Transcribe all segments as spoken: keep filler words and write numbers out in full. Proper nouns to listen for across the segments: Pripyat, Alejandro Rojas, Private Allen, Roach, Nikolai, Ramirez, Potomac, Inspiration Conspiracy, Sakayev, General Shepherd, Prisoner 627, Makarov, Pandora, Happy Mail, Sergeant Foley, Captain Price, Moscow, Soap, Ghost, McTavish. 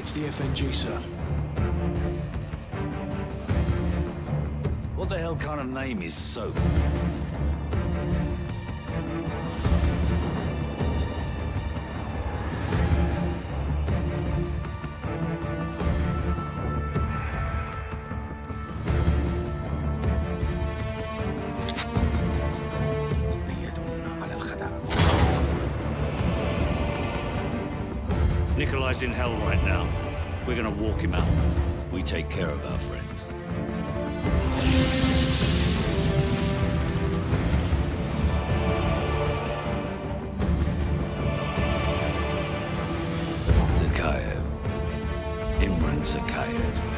It's the F N G, sir. What the hell kind of name is Soap? Nikolai's in hell right now. We're gonna walk him out. We take care of our friends. Sakayev. Imran Sakayev.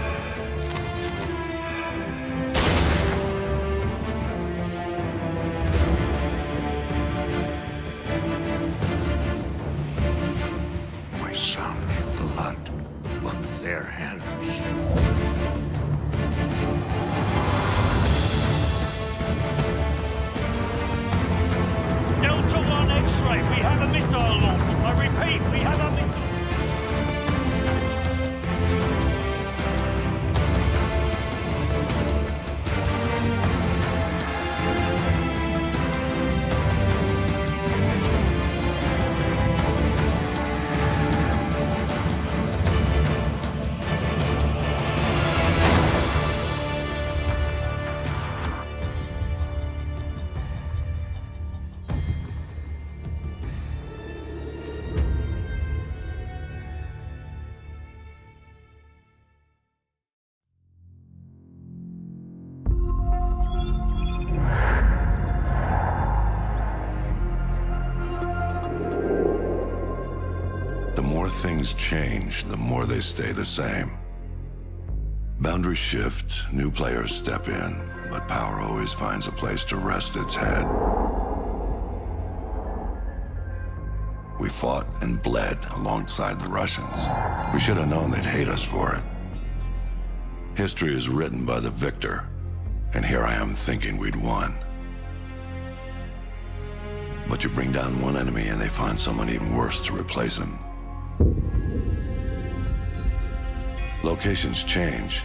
Their hands. Delta One X-ray, we have a missile launch. I repeat, we have a change, the more they stay the same. Boundaries shift, new players step in, but power always finds a place to rest its head. We fought and bled alongside the Russians. We should have known they'd hate us for it. History is written by the victor, and here I am thinking we'd won. But you bring down one enemy and they find someone even worse to replace him. Locations change,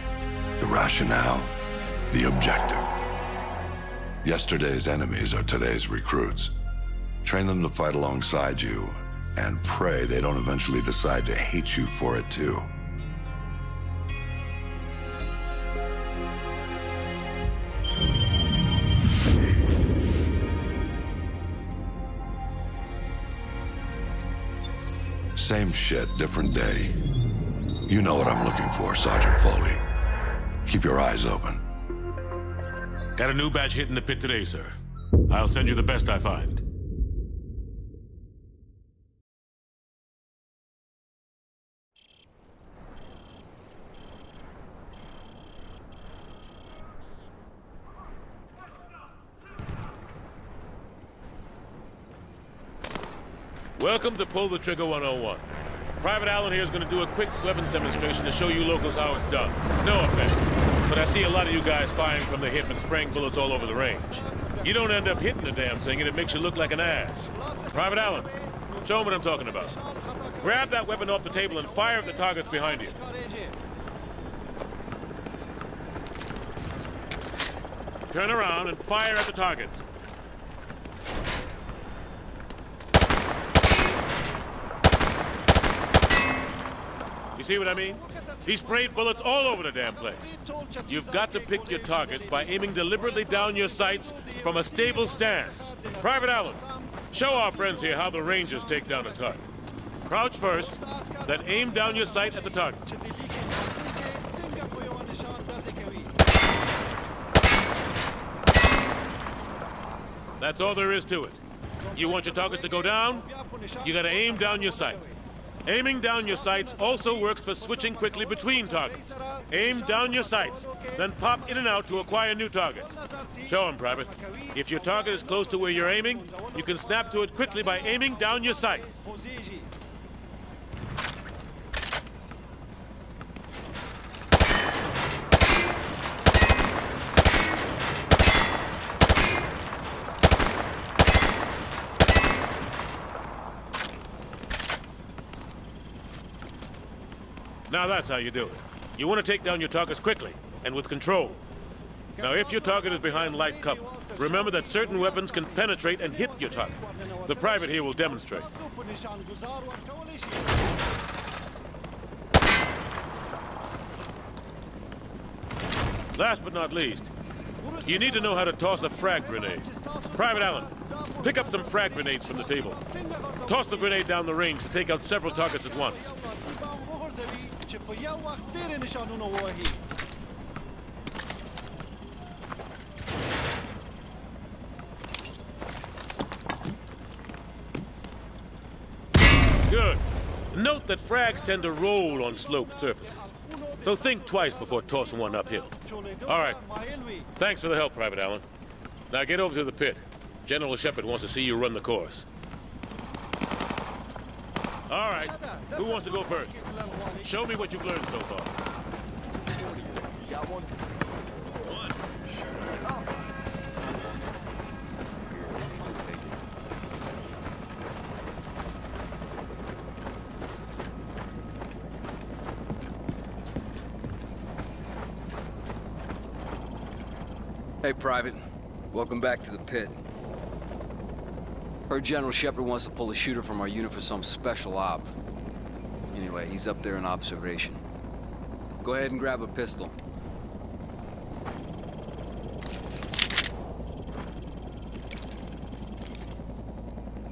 the rationale, the objective. Yesterday's enemies are today's recruits. Train them to fight alongside you, and pray they don't eventually decide to hate you for it too. Same shit, different day. You know what I'm looking for, Sergeant Foley. Keep your eyes open. Got a new batch hit in the pit today, sir. I'll send you the best I find. Welcome to Pull the Trigger one oh one. Private Allen here is going to do a quick weapons demonstration to show you locals how it's done. No offense, but I see a lot of you guys firing from the hip and spraying bullets all over the range. You don't end up hitting the damn thing, and it makes you look like an ass. Private Allen, show them what I'm talking about. Grab that weapon off the table and fire at the targets behind you. Turn around and fire at the targets. You see what I mean? He sprayed bullets all over the damn place. You've got to pick your targets by aiming deliberately down your sights from a stable stance. Private Allen, show our friends here how the Rangers take down a target. Crouch first, then aim down your sight at the target. That's all there is to it. You want your targets to go down? You gotta aim down your sight. Aiming down your sights also works for switching quickly between targets. Aim down your sights, then pop in and out to acquire new targets. Show them, Private. If your target is close to where you're aiming, you can snap to it quickly by aiming down your sights. Now that's how you do it. You want to take down your targets quickly and with control. Now, if your target is behind light cover, remember that certain weapons can penetrate and hit your target. The private here will demonstrate. Last but not least, you need to know how to toss a frag grenade. Private Allen, pick up some frag grenades from the table. Toss the grenade down the range to take out several targets at once. Good. Note that frags tend to roll on sloped surfaces. So think twice before tossing one uphill. All right. Thanks for the help, Private Allen. Now get over to the pit. General Shepherd wants to see you run the course. All right. Who wants to go first? Show me what you've learned so far. Hey, Private. Welcome back to the pit. Heard General Shepherd wants to pull a shooter from our unit for some special op. Anyway, he's up there in observation. Go ahead and grab a pistol.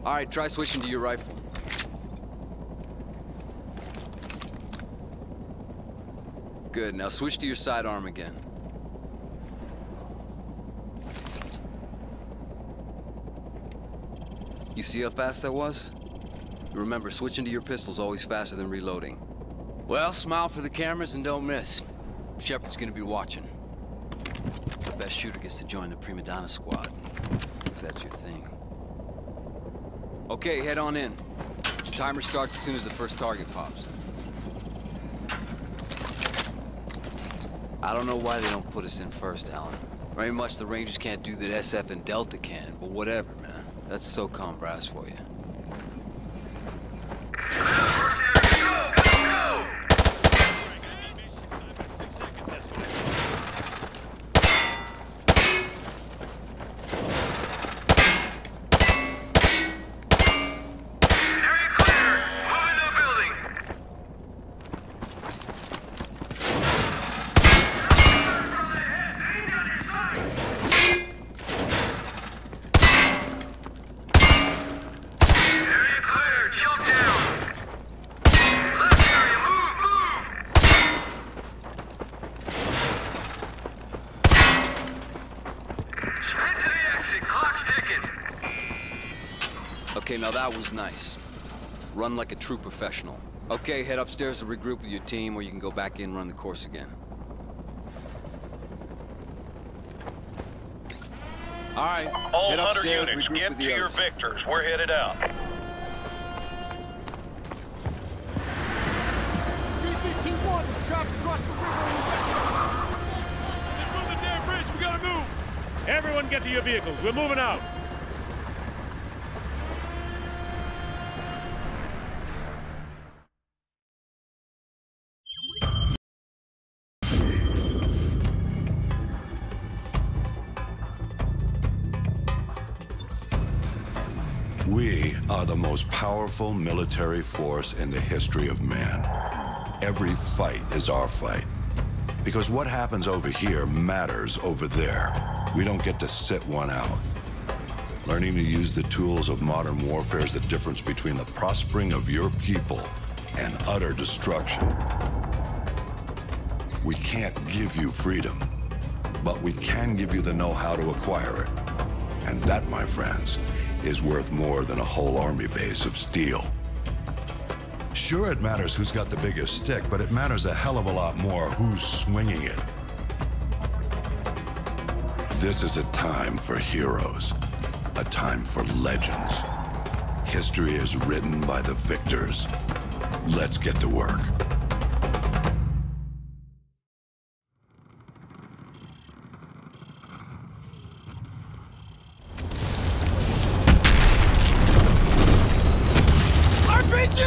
All right, try switching to your rifle. Good, now switch to your sidearm again. You see how fast that was? Remember, switching to your pistol's always faster than reloading. Well, smile for the cameras and don't miss. Shepard's gonna be watching. The best shooter gets to join the Prima Donna squad, if that's your thing. Okay, head on in. The timer starts as soon as the first target pops. I don't know why they don't put us in first, Alan. Very much the Rangers can't do that S F and Delta can, but whatever, man. That's so calm brass for you. Now that was nice. Run like a true professional. Okay, head upstairs to regroup with your team, or you can go back in and run the course again. All right, head upstairs, regroup with the others. All one hundred units, get to your victors. We're headed out. B C T one is trapped across the river. Let's move the damn bridge. We gotta move. Everyone, get to your vehicles. We're moving out. Powerful military force in the history of man. Every fight is our fight. Because what happens over here matters over there. We don't get to sit one out. Learning to use the tools of modern warfare is the difference between the prospering of your people and utter destruction. We can't give you freedom, but we can give you the know-how to acquire it. And that, my friends, is worth more than a whole army base of steel. Sure, it matters who's got the biggest stick, but it matters a hell of a lot more who's swinging it. This is a time for heroes, a time for legends. History is written by the victors. Let's get to work. R P G!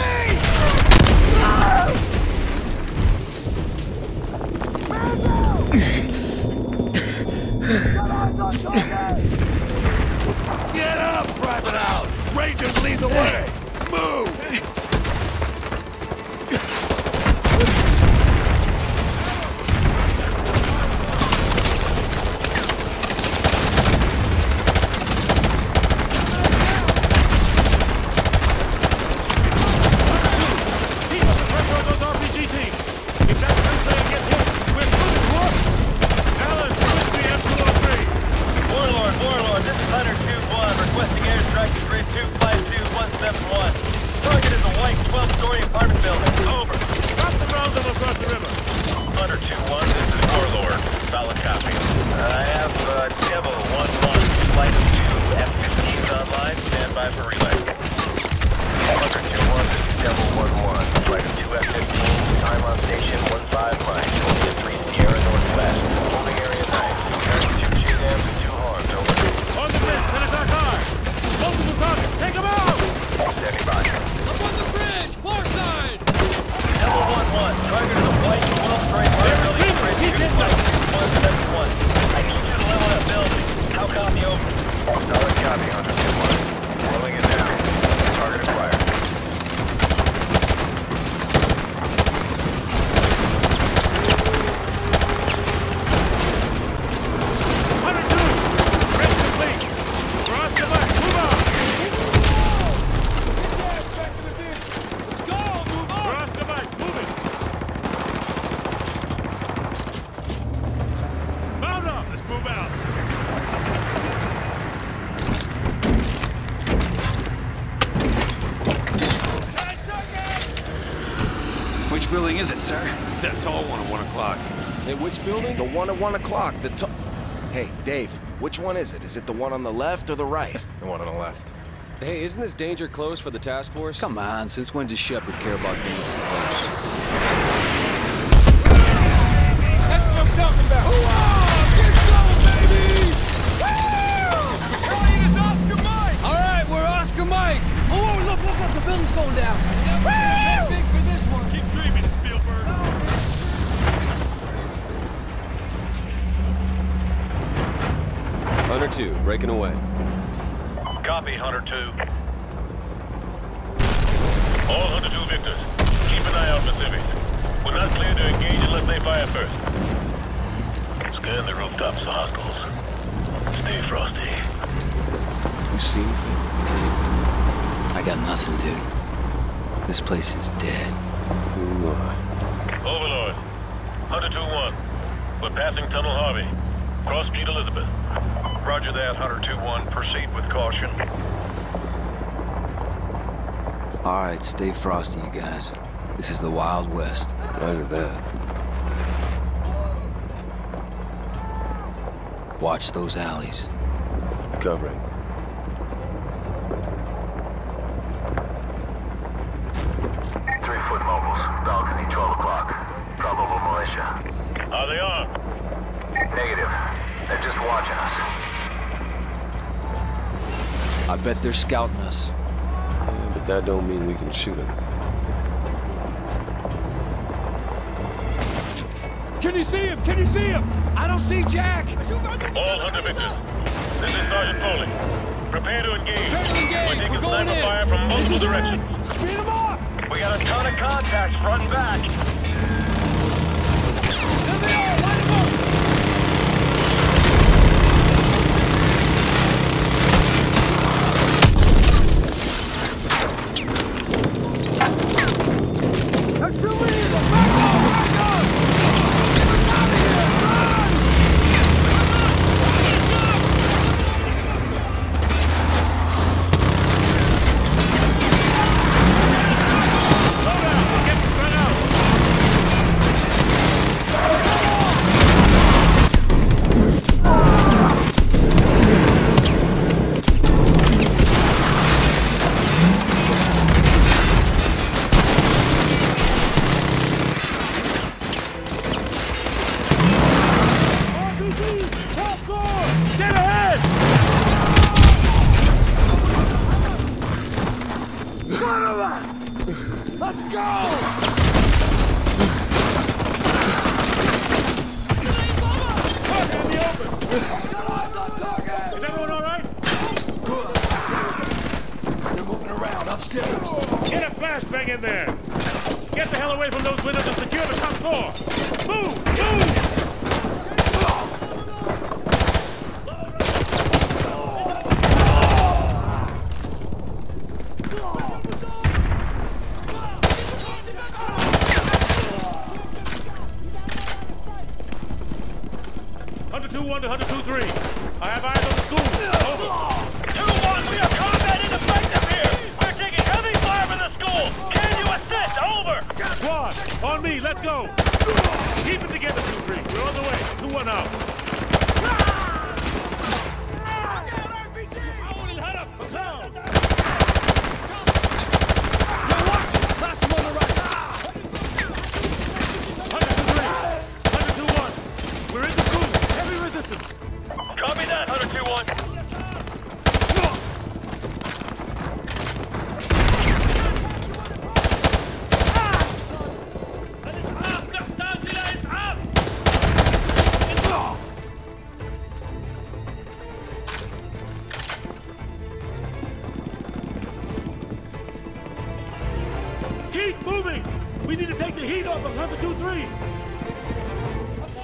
to lead the way! Move! Is it, sir? It's that tall one at one o'clock. Hey, which building? The one at one o'clock. The tall. Hey, Dave, which one is it? Is it the one on the left or the right? The one on the left. Hey, isn't this danger close for the task force? Come on, since when does Shepherd care about danger close? That's what I'm talking about. Whoa! Get going, baby! Woo! Elliot is Oscar Mike! All right, we're Oscar Mike. Oh, look, look, look, the building's going down. Woo! Hunter two, breaking away. Copy, Hunter two. All Hunter two victors, keep an eye out for civics. We're not clear to engage unless they fire first. Scan the rooftops for hostiles. Stay frosty. You see anything? I got nothing, dude. This place is dead. Ooh. Overlord, Hunter two one. We're passing Tunnel Harvey. Cross Street Elizabeth. Roger that, Hunter two one. Proceed with caution. All right, stay frosty, you guys. This is the Wild West. Roger that. Watch those alleys. Covering. Three-foot mobiles. Balcony twelve o'clock. Probable militia. Are they armed? Negative. They're just watching us. I bet they're scouting us. Yeah, but that don't mean we can shoot them. Can you see him? Can you see him? I don't see Jack! All Hunter victors, this is Sergeant Foley. Prepare to engage. Prepare to engage. We're, We're going in. Fire from multiple directions. Speed them up! We got a ton of contacts front and back. There they are! Light them up! upstairs! Get a flashbang in there! Get the hell away from those windows and secure the top floor! Move! Move! one oh two one to one oh two three. I have eyes on the school. Over. Squad, on me, let's go! Keep it together, two three. We're on the way. two one out. Look out, R P G! Now watch it! Last one on the right! one oh two three! one oh two one! We're in the school! Heavy resistance! Copy that, one oh two one!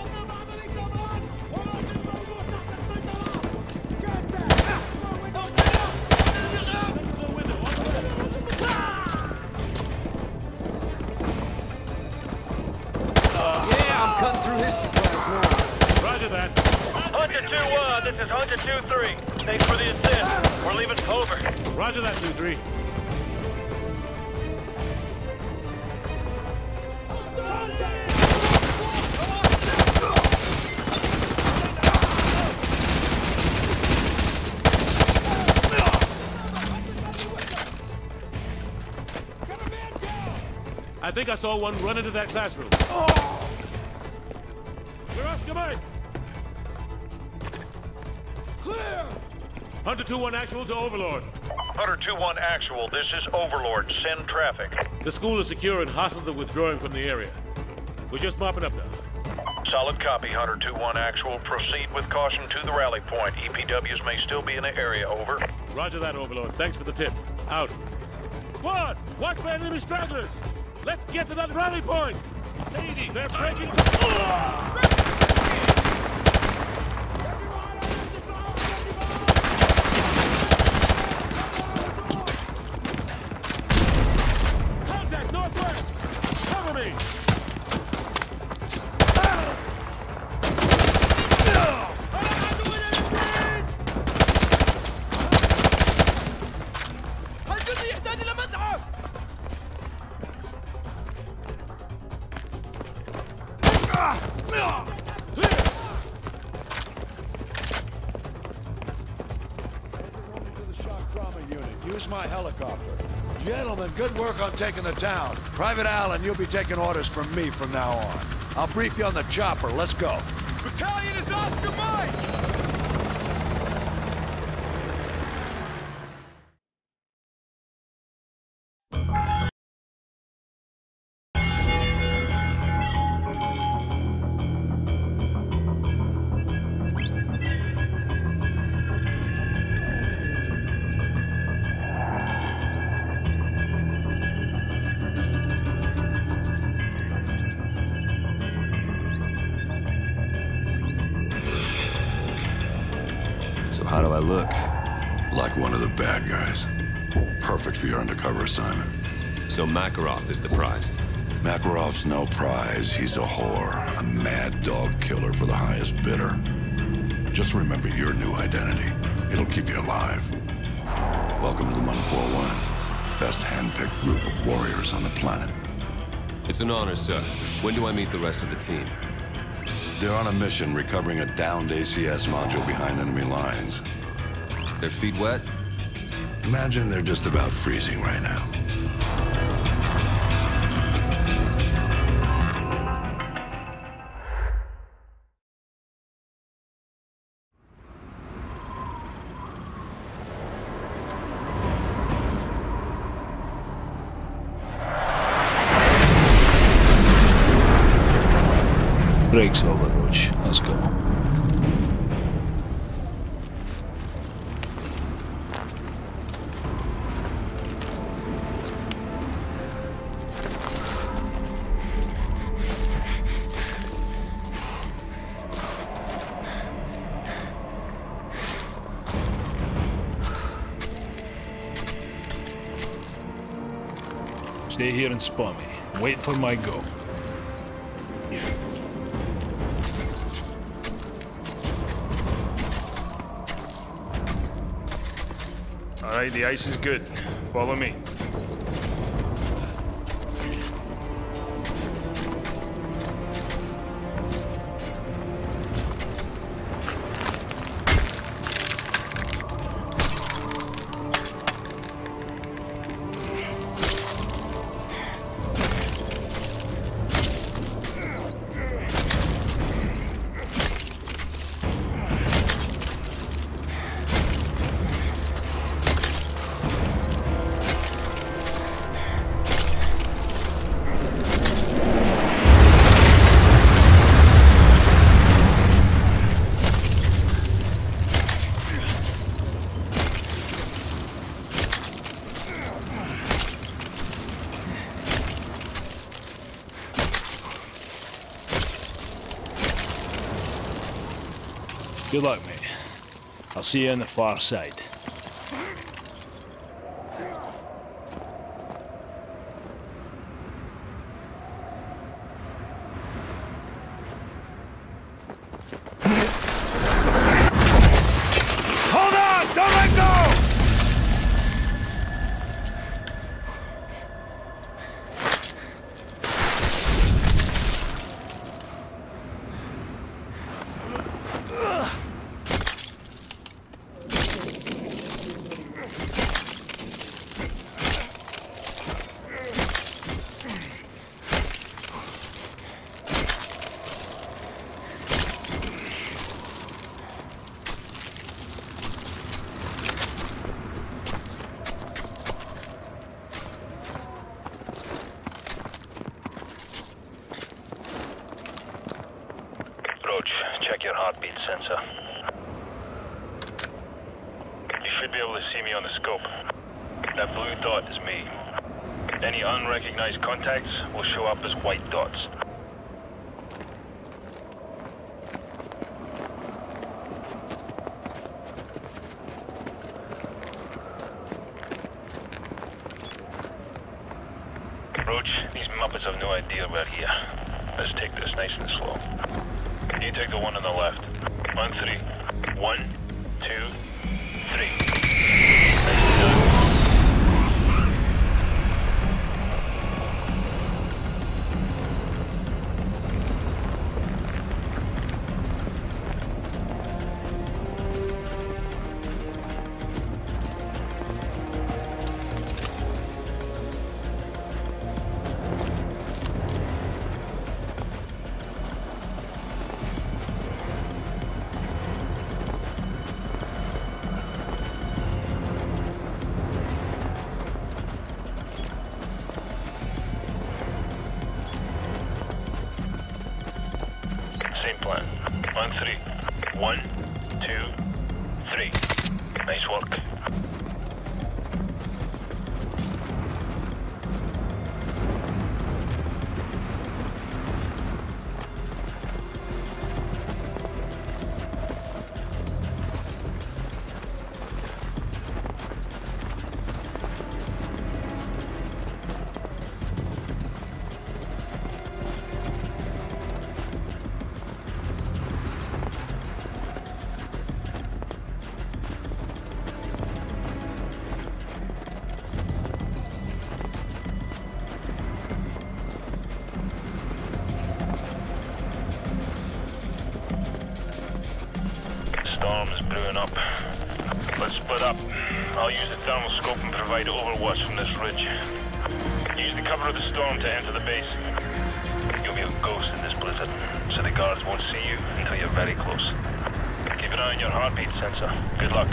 I think I saw one run into that classroom. Oh. Clear! Hunter two one actual to Overlord. Hunter two one actual, this is Overlord. Send traffic. The school is secure and hostiles are withdrawing from the area. We're just mopping up now. Solid copy, Hunter two one actual. Proceed with caution to the rally point. E P Ws may still be in the area, over. Roger that, Overlord. Thanks for the tip. Out. Squad! Watch for enemy stragglers! Let's get to that rally point! Lady, they're breaking... Contact northwest! Cover me! Good work on taking the town. Private Allen, you'll be taking orders from me from now on. I'll brief you on the chopper. Let's go. Battalion is Oscar Mike! How do I look? Like one of the bad guys. Perfect for your undercover assignment. So Makarov is the prize? Makarov's no prize. He's a whore. A mad dog killer for the highest bidder. Just remember your new identity. It'll keep you alive. Welcome to the one four one. Best hand-picked group of warriors on the planet. It's an honor, sir. When do I meet the rest of the team? They're on a mission recovering a downed A C S module behind enemy lines. Their feet wet? Imagine they're just about freezing right now. Break's over, Roach. Let's go. Stay here and spot me. Wait for my go. Alright, the ice is good. Follow me. Good luck, mate. I'll see you on the far side. Overwatch from this ridge. Use the cover of the storm to enter the base. You'll be a ghost in this blizzard, so the guards won't see you until you're very close. Keep an eye on your heartbeat sensor. Good luck.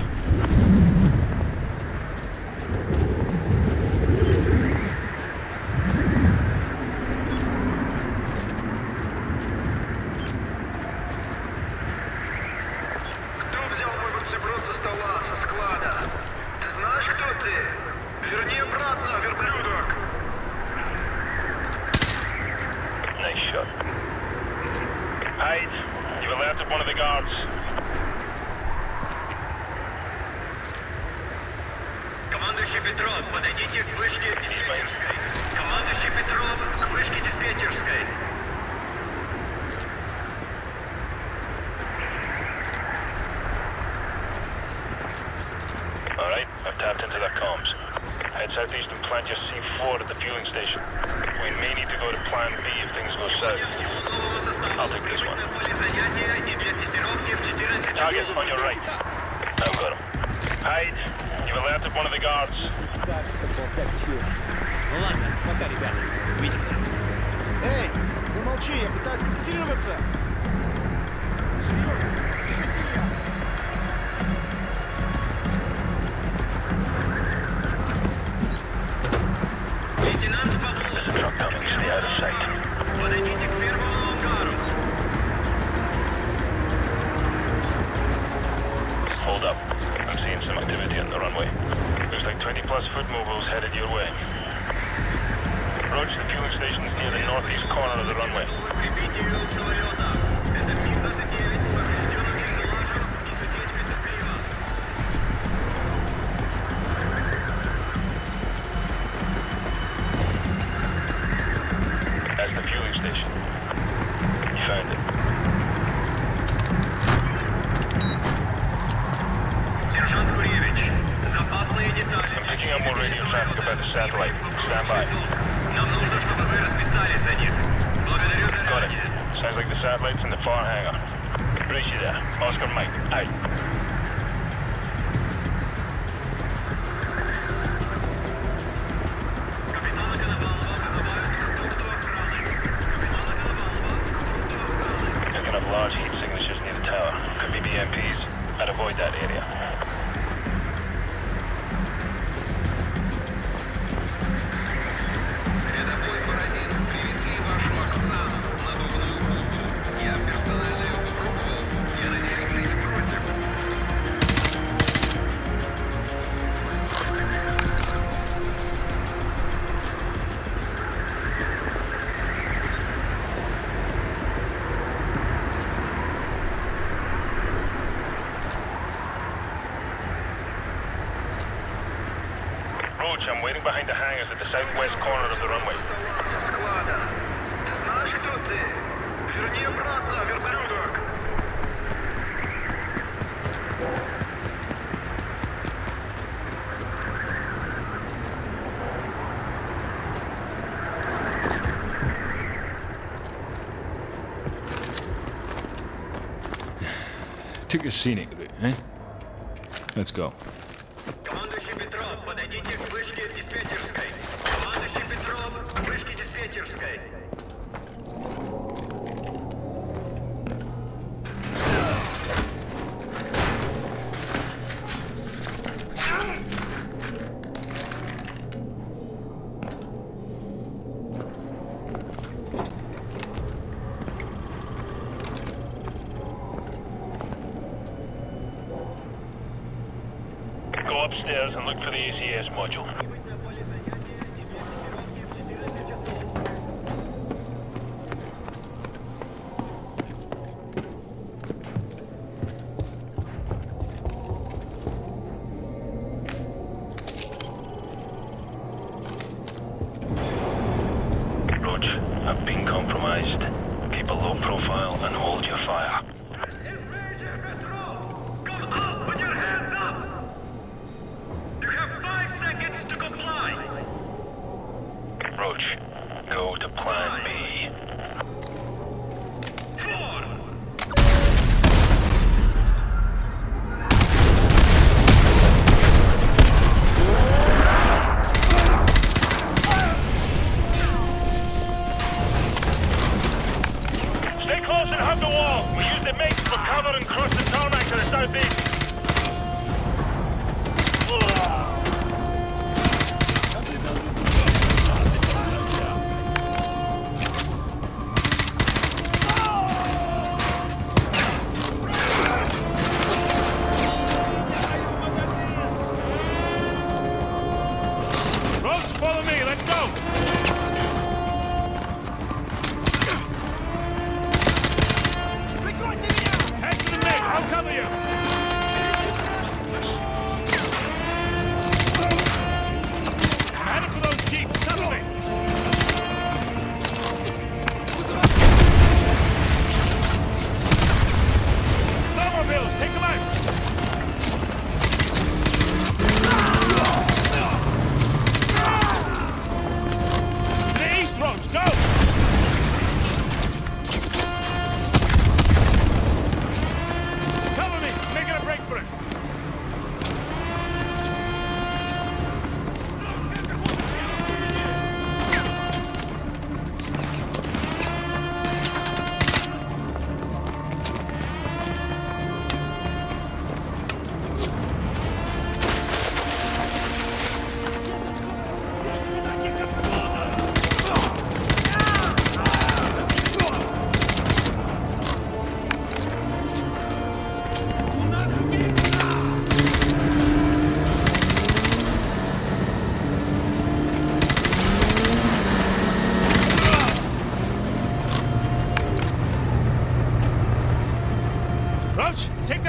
Командующий Петров, подойдите к вышке Питерской. C four to the fueling station. We may need to go to plan B if things go south. I'll take this one. Target's on your right. I've got him. Hyde, you've alerted one of the guards. Эй, замолчи, я пытаюсь концентрироваться. I'm waiting behind the hangars at the southwest corner of the runway. Took a scenic route, eh? Let's go.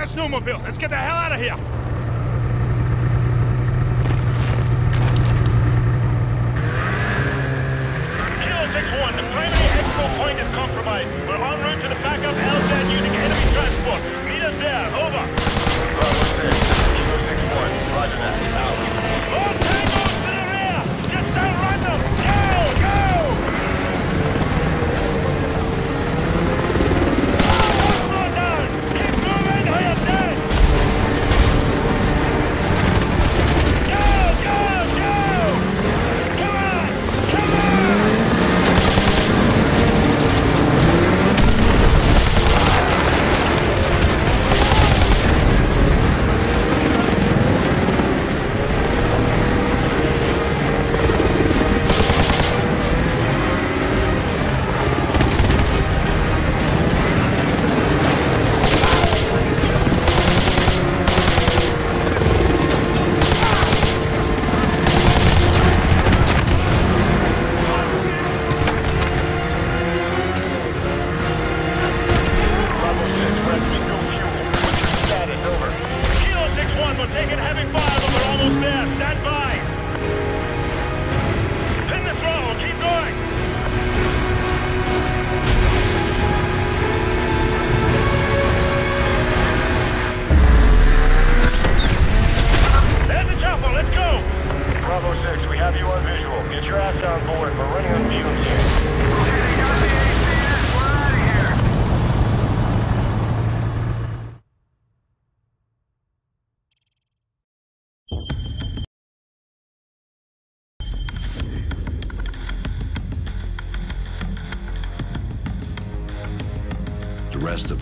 that snowmobile. Let's get the hell out of here. Kilo six one, the primary exfil point is compromised. We're en route to the backup L Z using enemy transport. Meet us there. Over. Bravo six, Kilo six one. Roger that. He's out. More tangos to the rear. Just outrun them. Go! Go!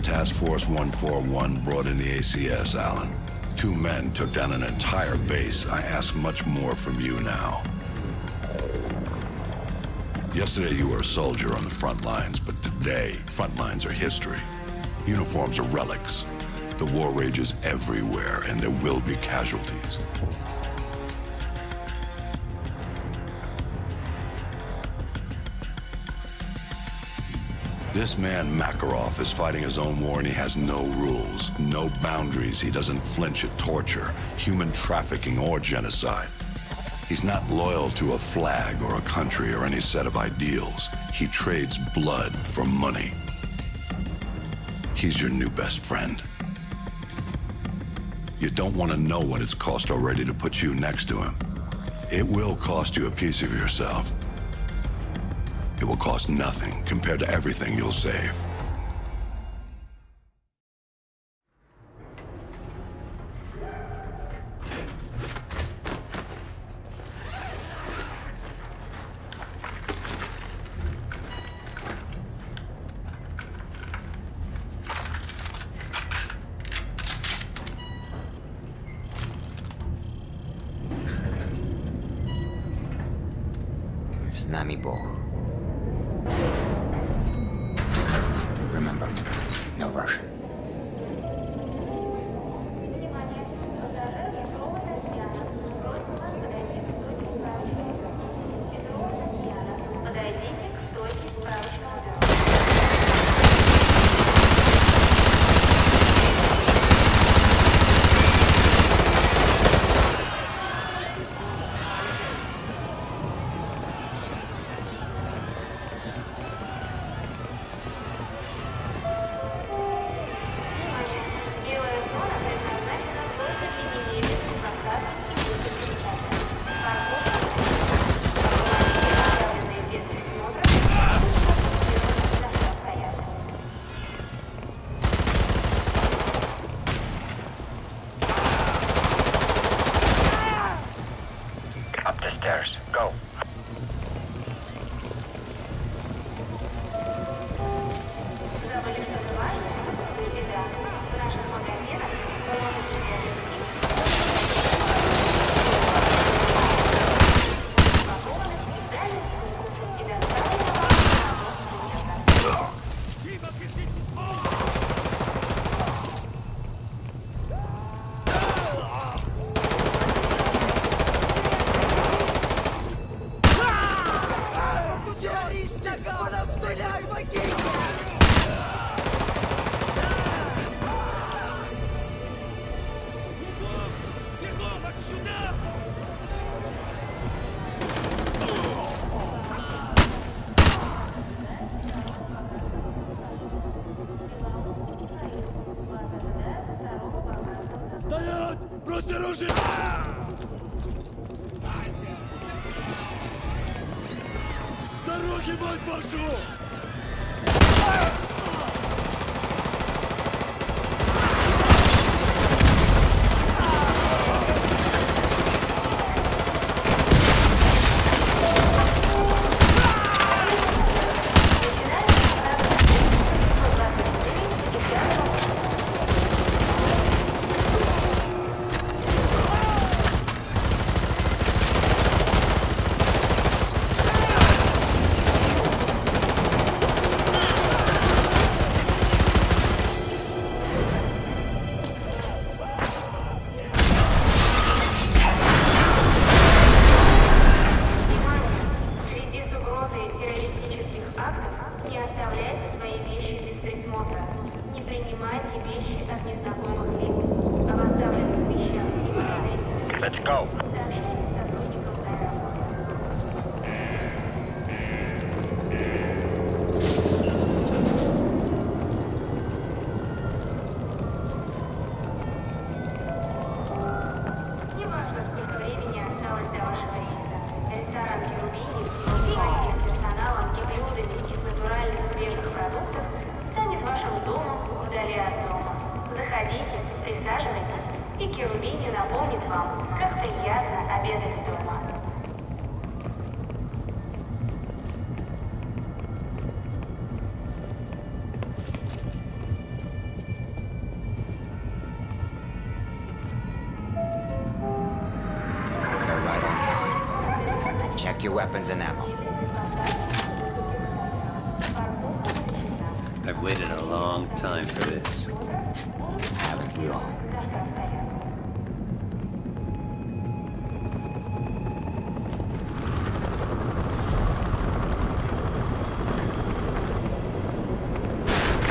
Task Force one forty-one brought in the A C S, Allen. Two men took down an entire base. I ask much more from you now. Yesterday you were a soldier on the front lines, but today, front lines are history. Uniforms are relics. The war rages everywhere, and there will be casualties. This man, Makarov, is fighting his own war and he has no rules, no boundaries. He doesn't flinch at torture, human trafficking, or genocide. He's not loyal to a flag or a country or any set of ideals. He trades blood for money. He's your new best friend. You don't want to know what it's cost already to put you next to him. It will cost you a piece of yourself. It will cost nothing compared to everything you'll save. S nami Bog. Руки, мать вашу! Your weapons and ammo. I've waited a long time for this. Haven't we all?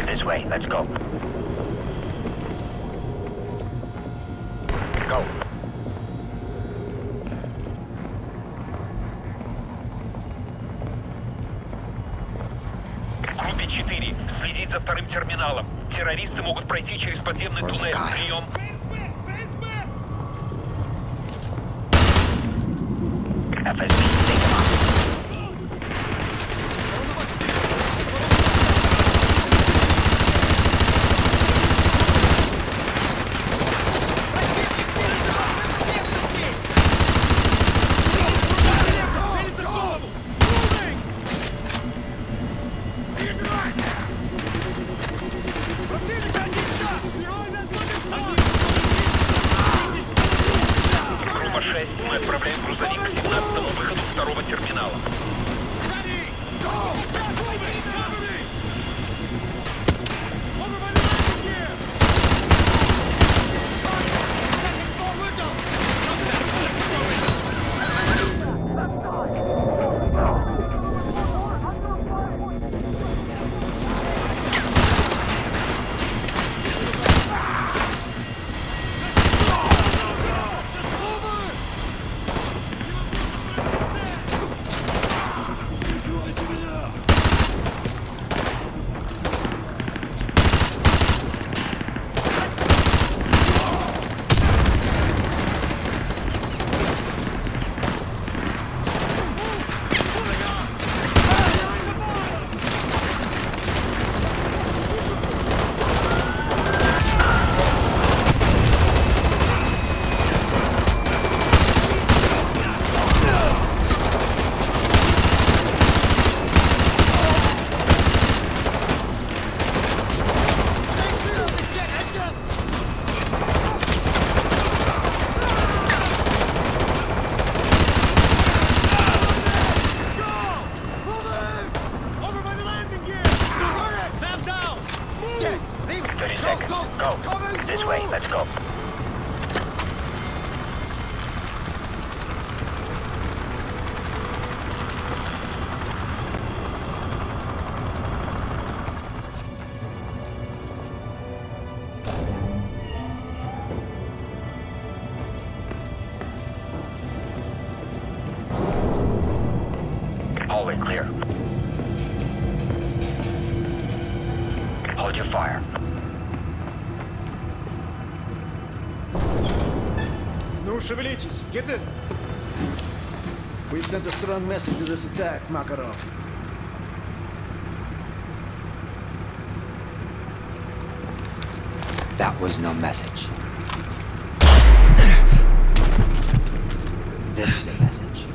This way, let's go. Go. За вторым терминалом. Террористы могут пройти через подземный туннель. Прием. Шевелитесь! Get in! We've sent a strong message to this attack, Makarov. That was no message. This is a message.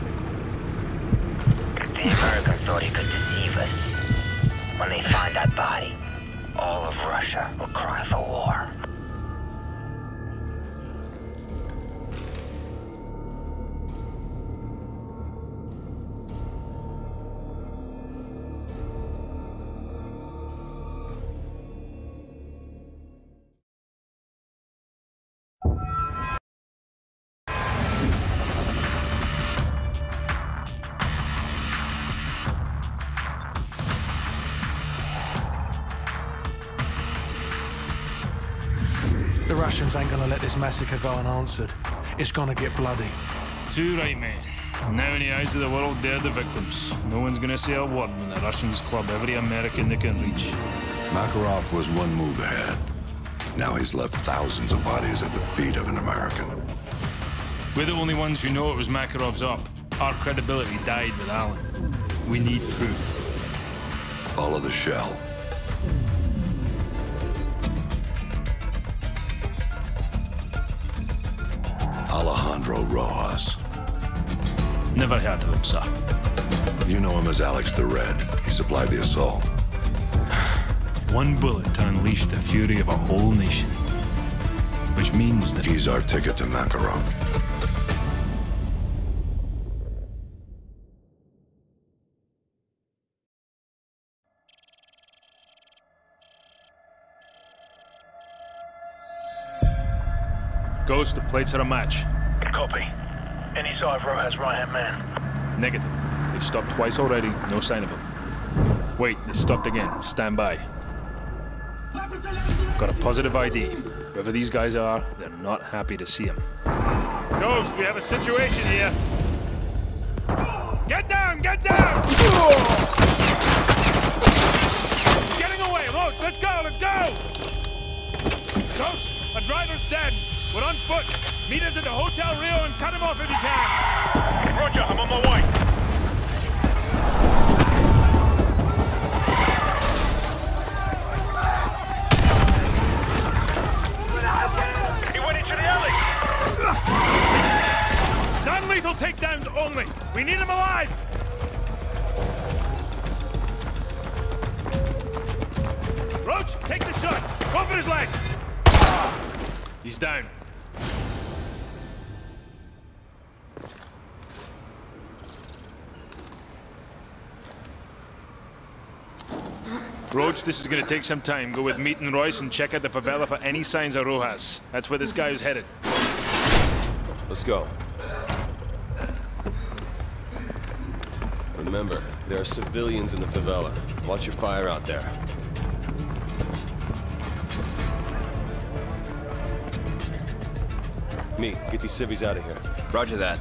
The American thought he could deceive us. When they find that body, all of Russia will cry for war. Russians ain't gonna let this massacre go unanswered. It's gonna get bloody. Too right, mate. Now in the eyes of the world, they're the victims. No one's gonna say a word when the Russians club every American they can reach. Makarov was one move ahead. Now he's left thousands of bodies at the feet of an American. We're the only ones who know it was Makarov's up. Our credibility died with Allen. We need proof. Follow the shell. Alejandro Rojas. Never heard of him, sir. You know him as Alex the Red. He supplied the assault. One bullet to unleash the fury of a whole nation. Which means that... He's our ticket to Makarov. Ghost, the plates are a match. Copy. Any sign of Rojas' right-hand man? Negative. They've stopped twice already, no sign of him. Wait, they stopped again. Stand by. Got a positive I D. Whoever these guys are, they're not happy to see him. Ghost, we have a situation here. Get down, get down! Getting away, Roach, let's go, let's go! Ghost, a driver's dead. We're on foot. Meet us at the Hotel Rio and cut him off if you can. Roger, I'm on my way. He went into the alley. Non-lethal takedowns only. We need him alive. Roach, take the shot. Go for his leg. He's down. Roach, this is going to take some time. Go with Meat and Royce and check out the favela for any signs of Rojas. That's where this guy is headed. Let's go. Remember, there are civilians in the favela. Watch your fire out there. Meat, get these civvies out of here. Roger that.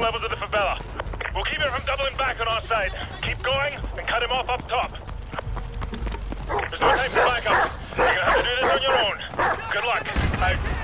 multiple levels of the favela. We'll keep him from doubling back on our side. Keep going and cut him off up top. There's no time for backup. You're gonna have to do this on your own. Good luck. I...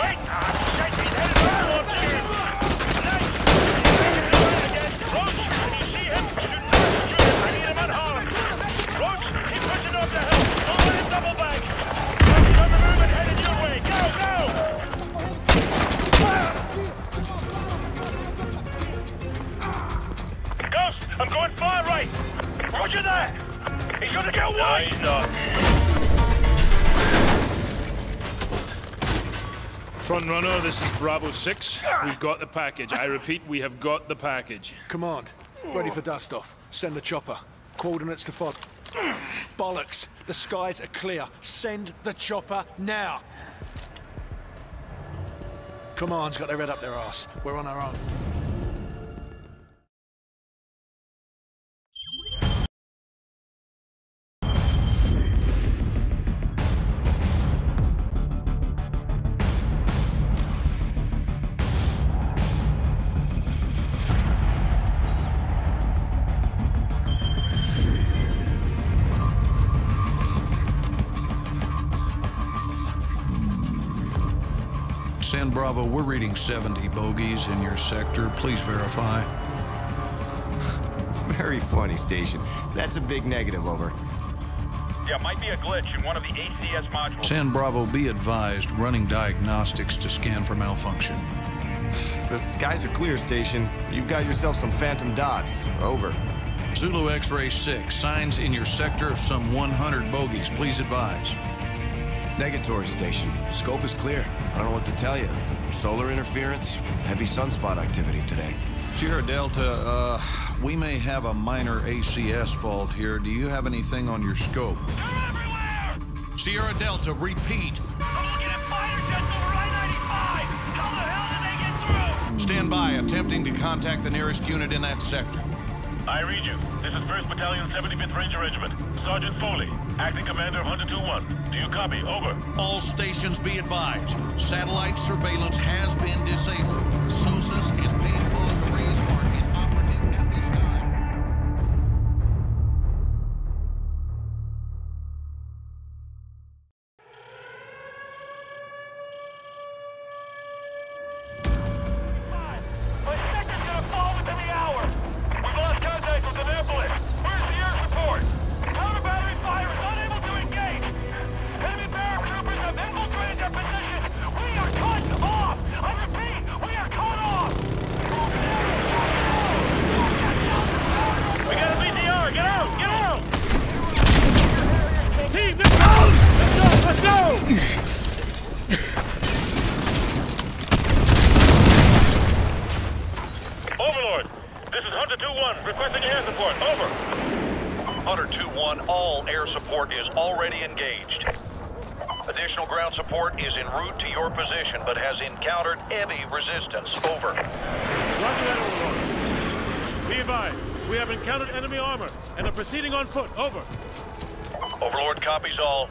Wait! I'm shaking. He's headed for the water. Nice! Frontrunner, this is Bravo six. We've got the package. I repeat, we have got the package. Command, ready for dust-off. Send the chopper. Coordinates to F O B. Bollocks! The skies are clear. Send the chopper now! Command's got their head up their ass. We're on our own. Bravo, we're reading seventy bogeys in your sector. Please verify. Very funny, Station. That's a big negative, over. Yeah, might be a glitch in one of the A C S modules. San Bravo, be advised, running diagnostics to scan for malfunction. The skies are clear, Station. You've got yourself some phantom dots. Over. Zulu X-Ray six, signs in your sector of some one hundred bogeys. Please advise. Negatory, Station. Scope is clear. I don't know what to tell you. The solar interference, heavy sunspot activity today. Sierra Delta, uh, we may have a minor A C S fault here. Do you have anything on your scope? They're everywhere! Sierra Delta, repeat. I'm looking at fire jets over I ninety-five! How the hell did they get through? Stand by, attempting to contact the nearest unit in that sector. I read you. This is first Battalion, seventy-fifth Ranger Regiment. Sergeant Foley, acting commander of Hunter two one. Do you copy? Over. All stations be advised. Satellite surveillance has been disabled. S O S A S and paid-pause arrays are inoperative at this time. My sector's gonna fall within the hour. We've lost contact with Annapolis. Where's the air support? Counter battery fire is unable to engage. Enemy paratroopers have infiltrated their position. We are cut off. I repeat, we are cut off. We got a V T R. Get out. Get out. Team, let's go. Let's go. Let's go. This is Hunter two one, requesting air support. Over. Hunter two one, all air support is already engaged. Additional ground support is en route to your position, but has encountered heavy resistance. Over. Roger that, Overlord. Be advised, we have encountered enemy armor and are proceeding on foot. Over. Overlord copies all.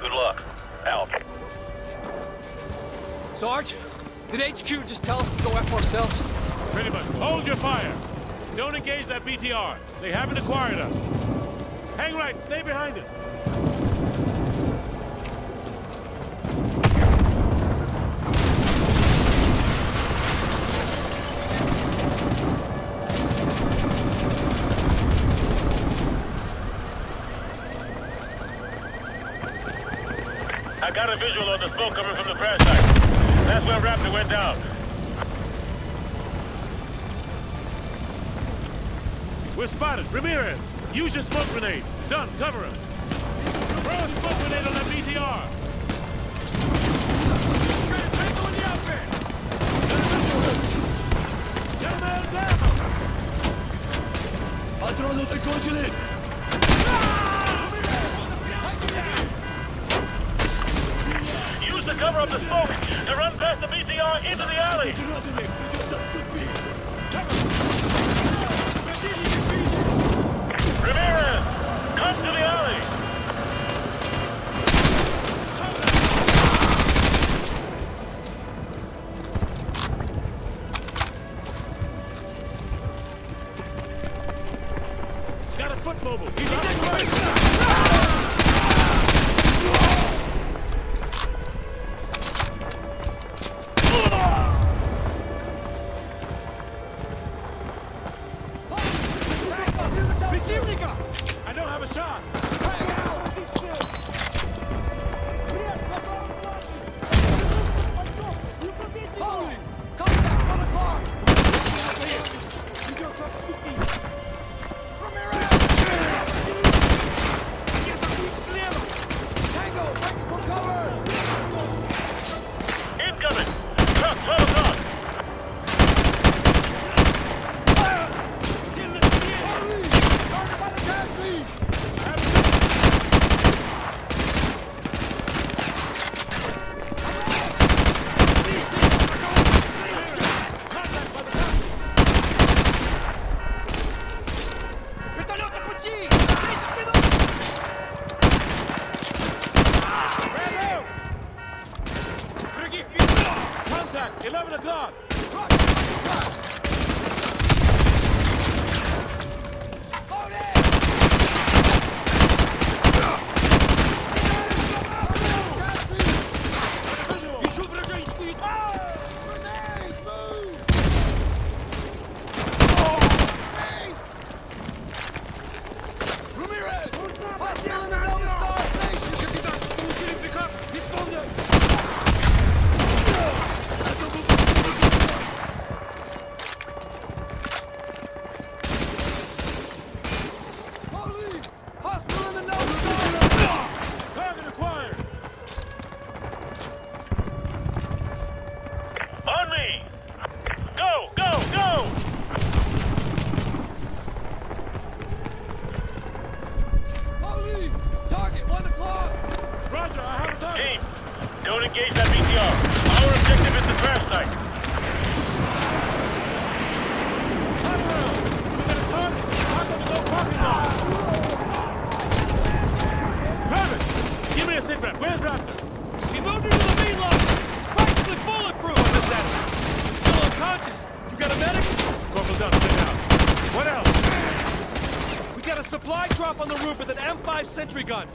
Good luck. Out. Sarge, did H Q just tell us to go after ourselves? Pretty much. Hold your fire. Don't engage that B T R. They haven't acquired us. Hang right. Stay behind it. I got a visual of the smoke coming from the crash site. That's where Raptor went down. We're spotted. Ramirez, use your smoke grenade. Done. Cover him. Throw a smoke grenade on that B T R. People in the outfit. Get him out of ammo. Patron, no se congelate. Use the cover of the smoke to run past the B T R into the alley. Ramirez, come to the alley! He's got a foot mobile. He's on the way! Don't engage that V T R. Our objective is the crash site. Turn around. We're gonna turn and park on the no parking lot. Private! Give me a cigarette. Where's Raptor? He moved into the main lot. It's practically bulletproof. What is that? He's still unconscious. You got a medic? Corporal Dunn, get out. What else? We got a supply drop on the roof with an M five sentry gun.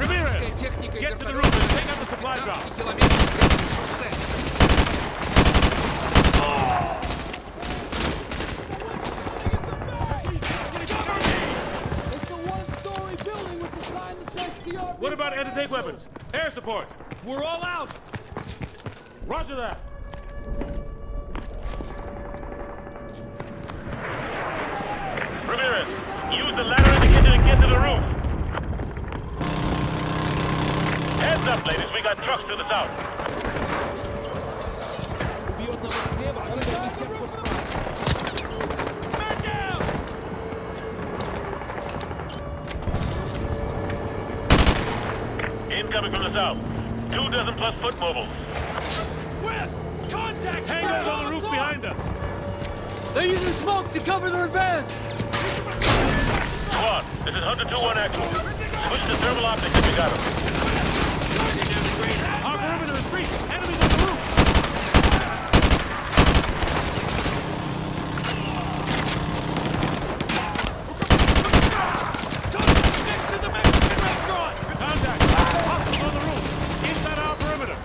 Ramirez, get to the roof and take out the supply drop. It's a one-story building with the sign that says C R B. What about air to take weapons? Air support. We're all out. Roger that. Ramirez, use the ladder in the kitchen and get to the roof. Heads up, ladies, we got trucks to the south. Man down! Incoming from the south. Two dozen plus foot mobiles. West! Contact! Tango's on the roof behind us! They're using smoke to cover their advance! Squad, this is Hunter two one actual. Switch to thermal optics if you got them. Our perimeter is breached! Enemies on the roof! Contact next to the Mexican restaurant! Contact! Hostiles on the roof! Inside our perimeter!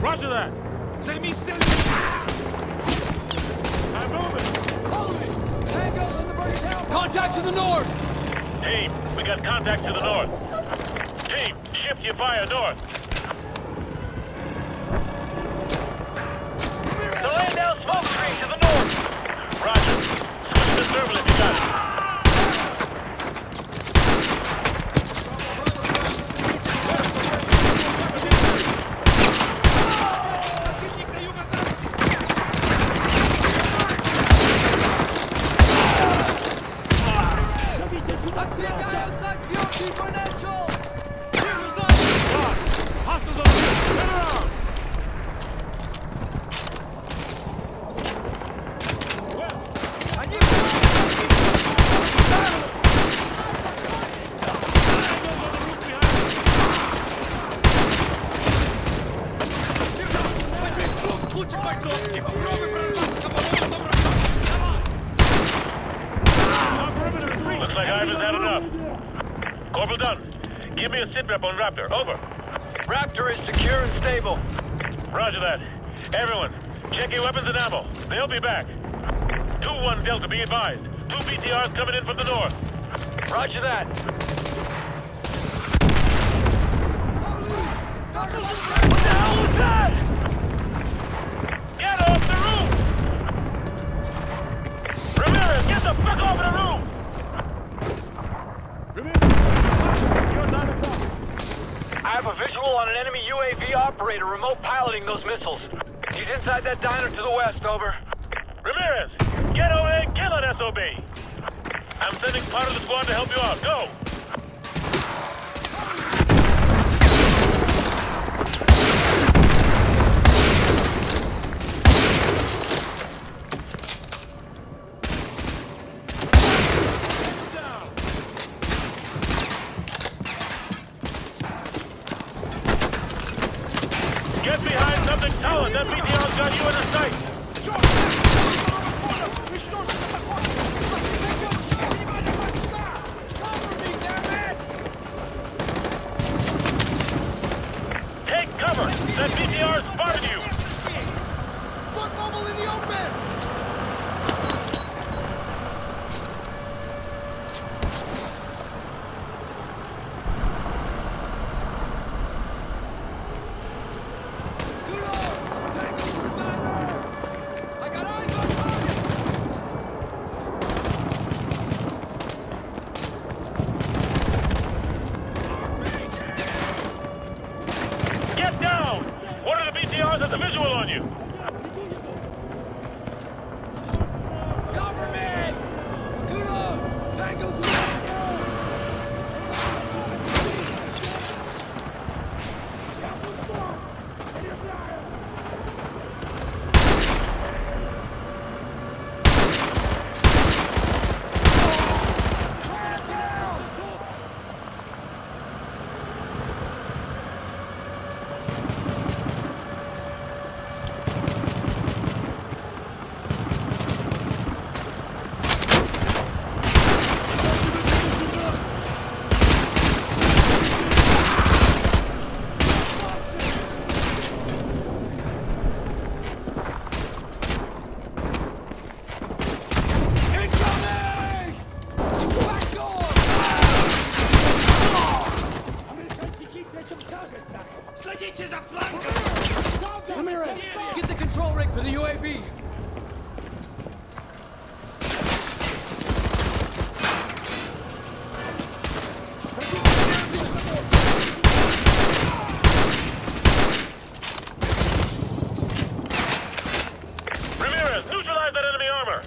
Roger that! They me still! I'm moving! Holy! Tango's in the burning town! Contact to the north! Team, we got contact to the north. Team, shift your fire north. So lay down smoke screen to the north! Roger. Switch the thermal if you got it. Raptor, over. Raptor is secure and stable. Roger that. Everyone, check your weapons and ammo. They'll be back. two one Delta, be advised. Two B T Rs coming in from the north. Roger that. What the hell was that? Get off the roof! Ramirez, get the fuck off the roof! Ramirez, you're not a I have a visual on an enemy U A V operator remote piloting those missiles. He's inside that diner to the west, over. Ramirez, get over there and kill an S O B! I'm sending part of the squad to help you out, go! a visual on you. Ramirez, get the control rig for the U A V! Ramirez, neutralize that enemy armor!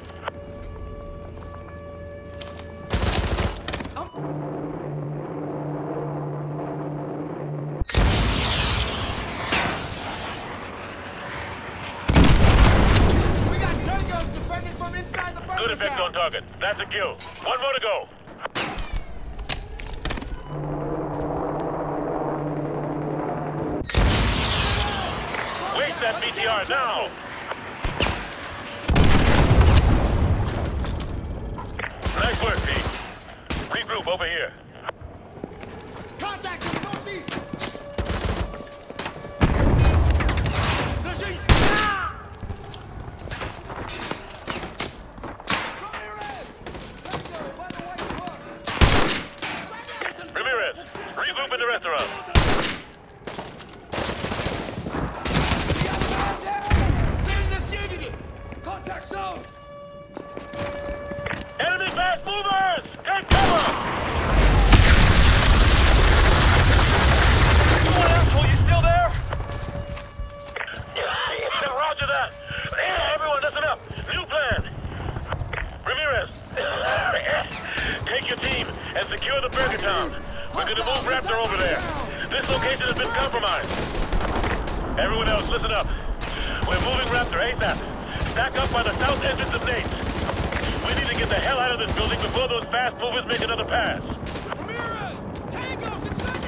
Good effect on target. That's a kill. One more to go. Waste that B T R now! Nice work, team. Regroup over here. Contact with northeast! Regroup in the restaurant. Contact zone. Enemy fast movers! Take cover! You want asshole, you still there? Roger that. Everyone, listen up. New plan. Ramirez, take your team and secure the burger town. We're gonna move Raptor over there. This location has been compromised. Everyone else, listen up. We're moving Raptor ASAP. Stack up by the south entrance of Nate's. We need to get the hell out of this building before those fast movers make another pass. Ramirez! Tango's inside that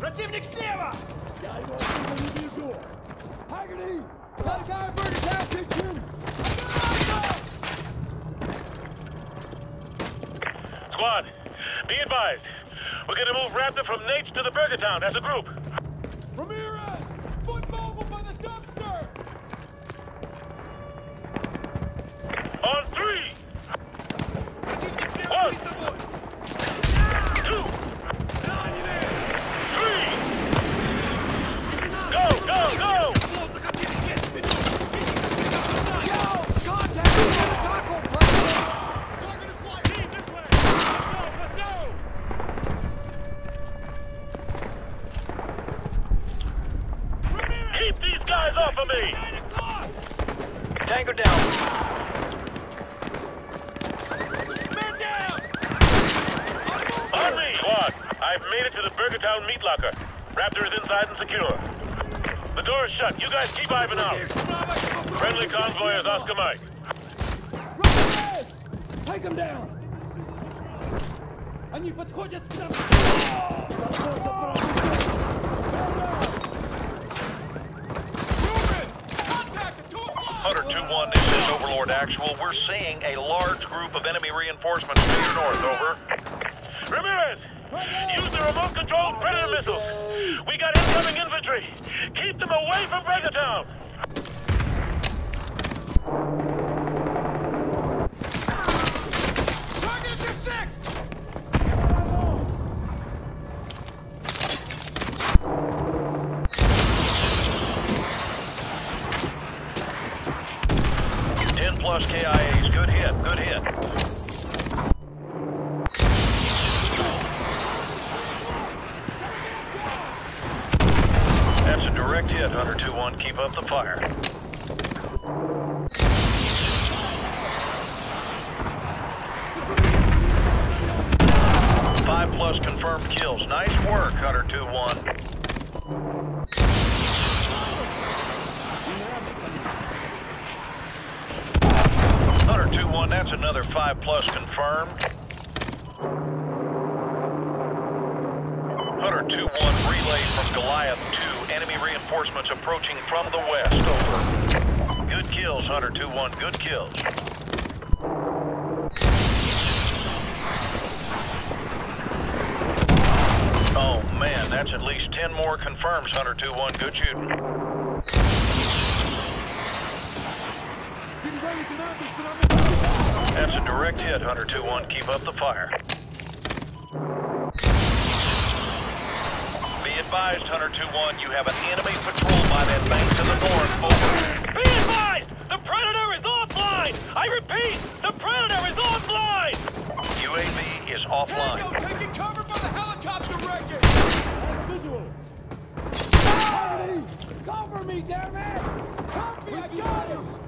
Противник слева! Я его не вижу! Haggerty! Got a guy for the tactics! Squad, be advised. We're gonna move Raptor from Nates to the Burger Town as a group. Ramirez! Foot mobile by the dumpster! On three! One! Tango down. Man down! Army! Squad, I've made it to the Burger Town meat locker. Raptor is inside and secure. The door is shut. You guys keep Ivan out. Friendly convoy is Oscar Mike. Ramirez! Take him down! Они подходят к нам! Hunter two one, this is Overlord Actual. We're seeing a large group of enemy reinforcements to your north, over. Ramirez! Use the remote control predator missiles! We got incoming infantry! Keep them away from Breakertown! Target your six! ten plus K I As, good hit, good hit. Direct hit, Hunter two one, keep up the fire. Five plus confirmed kills. Nice work, Hunter two one. Hunter two one, that's another five plus confirmed. Hunter two one, relay from Goliath two. Enemy reinforcements approaching from the west, over. Good kills, Hunter two one, good kills. Oh man, that's at least ten more confirms, Hunter two one, good shooting. That's a direct hit, Hunter two one, keep up the fire. Advised, Hunter two one, you have an enemy patrol by that bank to the north, over. Be advised! The Predator is offline! I repeat, the Predator is offline! U A V is offline. Tango taking cover by the helicopter wreckage! That's visual. Stop! Cover me, damn it! Cover me, I got it!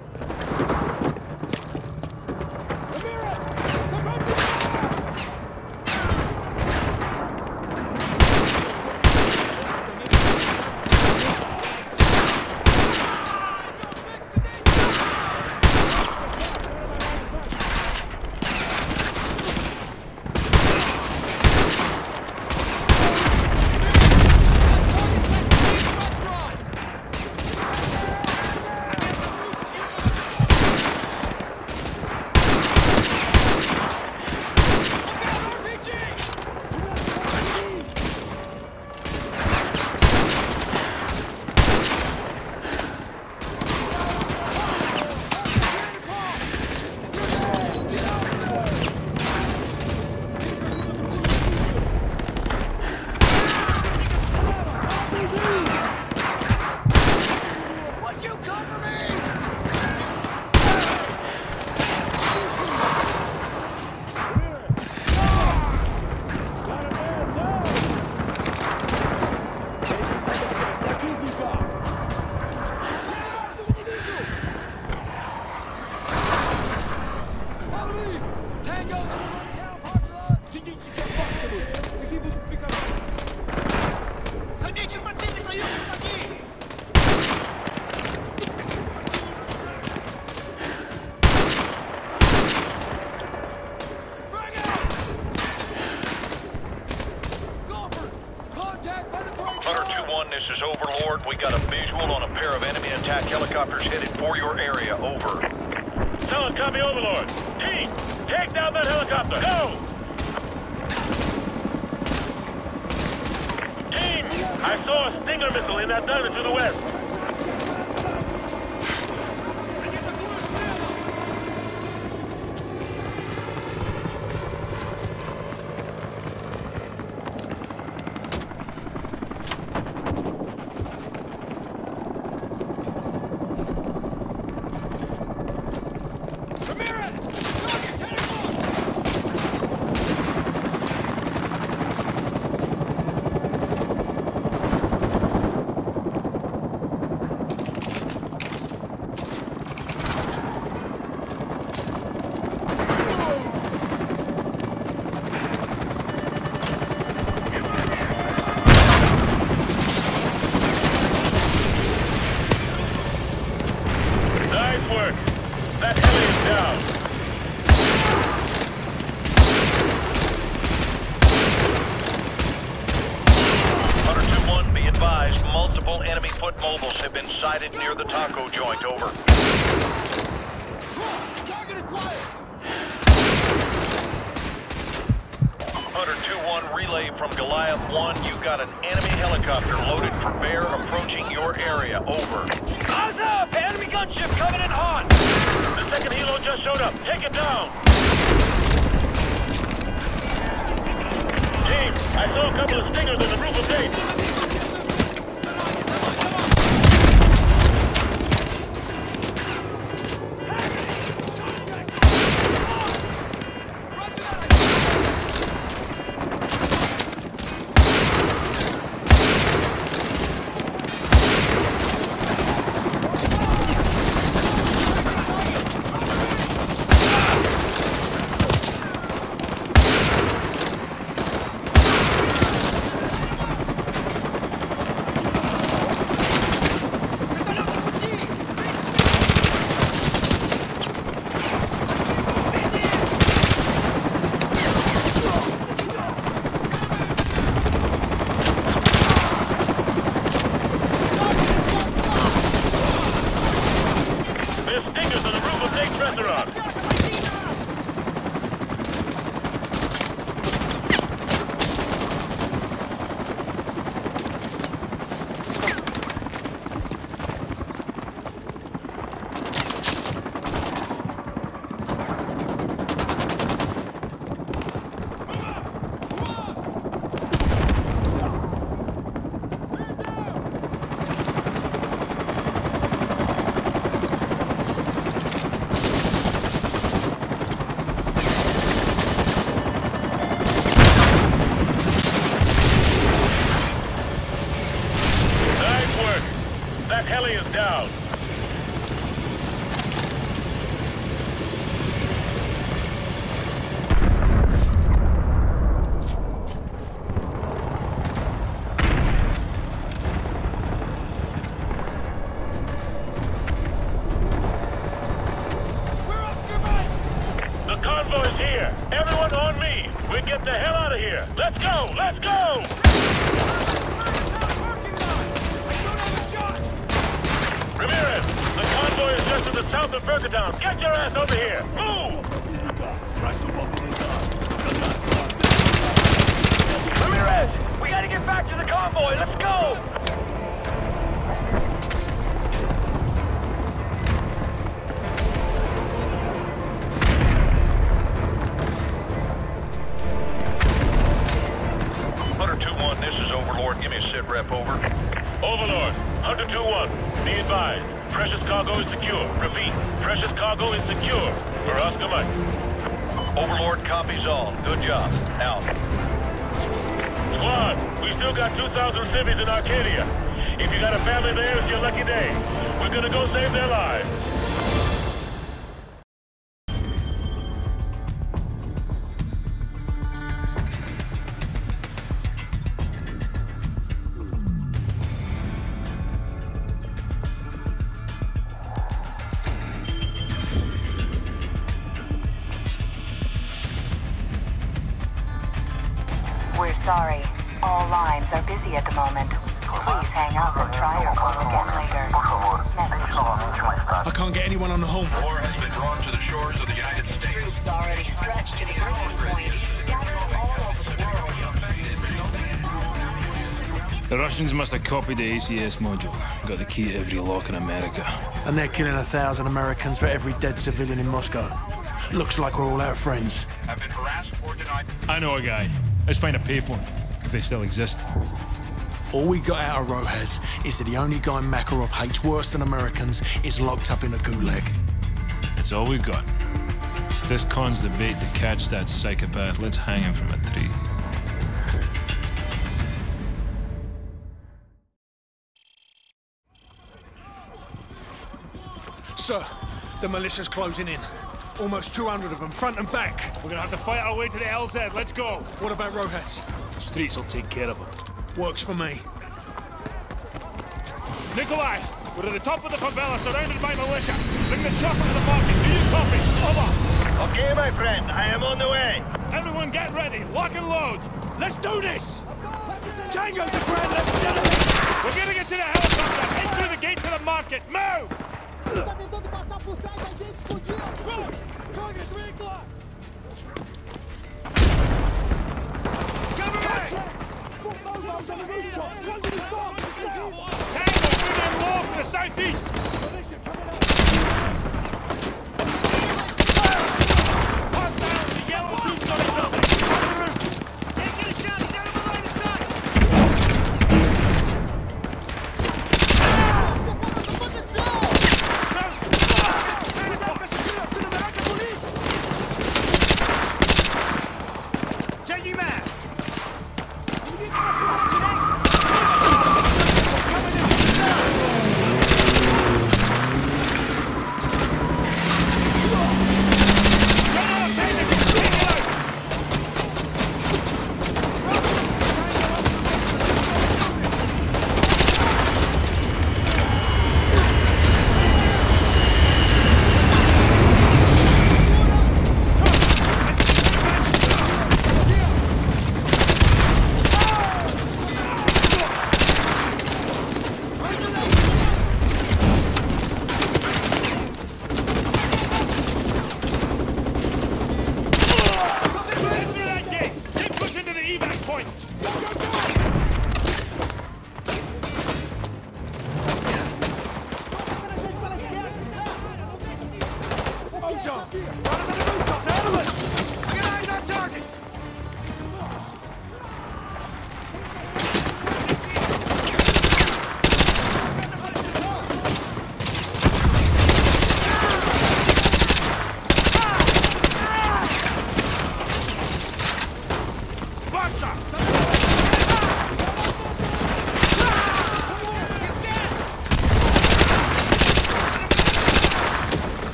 Multiple enemy foot mobiles have been sighted near the taco joint. Over. Target acquired. Hunter two one relay from Goliath one. You've got an enemy helicopter loaded for bear approaching your area. Over. Eyes up! Enemy gunship coming in hot! The second helo just showed up. Take it down! Team, I saw a couple of stingers in the group of dates. Sorry, all lines are busy at the moment. Please hang up or try your call again later. I can't get anyone on the home. War has been drawn to the shores of the United States. Troops already stretched to the breaking point, scattered all over the world. The Russians must have copied the A C S module. Got the key to every lock in America. And they're killing a thousand Americans for every dead civilian in Moscow. Looks like we're all out of friends. I've been harassed or denied. I know a guy. Let's find a payphone, if they still exist. All we got out of Rojas is that the only guy Makarov hates worse than Americans is locked up in a gulag. That's all we've got. If this con's the bait to catch that psychopath, let's hang him from a tree. Sir, the militia's closing in. Almost two hundred of them, front and back. We're gonna have to fight our way to the L Z. Let's go. What about Rojas? The streets will take care of him. Works for me. Nikolai, we're at the top of the favela, surrounded by militia. Bring the chopper to the market. Do you copy? Over. Okay, my friend. I am on the way. Everyone get ready. Lock and load. Let's do this. Tango to ground. Let's get it. We're gonna get to the helicopter! Head through the gate to the market! Move! Tá tentando passar por trás da gente escondido! Roach! Joga as vinclas! Cover me! Tango, do their wall from the southeast! One down to yellow troops on the building! On the roof! Can't get a shot! He's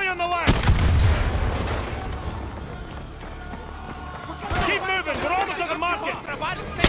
out of my line of sight!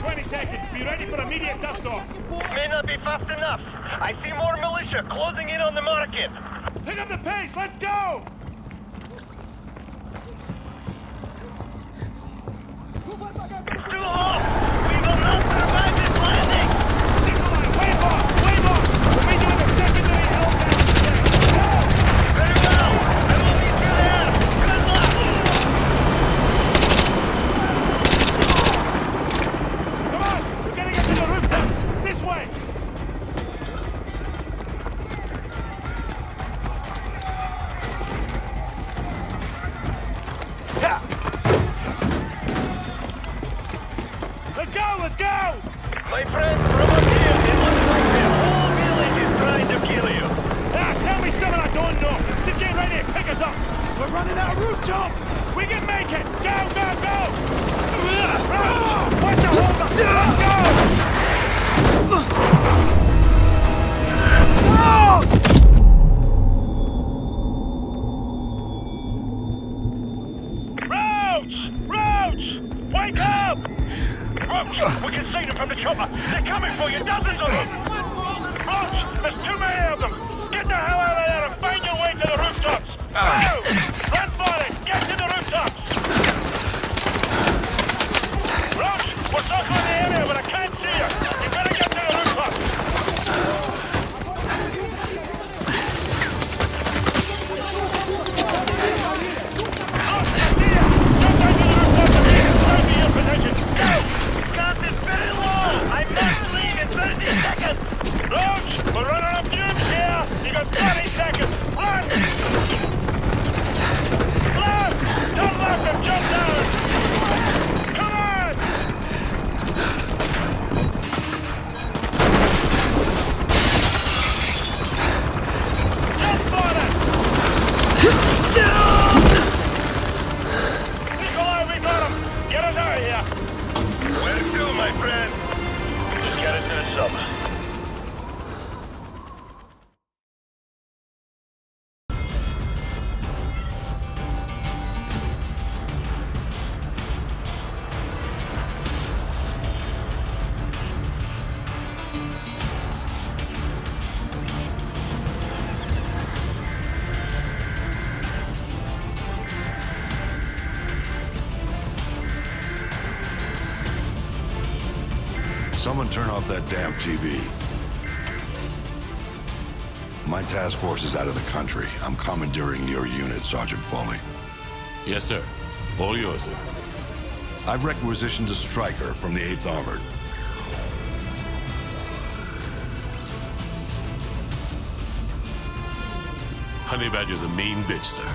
twenty seconds. Be ready for immediate dust-off. May not be fast enough. I see more militia closing in on the market. Pick up the pace. Let's go! It's too hot! We will not survive this landing! Nikolai, wave off! Wave off! We'll be doing a secondary help down today! Go! Very well! I will meet you there! Good luck! Come on! We're getting up to the rooftops! This way! My friend, from up here, it looks like the whole village is trying to kill you. Ah, tell me something I don't know. Just get right here, pick us up. We're running out of rooftop. We can make it. Go, go, go. What's the hold up? Let's go. Roach! Roach! Wake up! Roach, we can see them from the chopper. They're coming for you, dozens of them. Roach, there's too many of them. Get the hell out of there and find your way to the rooftops. Uh. Go! Run for it! Get to the rooftops! Roach, we're circling the area, but I can't see you. You better get to the rooftops. Roach, it's here! Jump down to the rooftops and take it straight to your position. Go! It's very low! I must leave in thirty seconds! Roach, we're running up fumes here! You got thirty seconds! Run! Run! Don't let them jump down! Come on! Jump on it! Nikolai, we got him! Get us out of here! Where to, my friend? Just get into the sub. Someone turn off that damn T V. My task force is out of the country. I'm commandeering your unit, Sergeant Foley. Yes, sir. All yours, sir. I've requisitioned a striker from the eighth armored. Honey Badger's a mean bitch, sir.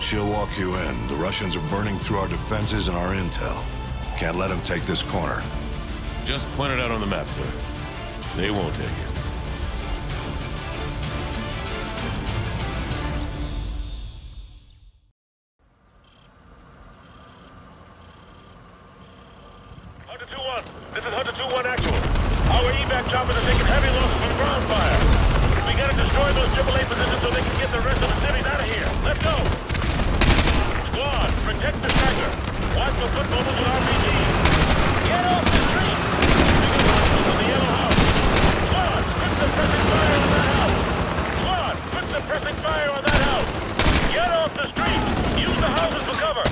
She'll walk you in. The Russians are burning through our defenses and our intel. Can't let them take this corner. Just point it out on the map, sir. They won't take it. Hunter two one, this is Hunter two one actual. Our evac choppers are taking heavy losses from ground fire. We gotta destroy those triple A positions so they can get the rest of the cities out of here. Let's go! Squad, protect the striker. Watch for footballers with R P Gs. Get off the street! Put some pressing fire on that house! Come on! Put some pressing fire on that house! Get off the street! Use the houses for cover!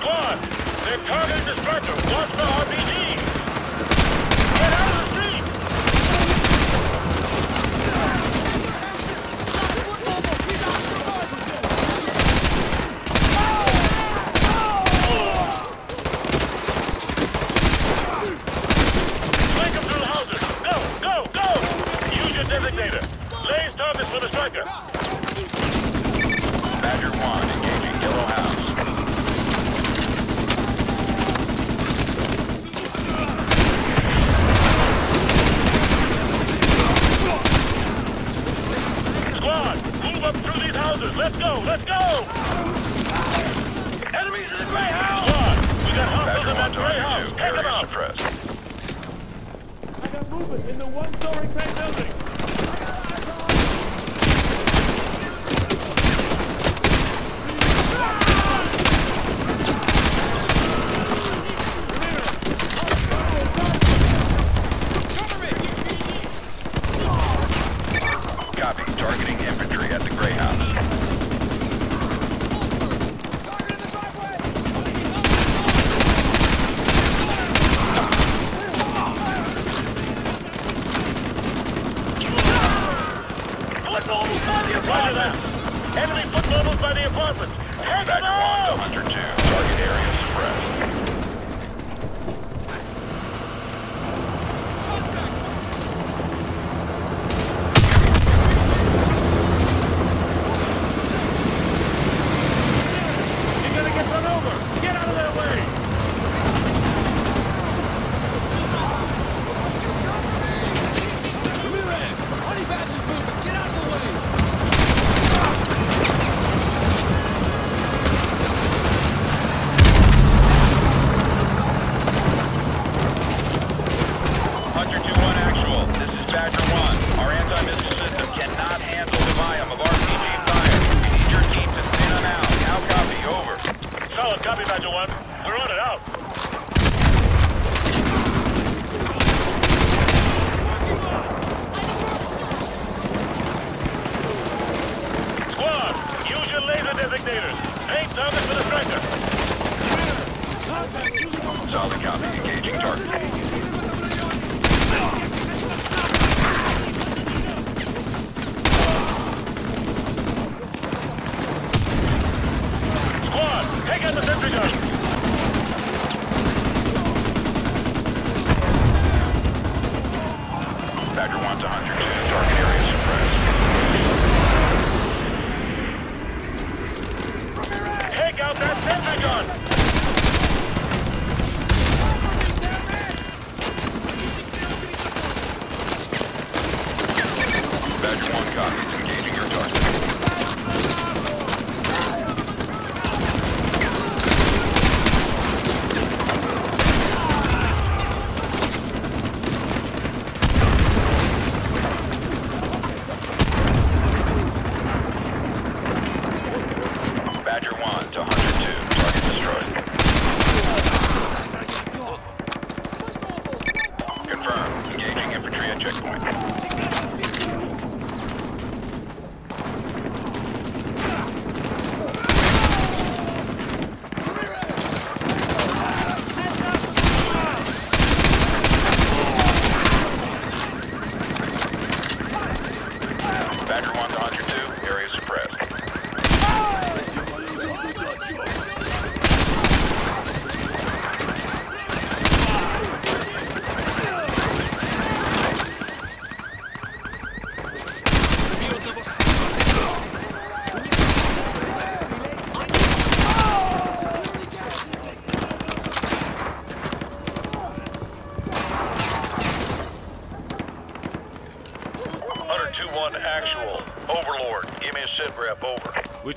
Squad! They're targeting the structure! Watch the R P G! Get out of the street! For the striker. Badger one engaging Yellow House. Squad, move up through these houses. Let's go, let's go. Enemies in the Grey House. Squad, we got hostiles in that Grey House. Take them out. Suppressed. I got movement in the one-story paint building. Solid copy, Major One. We're on it out. Squad, use your laser designators. Aim target for the tractor. Solid copy, engaging target. Take out the sentry gun! Badger one to one hundred. Target area suppressed. Take out that sentry gun! Badger one copies. Engaging your target.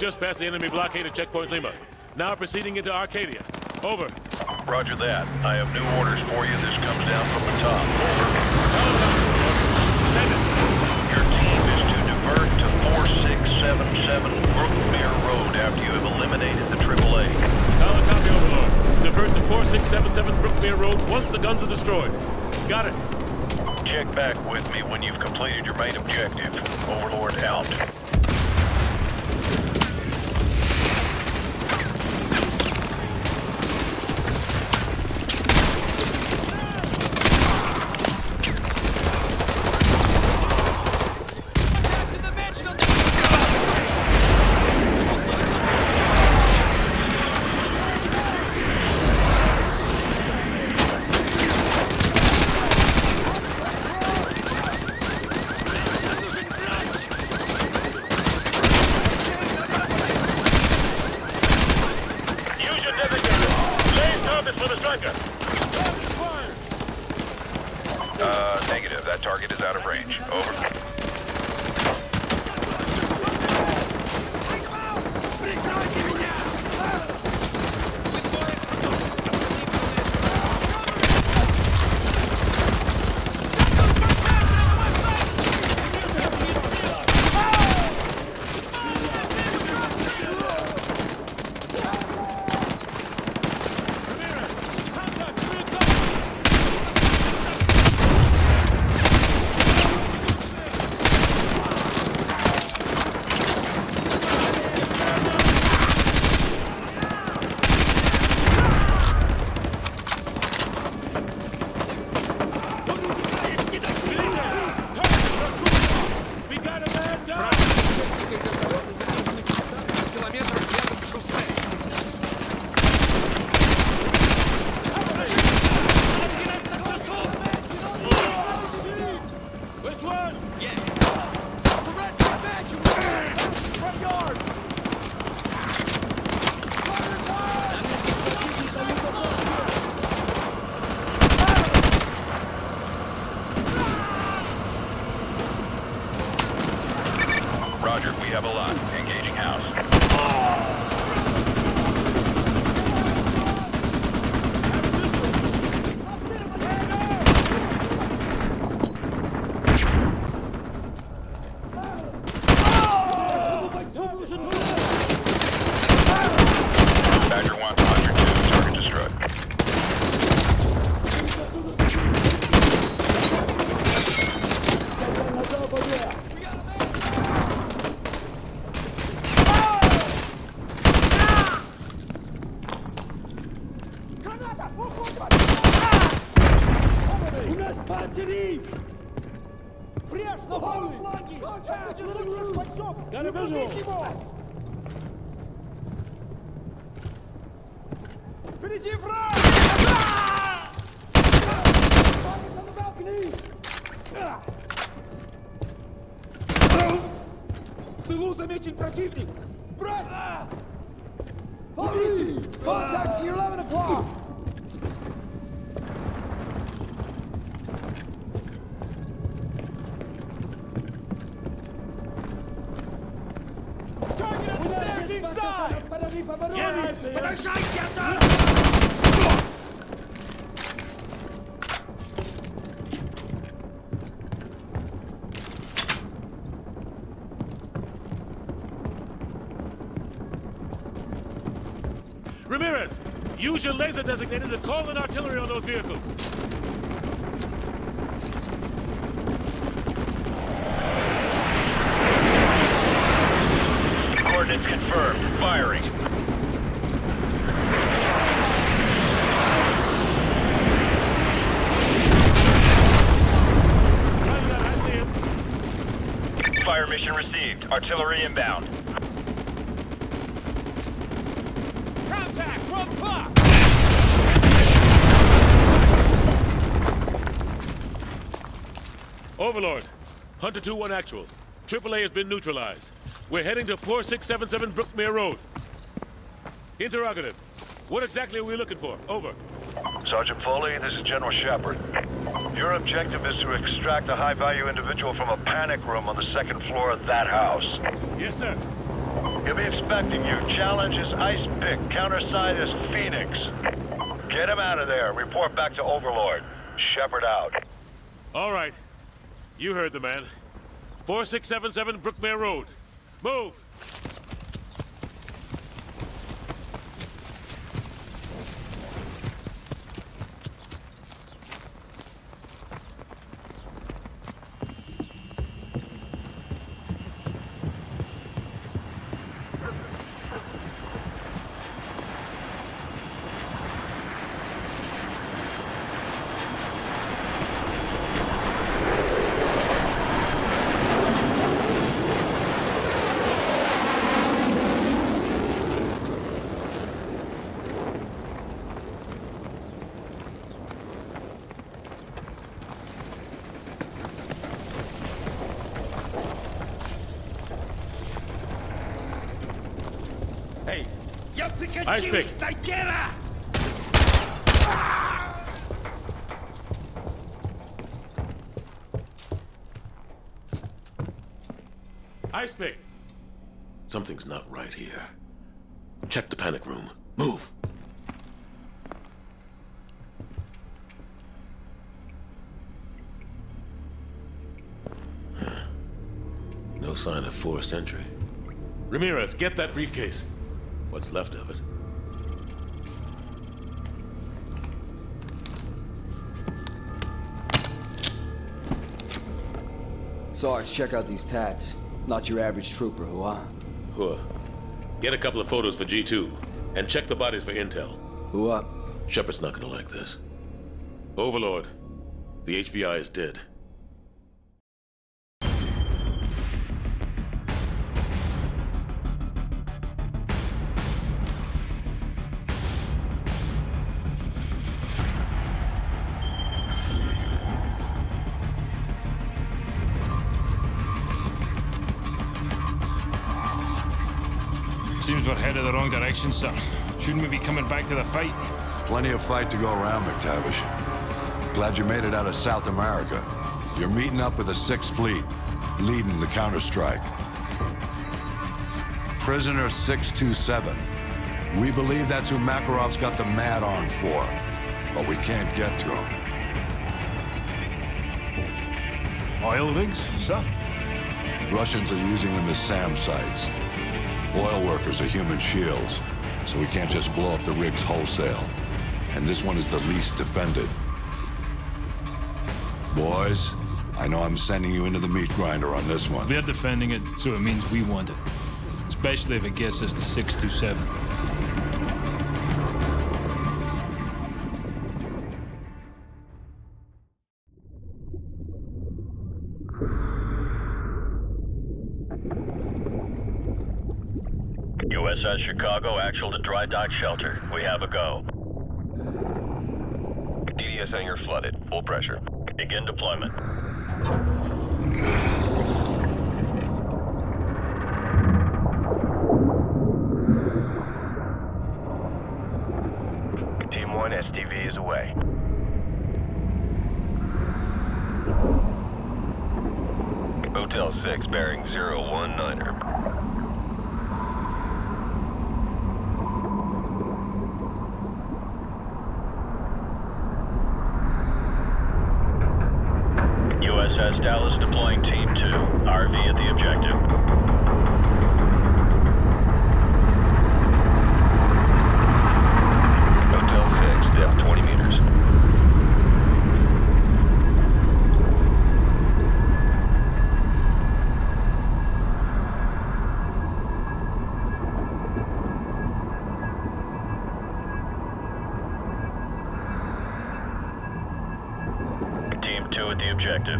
Just past the enemy blockade at Checkpoint Lima. Now proceeding into Arcadia. Over. Roger that. I have new orders for you. This comes down from the top. Over. Lieutenant. Your team is to divert to four six seven seven Brookmere Road after you have eliminated the triple A. Solid copy, Overlord. Divert to four six seven seven Brookmere Road once the guns are destroyed. Got it. Check back with me when you've completed your main objective. Overlord out. Got a visual! Впереди враг! On the balcony! В тылу замечен противник! Враг! Помните! Contact to your eleven o'clock! Подожай, Кертон! Ramirez, use your laser designator to call in artillery on those vehicles. Coordinates confirmed. Firing. Fire mission received. Artillery inbound. Contact! Run clock! Overlord, Hunter two one actual. triple A has been neutralized. We're heading to four six seven seven Brookmere Road. Interrogative. What exactly are we looking for? Over. Sergeant Foley, this is General Shepherd. Your objective is to extract a high-value individual from a panic room on the second floor of that house. Yes, sir. He'll be expecting you. Challenge is Ice Pick. Counterside is Phoenix. Get him out of there. Report back to Overlord. Shepherd out. All right. You heard the man. four six seven seven Brookmere Road. Move! I speak. I speak. Something's not right here. Check the panic room. Move. Huh. No sign of forced entry. Ramirez, get that briefcase. What's left of it. Sarge, check out these tats. Not your average trooper, huh? Huh. Get a couple of photos for G two, and check the bodies for intel. Who up? Shepard's not gonna like this. Overlord, the H B I is dead. Seems we're headed the wrong direction, sir. Shouldn't we be coming back to the fight? Plenty of fight to go around, McTavish. Glad you made it out of South America. You're meeting up with the Sixth Fleet, leading the counterstrike. Prisoner six two seven. We believe that's who Makarov's got the mad on for, but we can't get to him. Oil rigs, sir? Russians are using them as SAM sites. Oil workers are human shields, so we can't just blow up the rigs wholesale. And this one is the least defended. Boys, I know I'm sending you into the meat grinder on this one. They're defending it, so it means we want it. Especially if it gets us to six two seven. outside Chicago, actual to dry dock shelter. We have a go. D D S hangar flooded. Full pressure. Begin deployment. Team one, S T V is away. Hotel six, bearing zero one niner. Dallas deploying team two, R V at the objective. Hotel six, depth twenty meters. Team two at the objective.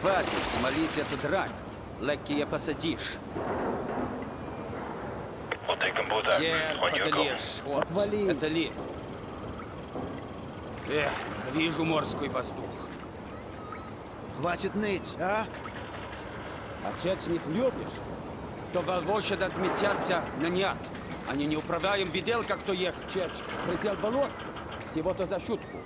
Хватит смолить эту дрань, Лакея посадишь. Терподолешь, вот, это ли. Эх, вижу морской воздух. Хватит ныть, а? А чечнев любишь, то волощад отметятся на нет. Они не управляем, видел, как то ех чеч. Прицел болот, всего-то за шутку.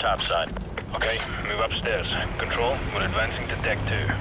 Topside. Okay, move upstairs. Control, we're advancing to deck two.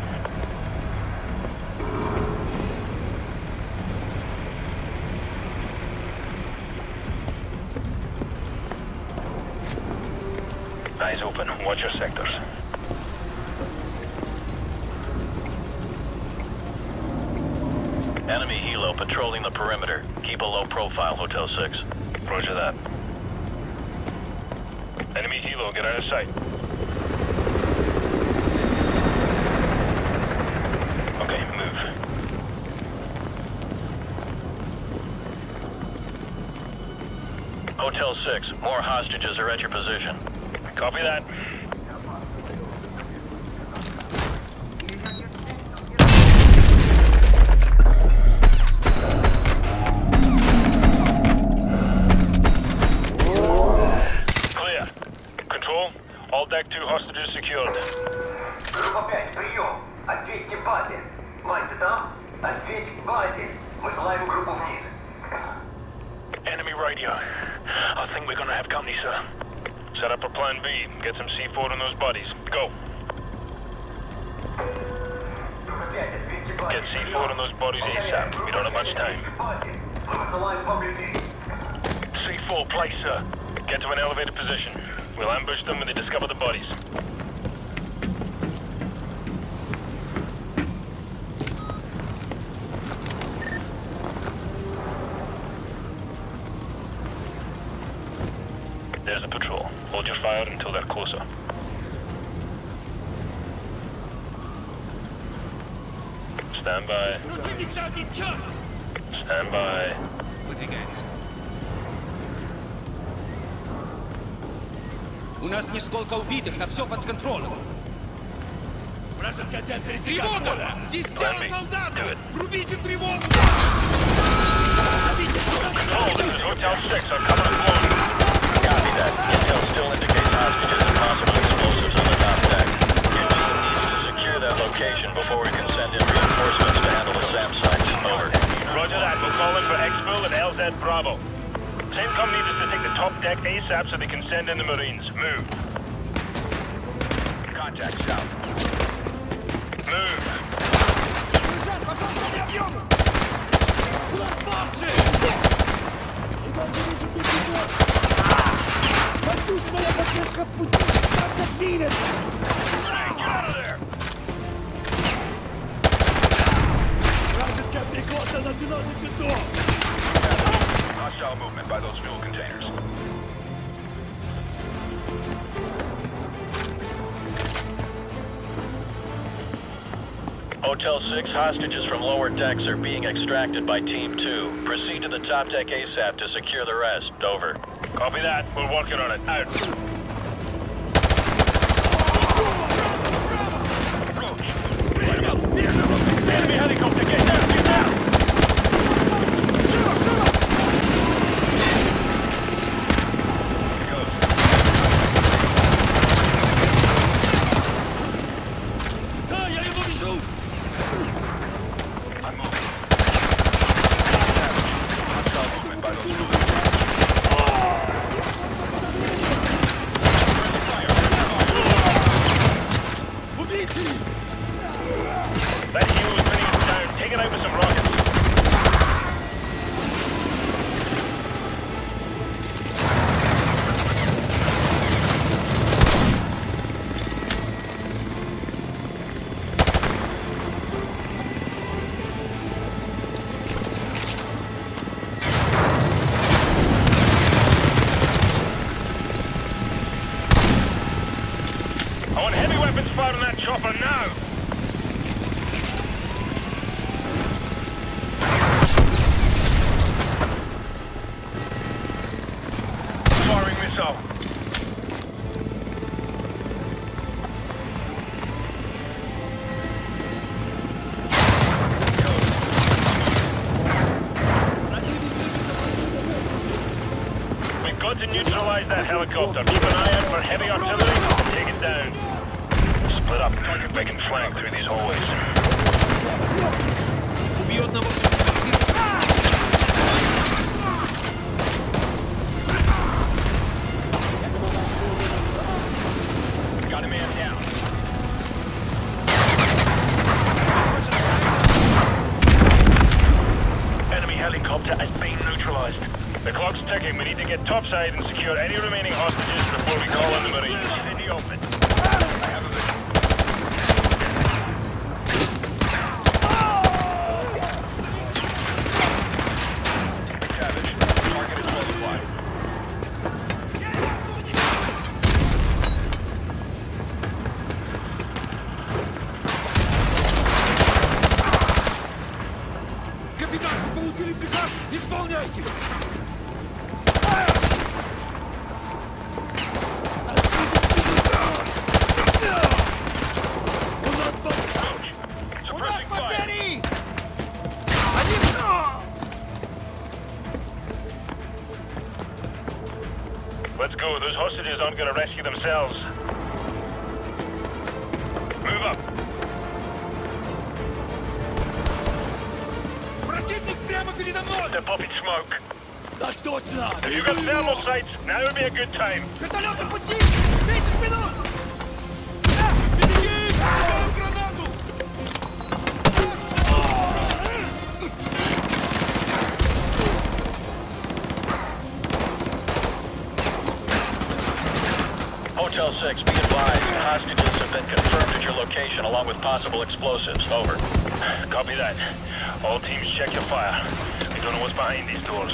Six, more hostages are at your position. Copy that. Clear. Control, all deck two hostages secured. Группа пять, прием. Ответьте базе. Мать, ты там? Ответь базе. Мы слаем группу вниз. Enemy radio. I think we're gonna have company, sir. Set up a plan B. Get some C four on those bodies. Go. Get C four on those bodies ASAP. We don't have much time. C four, place, sir. Get to an elevated position. We'll ambush them when they discover the bodies. There's a patrol. Hold your fire until they're closer. Stand by. Stand by. With the gangs. У нас не сколько убитых, на все под контролем. Тревога! Здесь тело солдата! Рубите тревогу! Location before we can send in reinforcements to handle the SAM sites. Over. Roger that. We'll call in for Expo and L Z Bravo. CENTCOM needs us to take the top deck ASAP so they can send in the Marines. Move. Contact south. Move. Get out of there! Hostile movement by those fuel containers. Hotel six, hostages from lower decks are being extracted by Team two. Proceed to the top deck ASAP to secure the rest. Over. Copy that. We're working on it. Out. Roach. Enemy helicopter gate down. Get down. Neutralize that helicopter. Keep an eye out for heavy artillery. Take it down. Split up. They can flank through these hallways. Got a man down. Enemy helicopter has been neutralized. The clock's ticking. We need to get topside and secure any remaining hostages before we call in the Marines. In the open. I have a vision. McTavish, target is close by. Капитан, получили приказ. Исполняйте! Those hostages aren't going to rescue themselves. Move up. They're popping smoke. If you've got thermal sights, now would be a good time. location along with possible explosives. Over. Copy that. All teams, check your fire. We don't know what's behind these doors.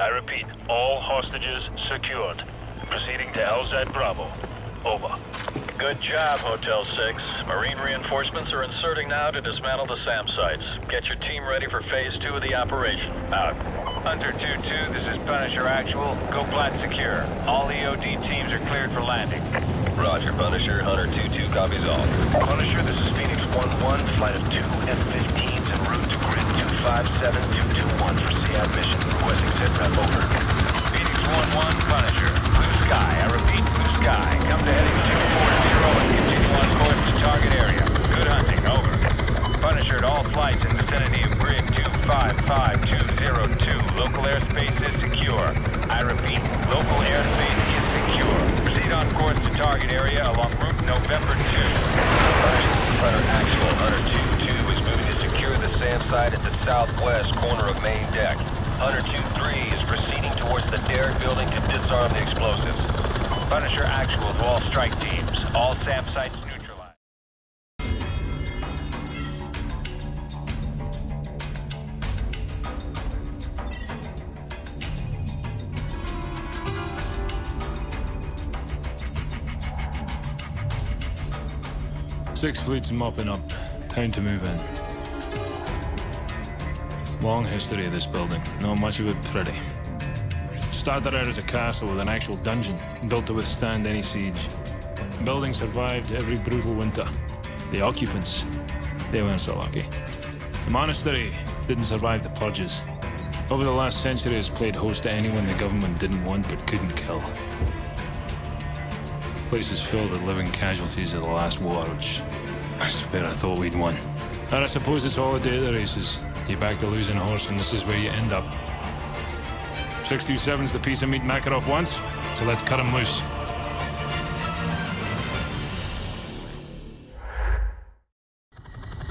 I repeat, all hostages secured. Proceeding to L Z Bravo. Over. Good job, Hotel six. Marine reinforcements are inserting now to dismantle the SAM sites. Get your team ready for phase two of the operation. Out. Hunter two two, this is Punisher Actual. Go plat secure. All E O D teams are cleared for landing. Roger, Punisher. Hunter two two copies all. Punisher, this is Phoenix one one, flight of two F fifteens en route to grid two five seven two two one for C I mission. Requesting set rep, over. Phoenix one one, Punisher. Blue sky, I repeat, blue sky. Come to heading two four zero and continue on course to target area. Good hunting, over. Punisher at all flights in vicinity of grid two five five two zero two. Local airspace is secure. I repeat, local airspace is secure. Proceed on course to target area along route November two. Punisher, Predator Actual, Hunter two two is moving to secure the SAM site at the southwest corner of main deck. Hunter two three is proceeding towards the Derrick building to disarm the explosives. Punisher Actual to all strike teams. All SAM sites neutralized. Six fleets mopping up. Time to move in. Long history of this building, not much of it pretty. Started out as a castle with an actual dungeon, built to withstand any siege. The building survived every brutal winter. The occupants, they weren't so lucky. The monastery didn't survive the purges. Over the last century, it's played host to anyone the government didn't want but couldn't kill. The place is filled with living casualties of the last war, which I swear I thought we'd won. And I suppose it's all a day of the races. You back the losing horse, and this is where you end up. six two seven's the piece of meat Makarov wants, so let's cut him loose.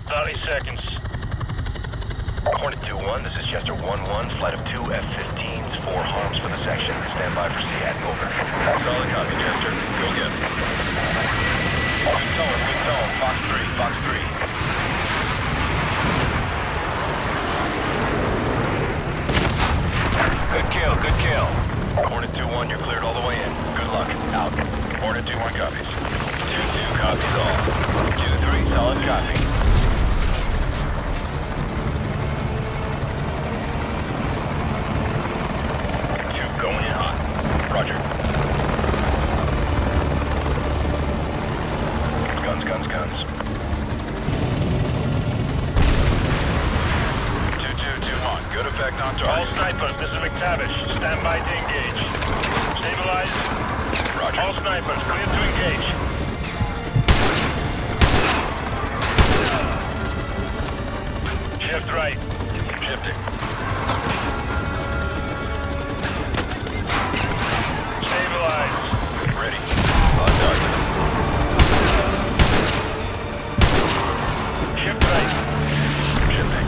thirty seconds. Hornet two one, this is Chester one one, flight of two F fifteens, four harms for the section. Stand by for C A D, over. Solid copy, Chester. Go again. Good tone, good tone. Fox three, Fox three. Good kill, good kill. Hornet two one, you're cleared all the way in. Good luck. Out. Hornet two one copies. two two copies all. two three, solid copy. two going in hot. Roger. Guns, guns, guns. two two, two on. Good effect on target. All snipers, this is McTavish. Stand by to engage. Stabilize. Roger. All snipers, clear to engage. Shift right. Shifting. Stabilize. Ready. On target. Shift right. Shifting.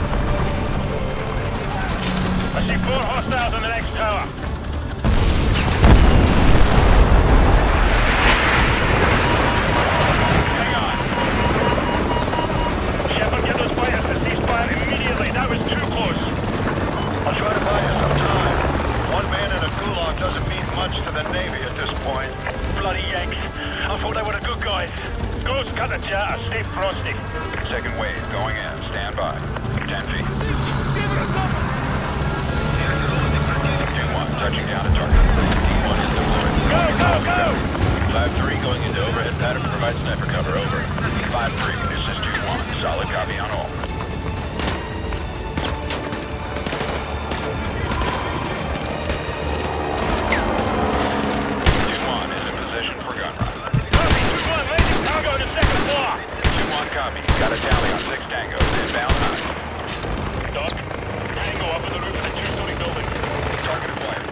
I see four hostiles on the next tower. Hang on. Shepherd, get those fighters to ceasefire immediately. That was too close. I'll try to buy you some time. One man in a gulag doesn't mean much to the Navy at this point. Bloody Yanks. I thought they were the good guys. Ghost, cut the chatter. Stay frosty. Second wave going in. Stand by. ten feet. Touching down to target. Go, go! going into overhead pattern, provide sniper cover, over. five three, this is two one, solid copy on all. two one is in position for gun run. Copy, two one, landing cargo to second block. two one, copy, got a tally on six tangos, inbound nine. Doc, tango up on the roof of the two-story building. Target acquired.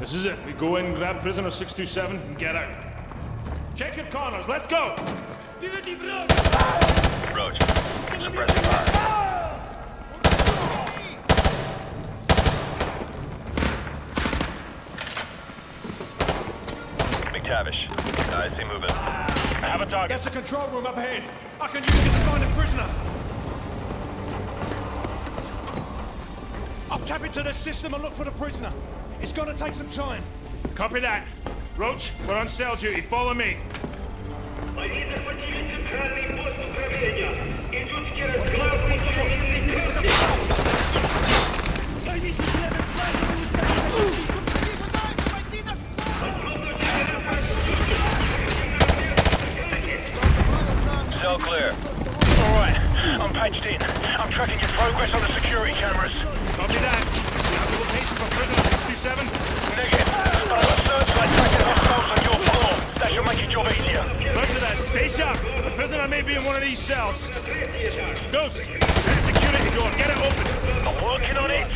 This is it. We go in, grab prisoner six two seven, and get out. Check your corners. Let's go! Roach, suppressing fire. McTavish, I see movement. I have a target. That's a control room up ahead. I can use it to find a prisoner. I'll tap into the system and look for the prisoner. It's gonna take some time. Copy that. Roach, we're on cell duty. Follow me. Cell clear. All right, I'm patched in. I'm tracking your progress on the security cameras. Copy that. Location for prisoner six two seven? Negative. But I have a searchlight tracking hostiles on your floor. That should make your job easier. Roger that. Stay sharp. The prisoner may be in one of these cells. Ghost, there's a security door. Get it open. I'm working on it.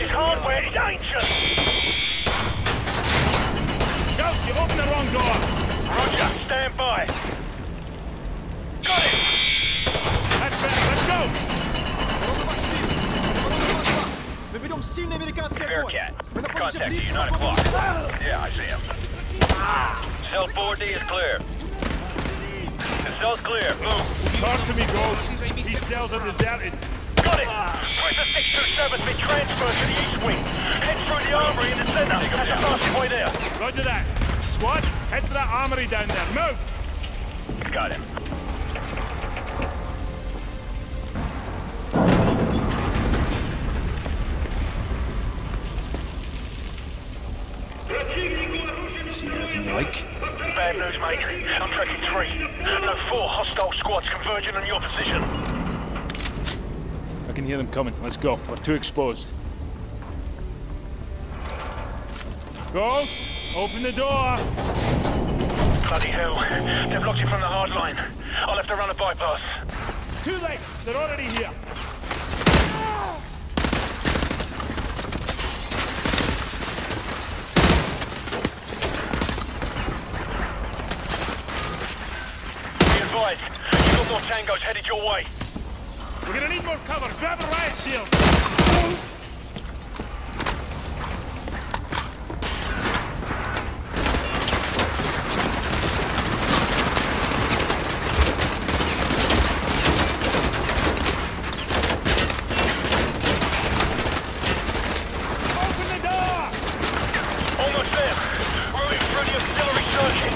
It's hardware. It's ancient. Ghost, you've opened the wrong door. Roger. Stand by. Got it. That's better. Let's go. Bearcat, contact you, nine o'clock. Yeah, I see him. Cell four D is clear. The cell's clear, move. Talk to me, Ghost. These cells are deserted. Got it! Pressure six two seven has been transferred to the east wing. Head through the armory in the center. That's a passing way there. Roger that. Squad, head to that armory down there. Move! Got him. Like? Bad news, mate. I'm tracking three. No, four hostile squads converging on your position. I can hear them coming. Let's go. We're too exposed. Ghost! Open the door! Bloody hell. They've blocked you from the hard line. I'll have to run a bypass. Too late. They're already here. Tango's headed your way. We're gonna need more cover. Grab a riot shield. Open the door. Almost there. We're in front of the auxiliary circuit.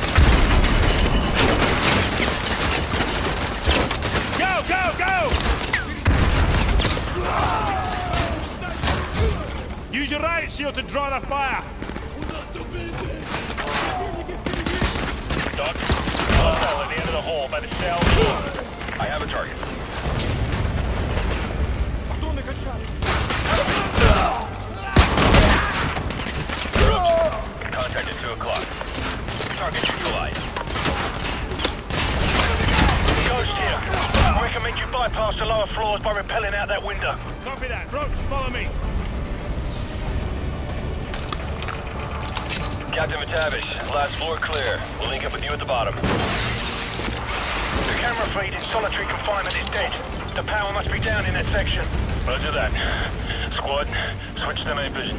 Go, go! Use your riot shield to draw the fire. Doc, hostile at the end of the hall by the cell. I have a target. doors by rappelling out that window. Copy that. Roach, follow me. Captain McTavish, last floor clear. We'll link up with you at the bottom. The camera feed in solitary confinement is dead. The power must be down in that section. Roger that. Squad, switch to night vision.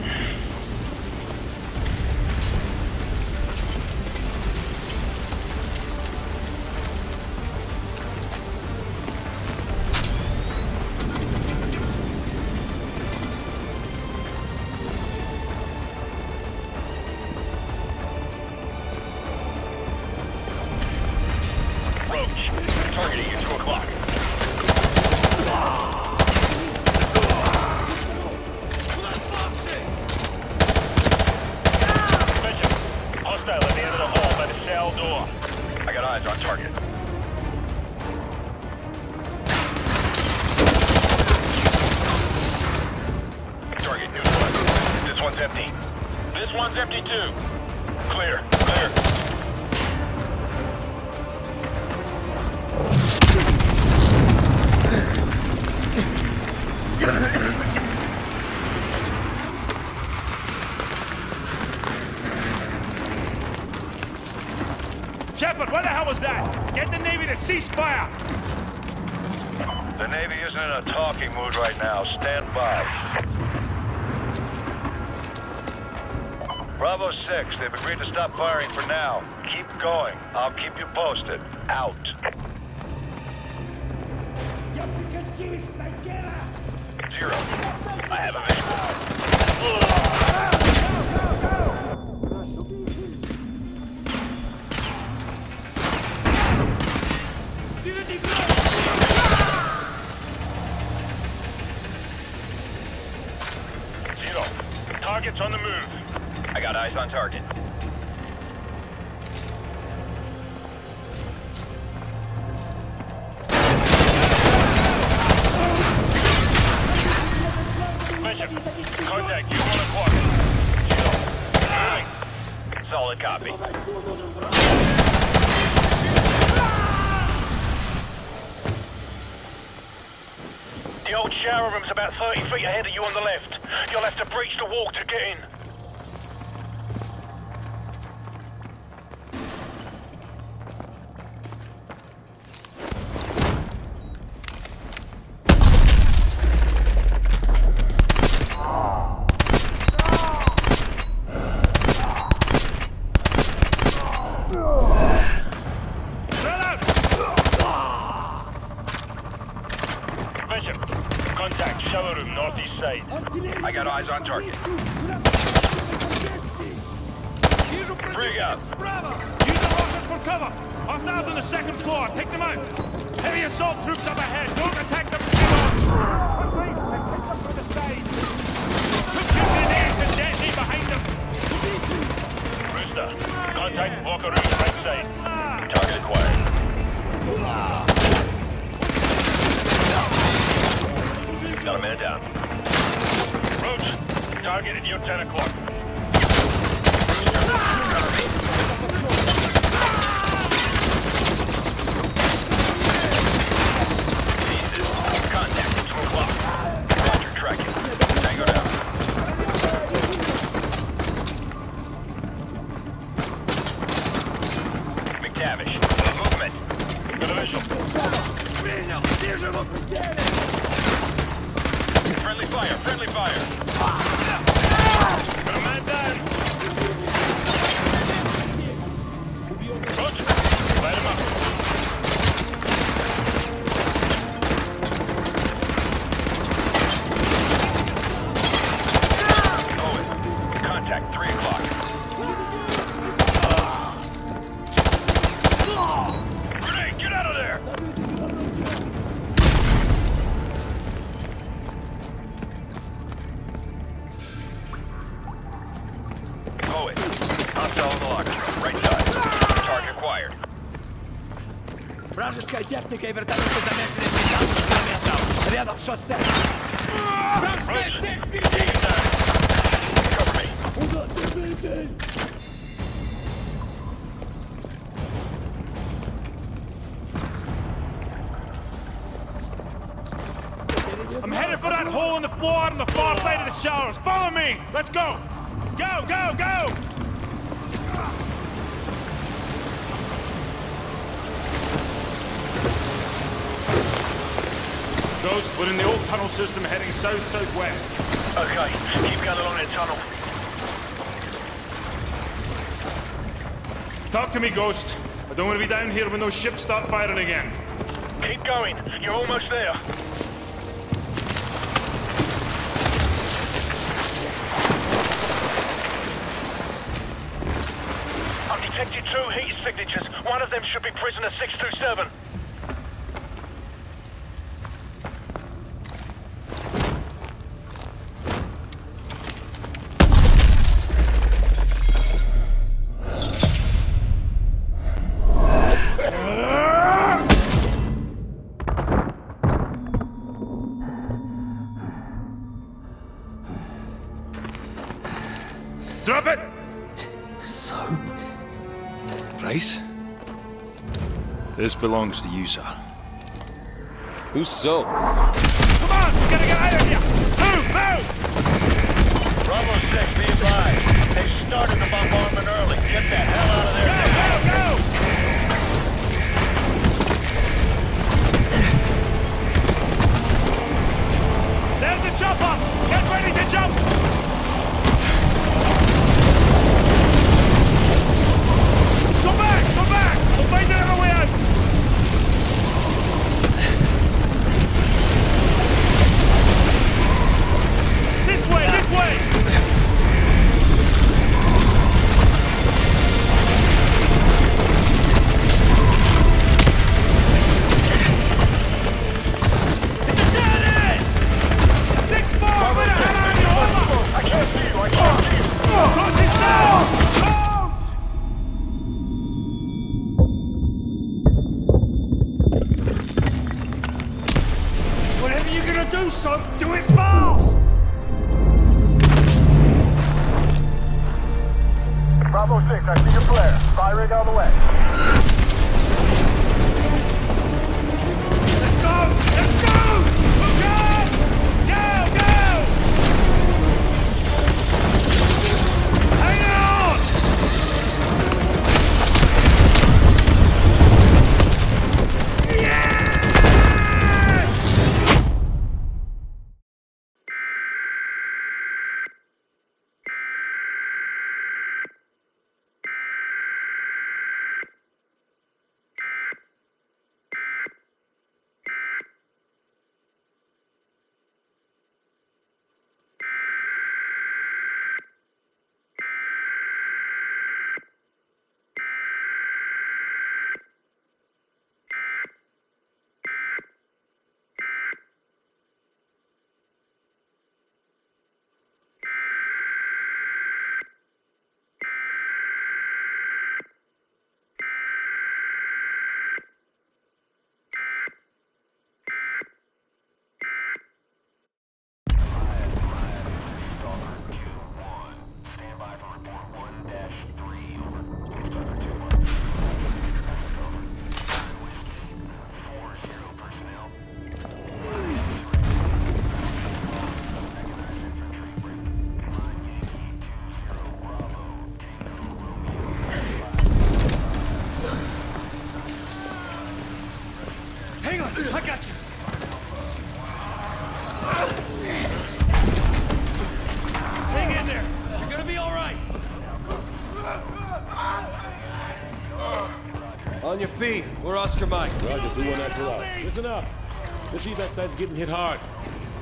Shepherd, what the hell was that? Get the Navy to cease fire! The Navy isn't in a talking mood right now. Stand by. Bravo six, they've agreed to stop firing for now. Keep going. I'll keep you posted. Out. Zero. I have a visual. Target's on the move. I got eyes on target. Bishop, contact you on the quarter. Solid copy. The old shower room's about thirty feet ahead of you on the left. You'll have to breach the wall to get in. I got eyes on target. Bring up. Use the rockets for cover. Hostiles on the second floor. Take them out. Heavy assault troops up ahead. Don't attack them. From the side. Put grenades and detonate behind them. Rooster, contact Walker room right side. Target acquired. Got a minute down. Target at your ten o'clock. Contact at two o'clock. Roger, tracking. Tango down. McTavish, movement. Good official. Friendly fire, friendly fire. floor out on the far side of the showers. Follow me! Let's go! Go, go, go! Ghost, we're in the old tunnel system heading south-southwest. Okay, keep going along that tunnel. Talk to me, Ghost. I don't want to be down here when those ships start firing again. Keep going. You're almost there. I've detected two heat signatures. One of them should be Prisoner six two seven. Drop it! Soap? Price? This belongs to you, sir. Who's Soap? Come on! We gotta get out of here! Move! Move! Bravo six, be advised. They started the bombardment early. Get the hell out of there now! Go, go, go! There's the chopper! Get ready to jump! Go back! Go back! We'll find another way out! This way! This way! It's a dead end! Six four! Wait a minute! I can't see you! I can't see you! Roach is down! Oh! Do so, do it fast! Bravo six, I see your flare. Firing on the way. Let's go! Let's go! Okay! Go, go! Hang on! Yeah! On your feet, we're Oscar Mike. Roger, two one nine two. Listen up. The evac side's getting hit hard.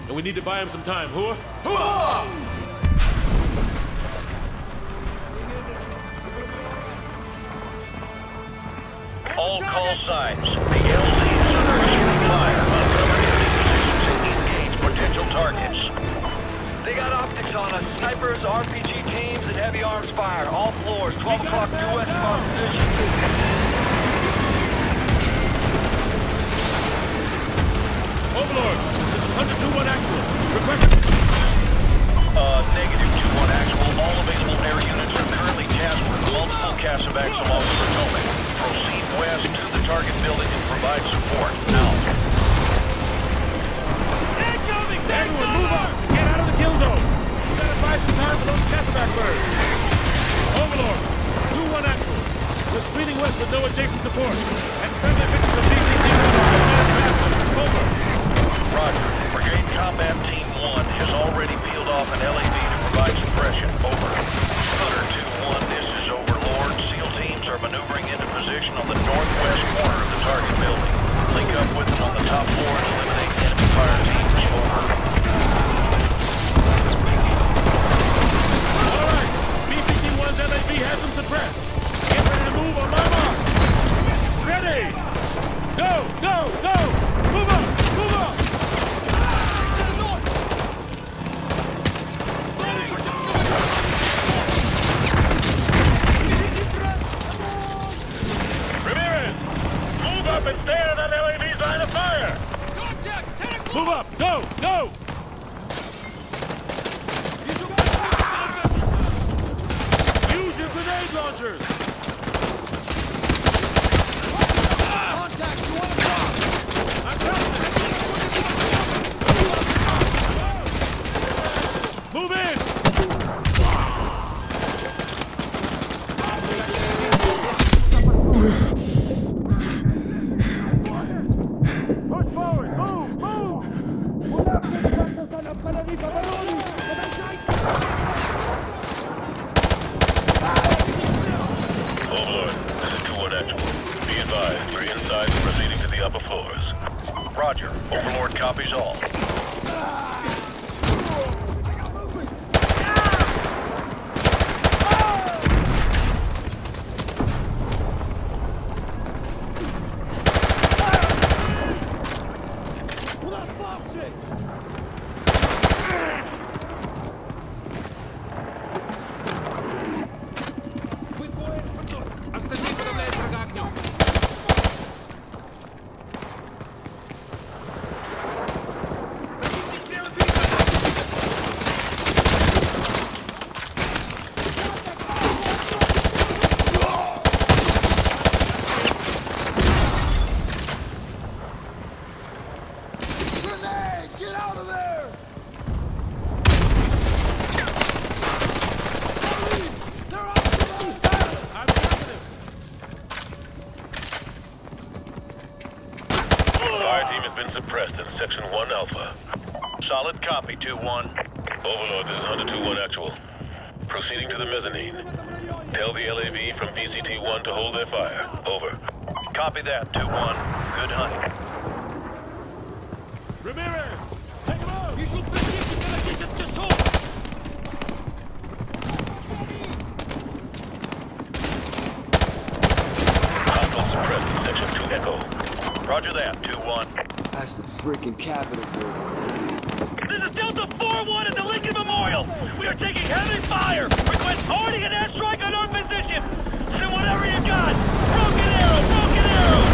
And we need to buy him some time. Hooah! Hooah! All call signs. The L C is under shooting fire. Engage potential targets. They got optics on us. Snipers, R P G teams, and heavy arms fire. All floors, twelve o'clock due west of our position. Overlord, this is Hunter two one Actual. Request a... Uh, negative two one Actual. All available air units are currently tasked with multiple Casavacs along the Potomac. Proceed west to the target building and provide support. Now. Incoming! Everyone, move up! Rojas with no adjacent support. And friendly pictures of D C T over. Roger. Brigade Combat Team one has already peeled off an L A V to provide suppression. Over. Cutter two one, this is Overlord. SEAL teams are maneuvering into position on the northwest corner of the target building. Link up with them on the top floor and eliminate enemy fire teams. Over. L A V has them suppressed. Get ready to move on my mark. Ready! Go! Go! Go! Move on! Move on! To the north! Ready! Ramirez! Move up and stay on that L A V's line of fire! Contact! Move up! Go! Go! Grenade launchers! Contact! You want to block? I'm coming! Move in! Push forward! Move! Move! Be advised, we're inside and proceeding to the upper floors. Roger. Overlord copies all. I got movement! Pull that bomb shit! Quick boy, some Остальные подавляют врага огнем. Противник слева перед. Suppressed in Section one Alpha. Solid copy, two one. Overlord, this is Hunter two one actual. Proceeding to the mezzanine. Tell the L A V from D C T one to hold their fire. Over. Copy that, two one. Good hunting. Ramirez! Take him out! You should protect the Galactic Assault! Hostile suppressed in Section two Echo. Roger that, two one. That's the freaking Capitol building. This is Delta four one at the Lincoln Memorial. We are taking heavy fire. Request boarding and airstrike on our position. Send whatever you got. Broken arrow, broken arrow.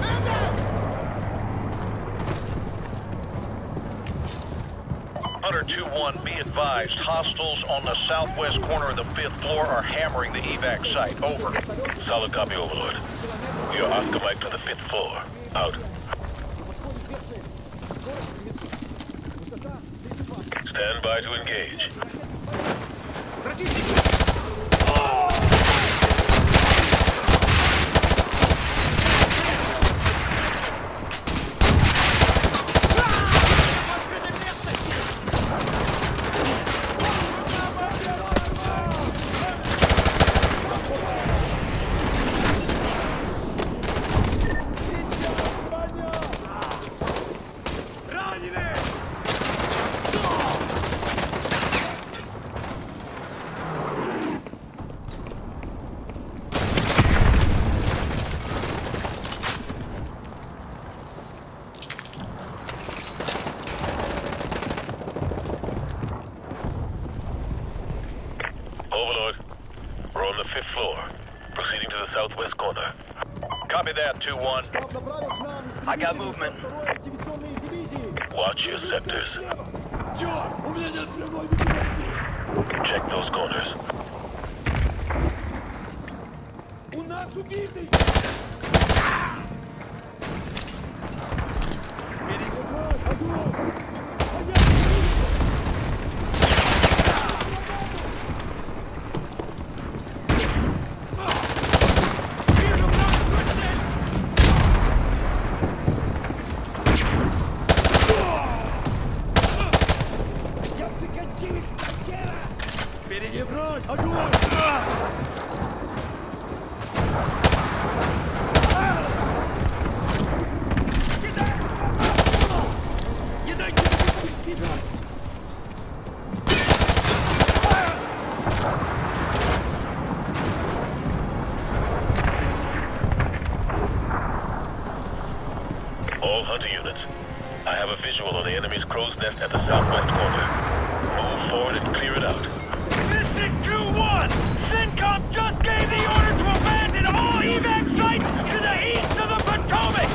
Man down. Hunter two one, be advised. Hostiles on the southwest corner of the fifth floor are hammering the evac site. Over. Solid copy, Overlord. We are Oscar Mike to the fifth floor. Out. Stand by to engage. I got movement. Watch your sectors. Check those corners. He's right. All Hunter units, I have a visual on the enemy's crow's nest at the southwest corner. Move forward and clear it out. Mystic two one! Syncom just gave the order to abandon all evac sites to the east of the Potomac!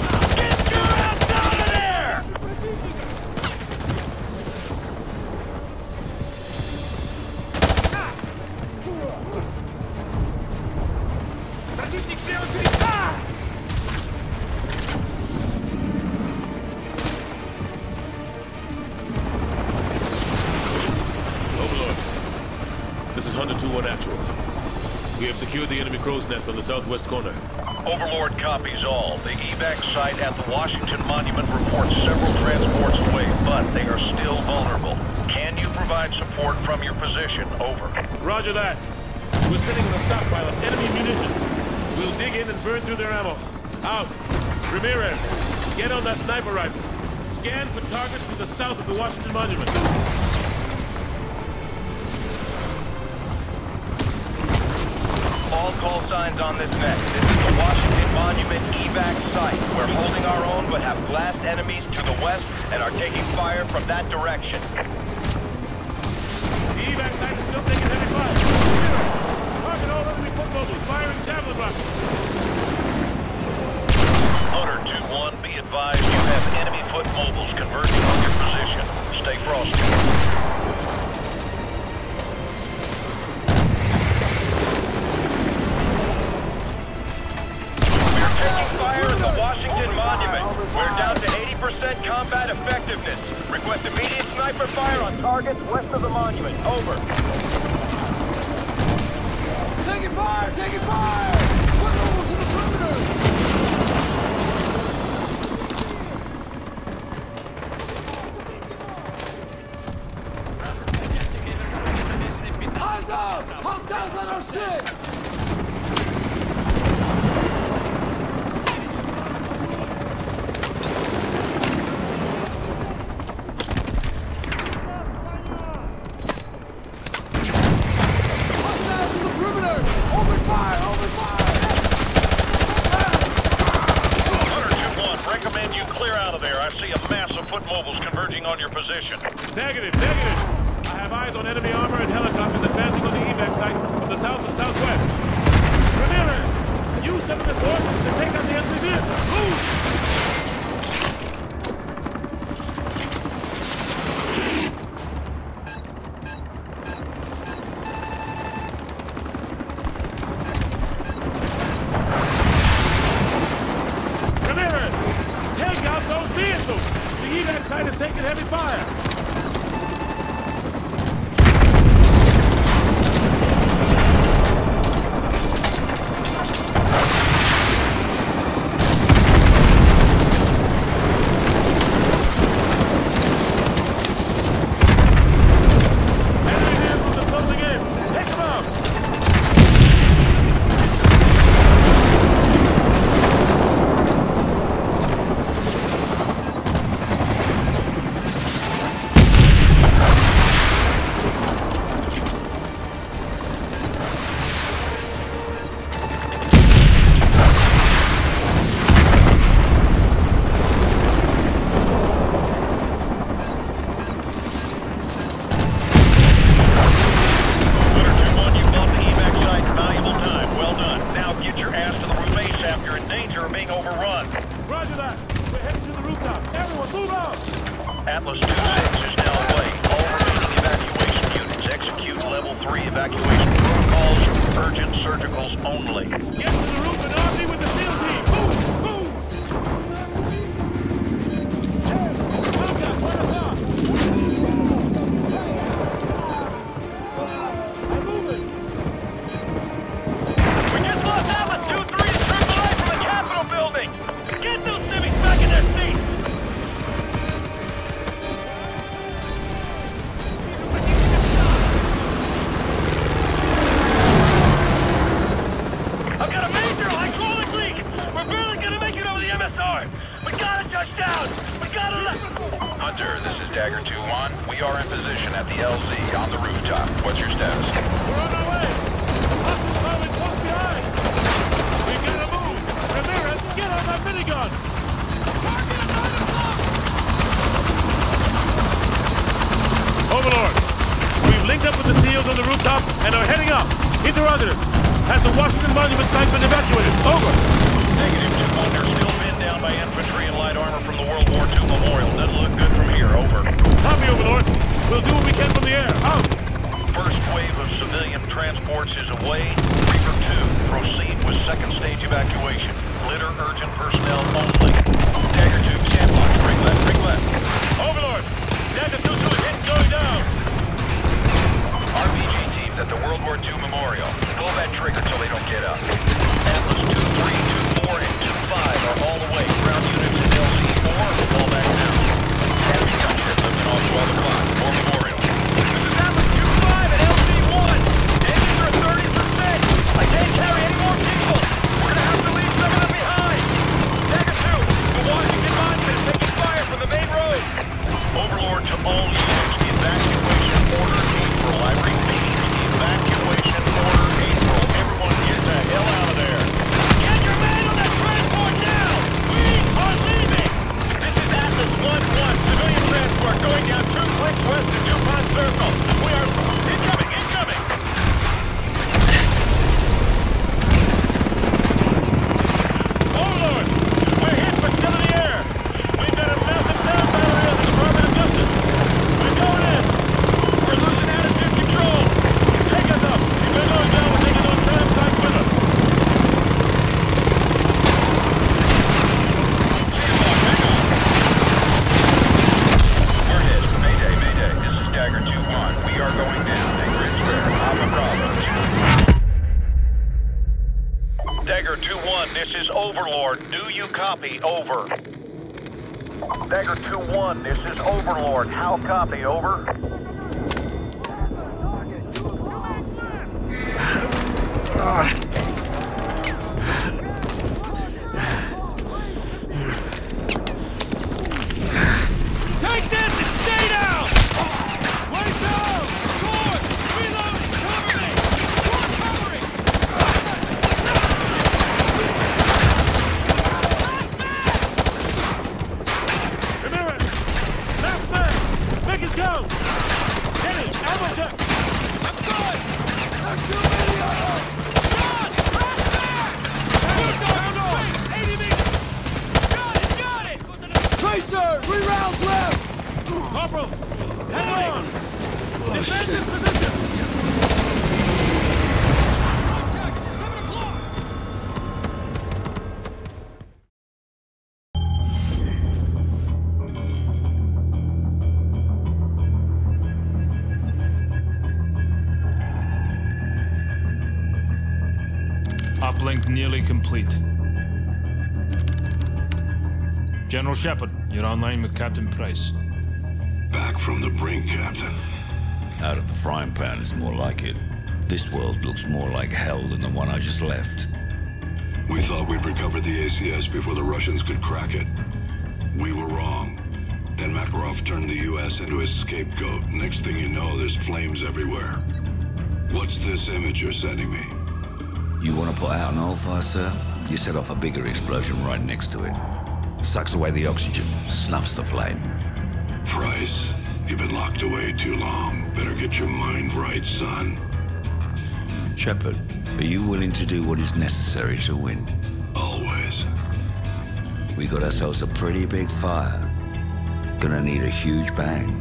We have secured the enemy crow's nest on the southwest corner. Overlord copies all. The evac site at the Washington Monument reports several transports away, but they are still vulnerable. Can you provide support from your position? Over. Roger that. We're sitting on a stockpile of enemy munitions. We'll dig in and burn through their ammo. Out. Ramirez, get on that sniper rifle. Scan for targets to the south of the Washington Monument. All call signs on this map. This is the Washington Monument evac site. We're holding our own but have glassed enemies to the west and are taking fire from that direction. The evac site is still taking heavy fire. Target all enemy foot mobiles, firing javelin rockets. Hunter two one, be advised you have enemy foot mobiles converging on your position. Stay frosty. Washington Monument. We're down to eighty percent combat effectiveness. Request immediate sniper fire on targets west of the monument. Over. Taking fire! Taking fire! Put holes in the perimeter! Eyes up! Hostiles on our six! We got a touchdown! We got a... Hunter, this is Dagger two one. We are in position at the L Z on the rooftop. What's your status? We're on our way! Hostile pilot close behind! We gotta move! Ramirez, get on that minigun! Target at nine o'clock! Overlord, we've linked up with the SEALs on the rooftop and are heading up. Interrogative, has the Washington Monument site been evacuated? Over! Negative, two Hunter, still pinned down by infantry and light armor from the World War two Memorial. Doesn't look good from here, over. Copy, Overlord. We'll do what we can from the air. Out! First wave of civilian transports is away. Reaper two, proceed with second stage evacuation. Litter urgent personnel only. Dagger two, stand locked. Ring left, ring left. Overlord! Dagger two two is hit, going down! R P G teams at the World War two Memorial. Pull that trigger till they don't get up. Atlas two three, two four, and two five are all away. Ground units in L C four will fall back down. Enemy gunship lifting off twelve o'clock. More Memorial. This is Atlas two five at L C one. Engines are thirty percent. I can't carry any more people. We're going to have to leave some of them behind. Dagger two, the Washington Monument is taking fire from the main road. Overlord to all units. The evacuation order came for library meetings. The evacuation order came for everyone get the hell out of there. Get your man on that transport now! We are leaving! This is Atlas one one. Civilian transport going down two clicks west to DuPont Circle. We are incoming, incoming! Overlord! We're hit but still in the air! We've got a massive sound battery on the Department of Justice! We're going in! We're losing attitude control! Take us up! If they're going down, we're taking those tram sites with us! Sandbox, hang on! We're hit. Mayday, mayday. This is Dagger two one. We are going down. Dagger is clear. Alpha Bravo. Dagger two one, this is Overlord. Do you copy? Over. Dagger two one, this is Overlord. How copy? Over. Take this and stay down! Waist down! Forward! Reloading! Cover me! Forward covering! Ramirez! Last man! Make it go! Get it! Ammo check! I'm going! There's too many of them! John! Last man! Move down the face! eighty meters! Got it! Got it! Tracer! Three rounds left! Corporal! Hang on! Defend this position! Contact! seven o'clock! Uplink nearly complete. General Shepherd, you're online with Captain Price. Back from the brink, Captain. Out of the frying pan is more like it. This world looks more like hell than the one I just left. We thought we'd recovered the A C S before the Russians could crack it. We were wrong. Then Makarov turned the U S into his scapegoat. Next thing you know, there's flames everywhere. What's this image you're sending me? You want to put out an oil fire, sir? You set off a bigger explosion right next to it. Sucks away the oxygen, snuffs the flame. Price, you've been locked away too long. Better get your mind right, son. Shepherd, are you willing to do what is necessary to win? Always. We got ourselves a pretty big fire. Gonna need a huge bang.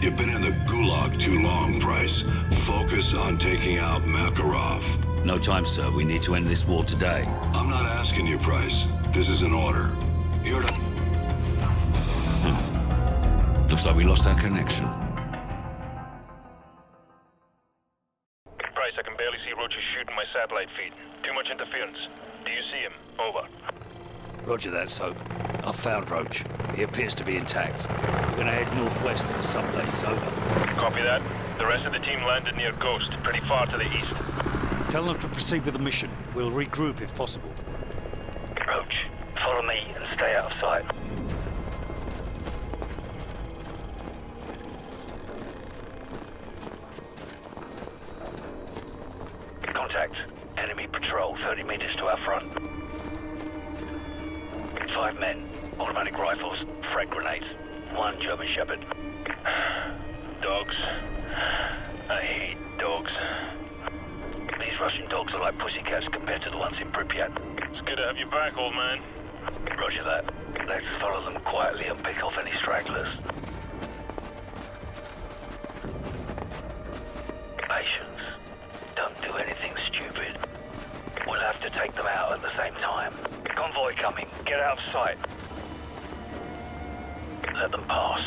You've been in the gulag too long, Price. Focus on taking out Makarov. No time, sir. We need to end this war today. I'm not asking you, Price. This is an order. You're to... Hmm. Looks like we lost our connection. Price, I can barely see Roach shooting my satellite feed. Too much interference. Do you see him? Over. Roger that, Soap. I've found Roach. He appears to be intact. We're gonna head northwest to someplace. Over. Copy that. The rest of the team landed near Ghost, pretty far to the east. Tell them to proceed with the mission. We'll regroup if possible. Roach, follow me and stay out of sight. to our front. Five men, automatic rifles, frag grenades, one German Shepherd. Dogs. I hate dogs. These Russian dogs are like pussycats compared to the ones in Pripyat. It's good to have you back, old man. Roger that. Let's follow them quietly and pick off any stragglers. Patience. Don't do anything stupid. We'll have to take them out at the same time. Convoy coming. Get out of sight. Let them pass.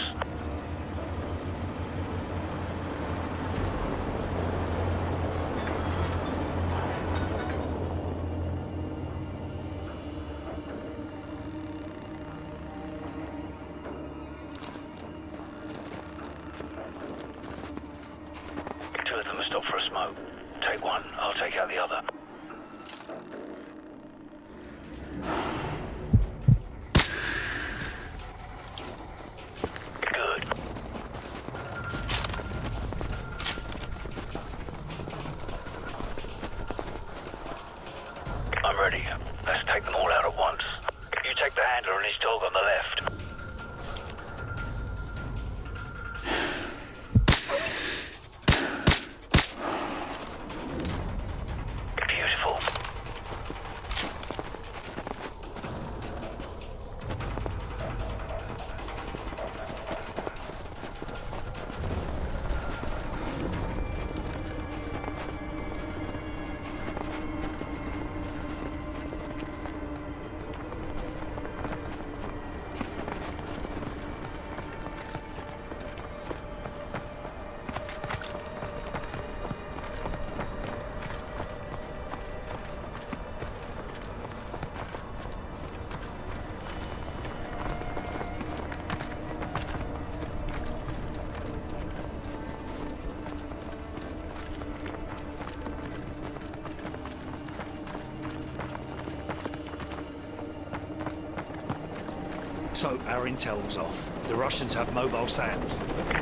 So our intel was off. The Russians have mobile SAMs.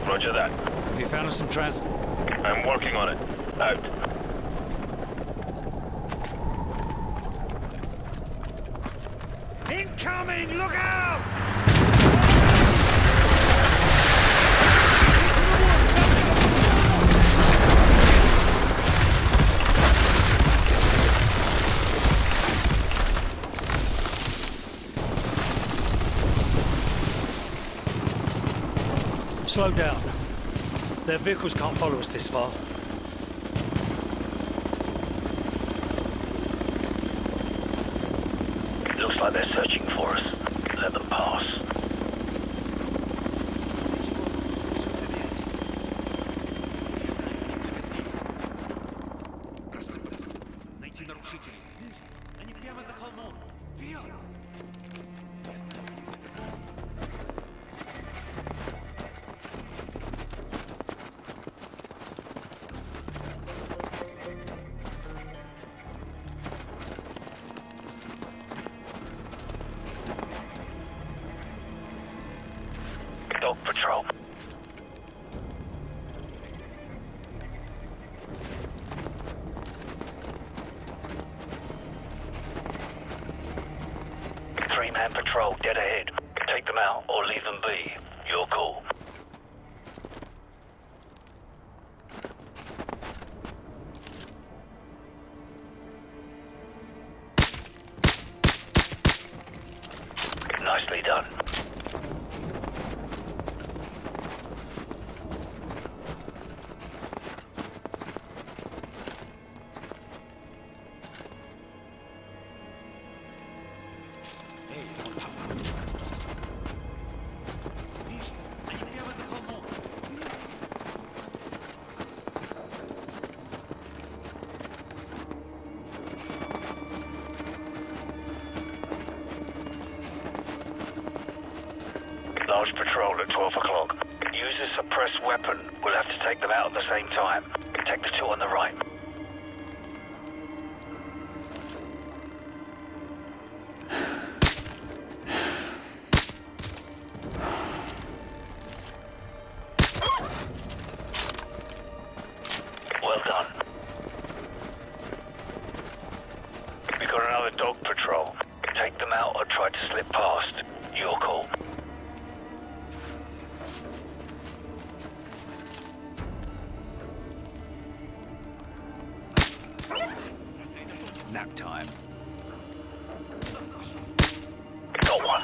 Roger that. Have you found us some transport? I'm working on it. Out. Incoming! Look out! Slow down. Their vehicles can't follow us this far. Looks like they're searching for us. Let them pass. Large patrol at twelve o'clock. Use a suppressed weapon. We'll have to take them out at the same time. Take the two on the right. Well done. We've got another time. Got one.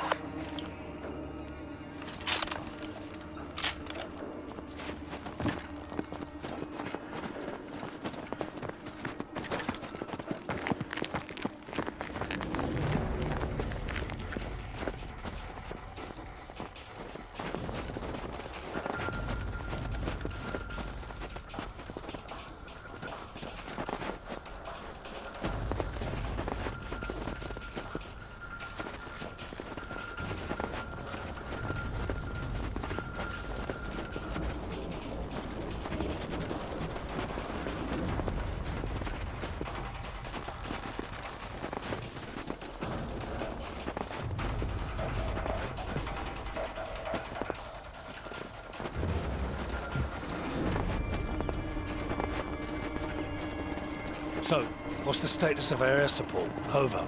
So, what's the status of our air support? Over.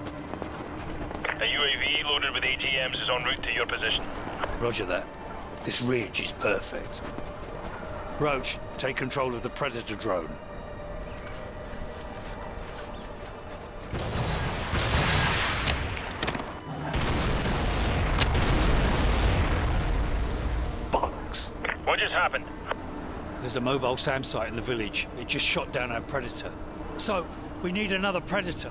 A U A V loaded with A G Ms is en route to your position. Roger that. This ridge is perfect. Roach, take control of the Predator drone. Bollocks! What just happened? There's a mobile SAM site in the village. It just shot down our Predator. Soap, we need another Predator.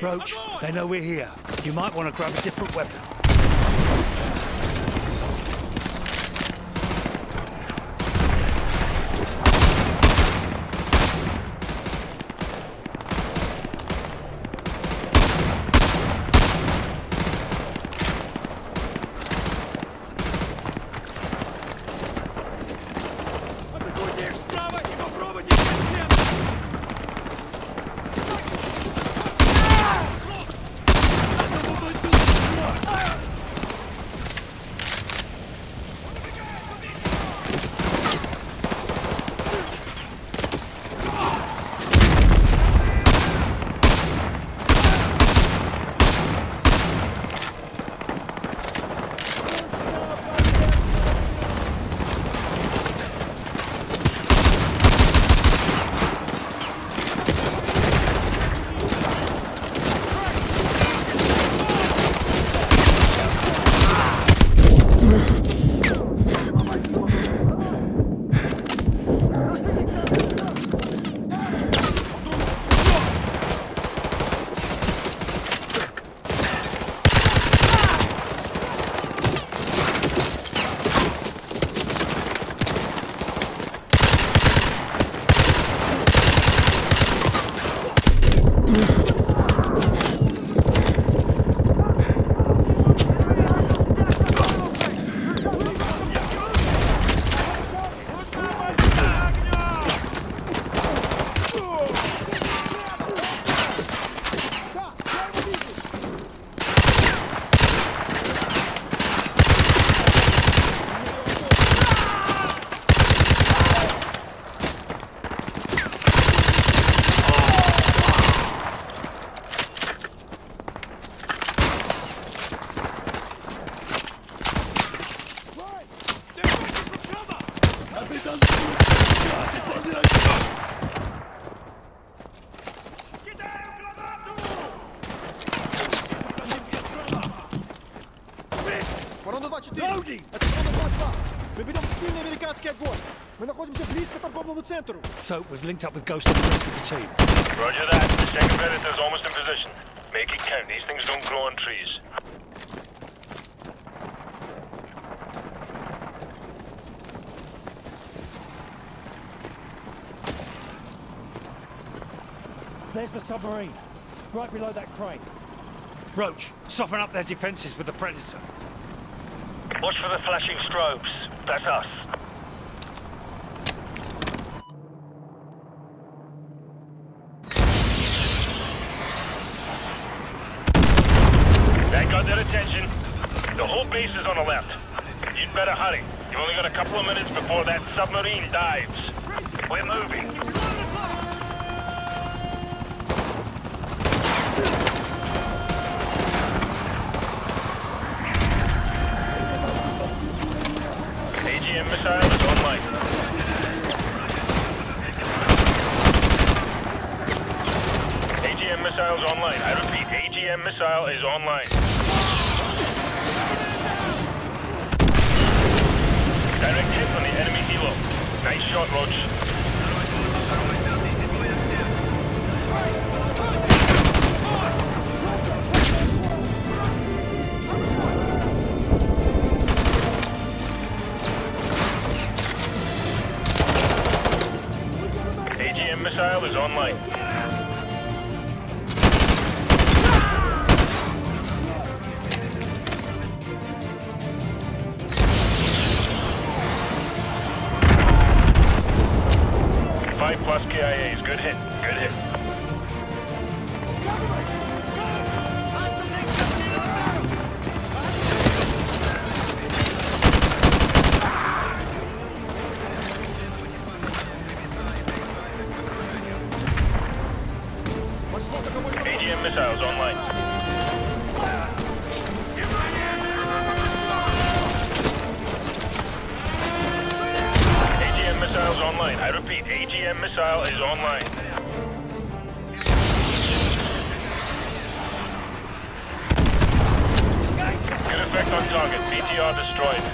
Roach, they know we're here. You might want to grab a different weapon. So, we've linked up with Ghost and the rest of the team. Roger that. The second Predator's almost in position. Make it count. These things don't grow on trees. There's the submarine. Right below that crane. Roach, soften up their defenses with the Predator. Watch for the flashing strobes. That's us. Base is on the left. You'd better hurry. You've only got a couple of minutes before that submarine dives. We're moving. Ram missile is online. Direct hit on the enemy helo. Nice shot, Roach. Missile is online. Five plus K I As. Good hit. Good hit. Missiles online. A G M missiles online. I repeat, A G M missile is online. Good effect on target. B T R destroyed.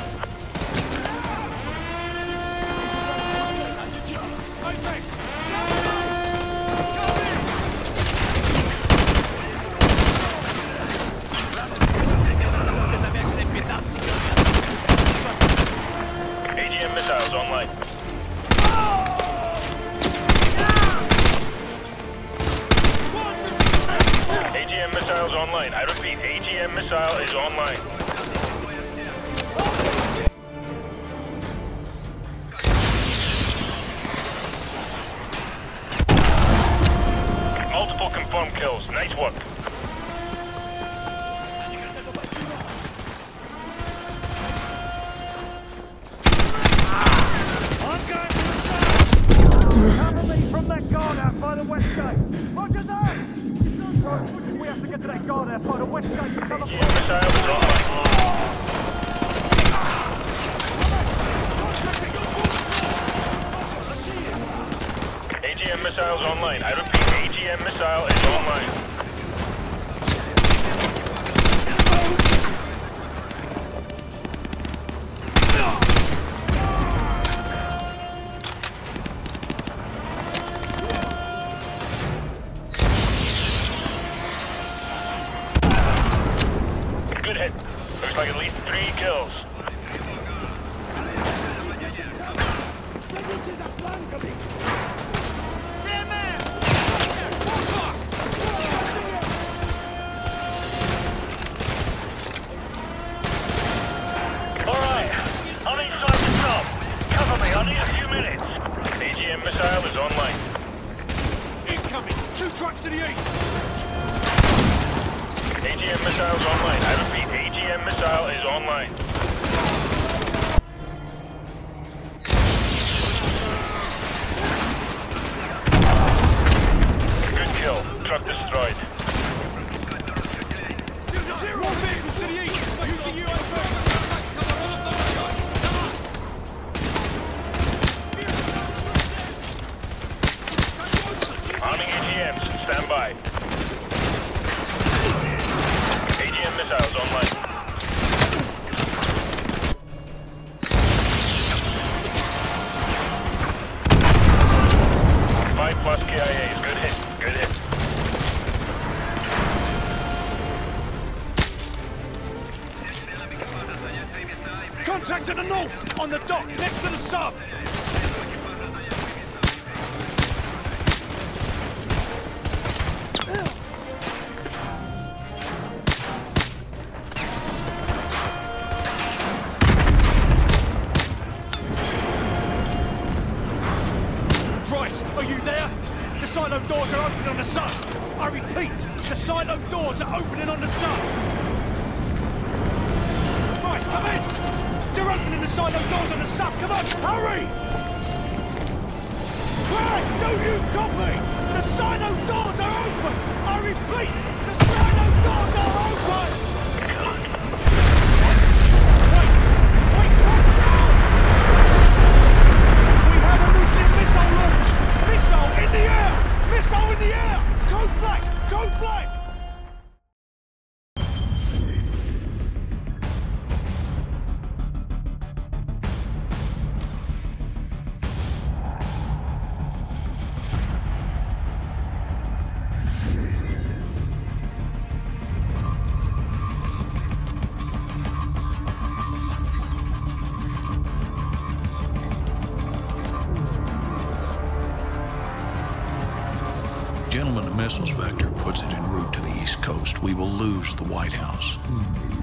the missiles vector puts it en route to the East Coast, we will lose the White House.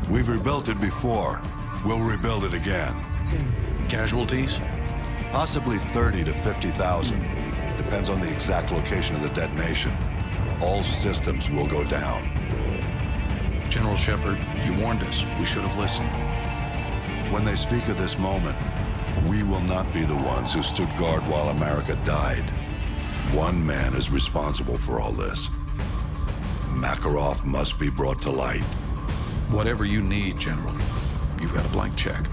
We've rebuilt it before. We'll rebuild it again. Casualties? Possibly thirty to fifty thousand. Depends on the exact location of the detonation. All systems will go down. General Shepherd, you warned us. We should have listened. When they speak of this moment, we will not be the ones who stood guard while America died. One man is responsible for all this. Makarov must be brought to light. Whatever you need, General, you've got a blank check.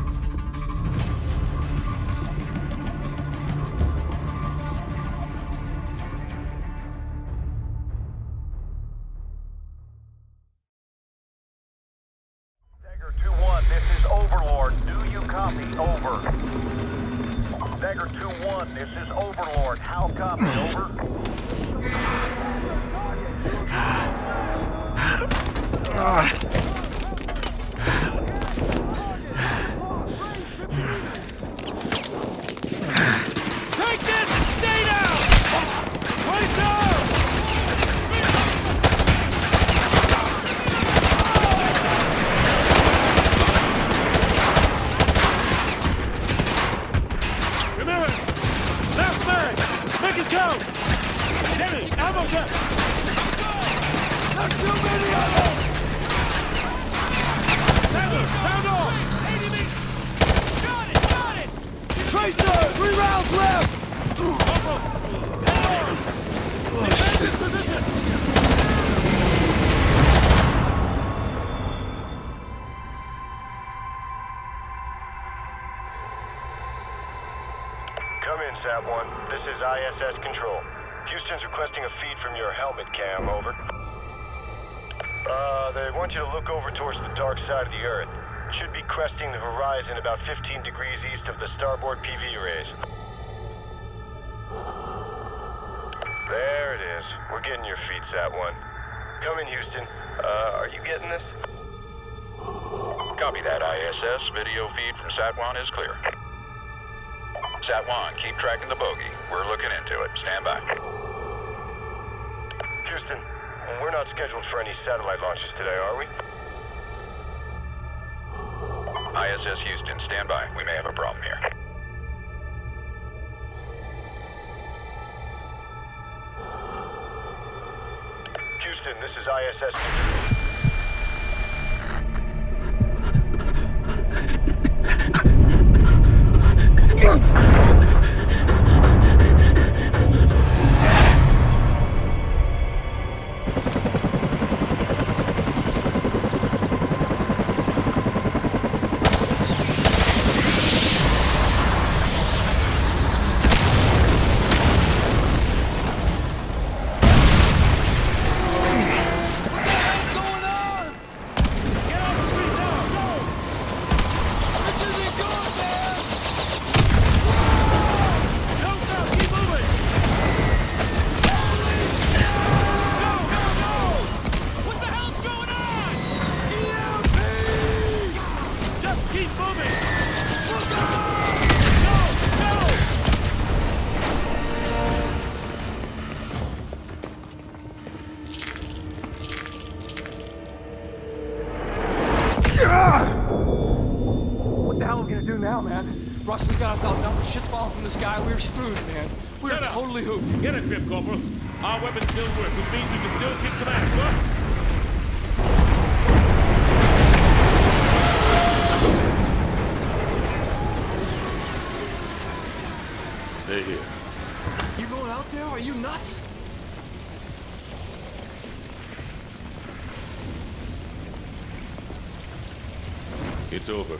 It's over.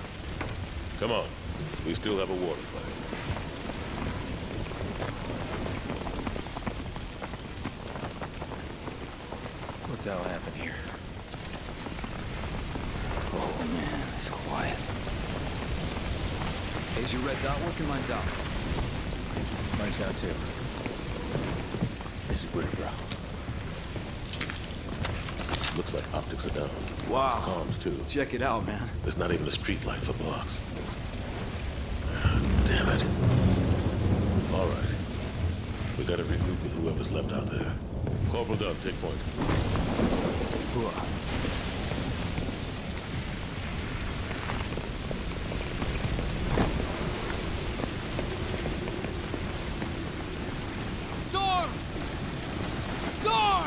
Come on. We still have a water fight. What the hell happened here? Oh, man. It's quiet. Is your red dot working? Mine's out. Mine's out, too. This is weird, bro. Looks like optics are down. Wow. Comms, too. Check it out, man. There's not even a street light for blocks. Oh, damn it. All right. We gotta regroup with whoever's left out there. Corporal down, take point. Storm! Storm!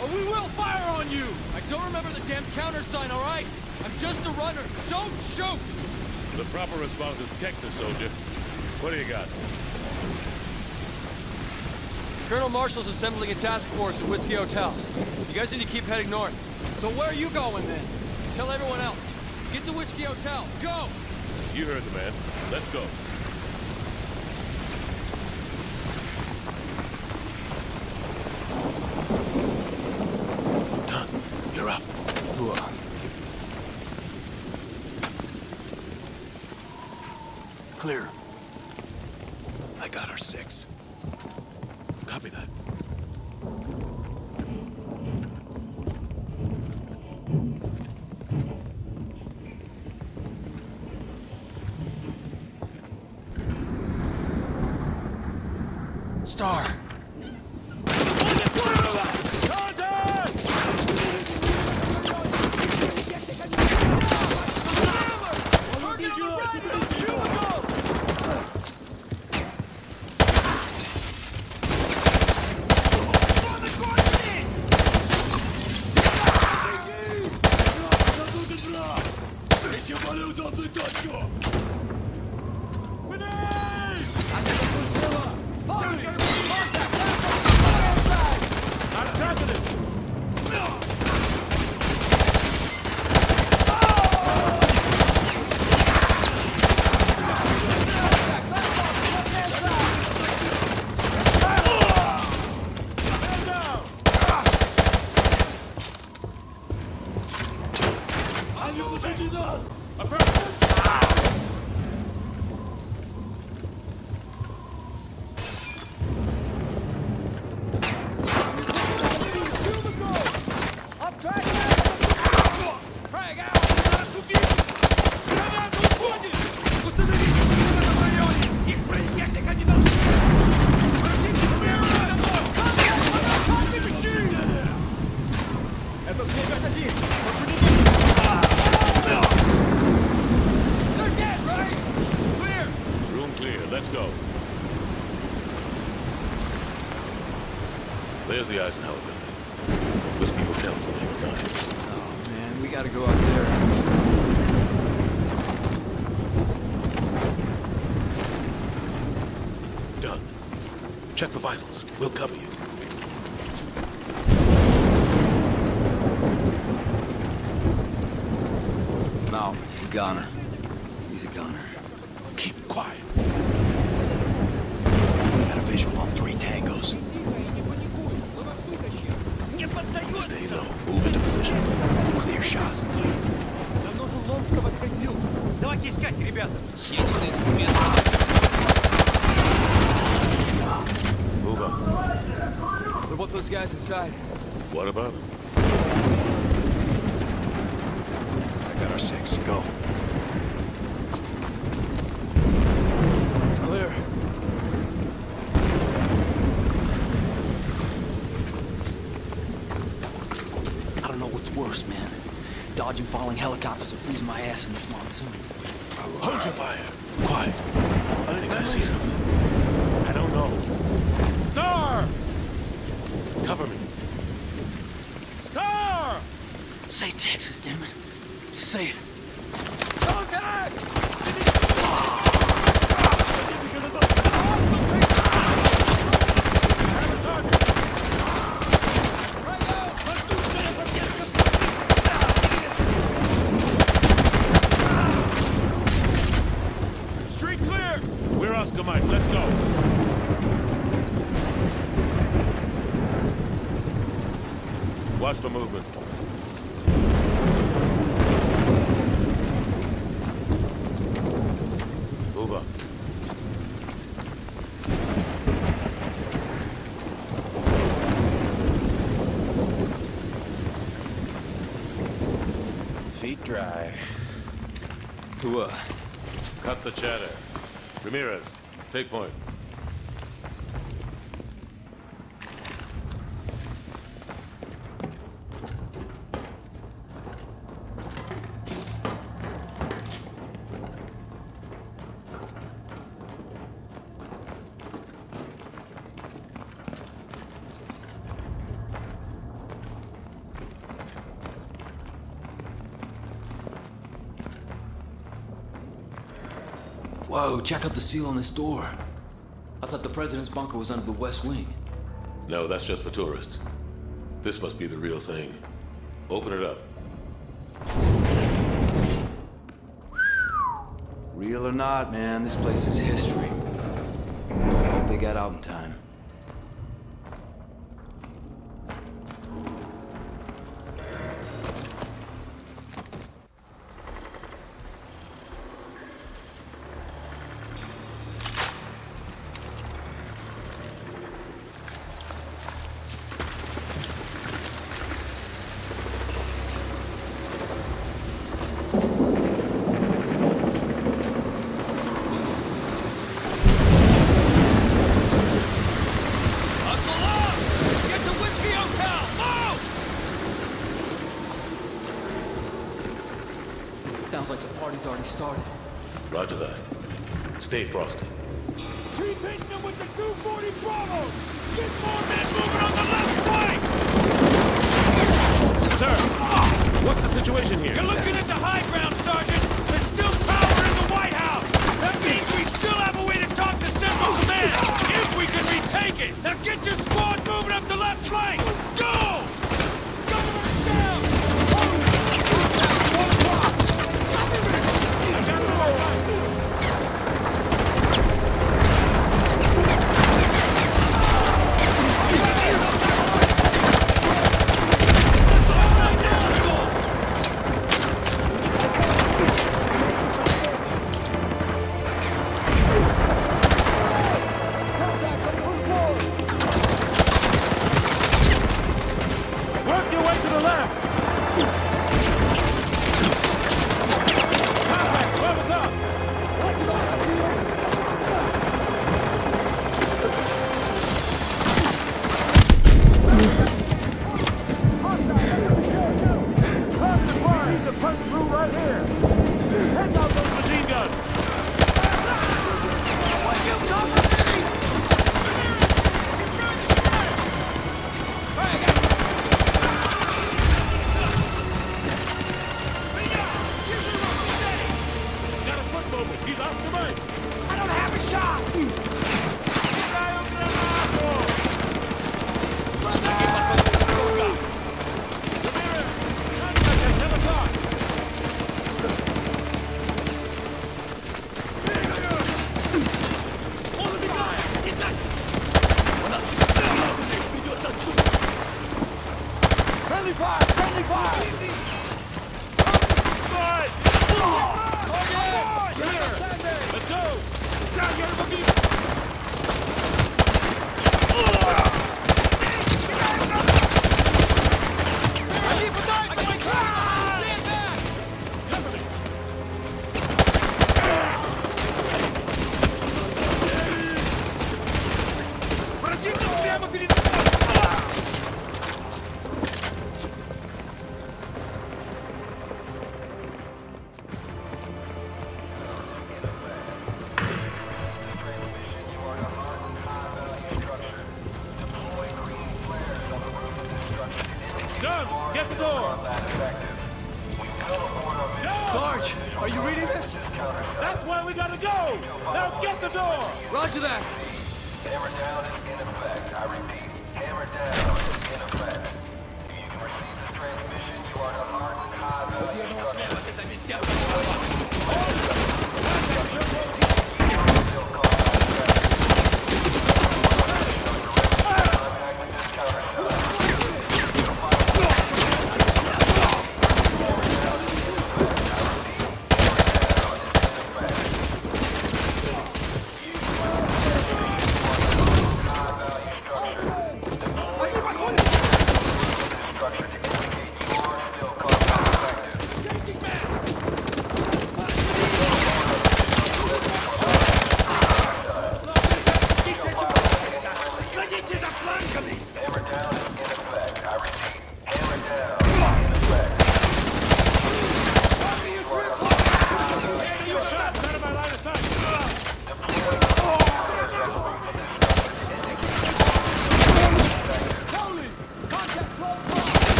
Or we will fire on you! I don't remember the damn countersign, all right? I'm just a runner. Don't shoot! The proper response is Texas, soldier. What do you got? Colonel Marshall's assembling a task force at Whiskey Hotel. You guys need to keep heading north. So where are you going, then? Tell everyone else. Get to Whiskey Hotel. Go! You heard the man. Let's go. Done. You're up. Who are? Clear. I got our six. Copy that. Star. The Eisenhower building. Whiskey Hotel is on the inside. Oh man, we gotta go out there. Done. Check the vitals. We'll cover you. No, he's a goner. He's a goner. Keep quiet. Got a visual on three tangos. Stay low. Move into position. Clear shot. Давайте искать, ребята. Move up. What about those guys inside? What about them? I got our six. Go. Worse, man. Dodging falling helicopters are freezing my ass in this monsoon. Hold your fire. Quiet. I think I see something. I don't know. Star! Cover me. Star! Say Texas, damn it. Say it. Contact! Watch the movement. Move up. Feet dry. Whoa. Cut the chatter. Ramirez, take point. Whoa, check out the seal on this door. I thought the president's bunker was under the west wing. No, that's just for tourists. This must be the real thing. Open it up. Real or not, man, this place is history. Hope they got out in time. Sounds like the party's already started. Roger that. Stay frosty. Keep hitting them with the two forty Bravo! Get more men moving on the left flank! Sir, oh. What's the situation here? You're looking at the high ground, Sergeant! There's still power in the White House! That means we still have a way to talk to Central Command! If we can retake it! Now get your squad moving up the left flank! Go!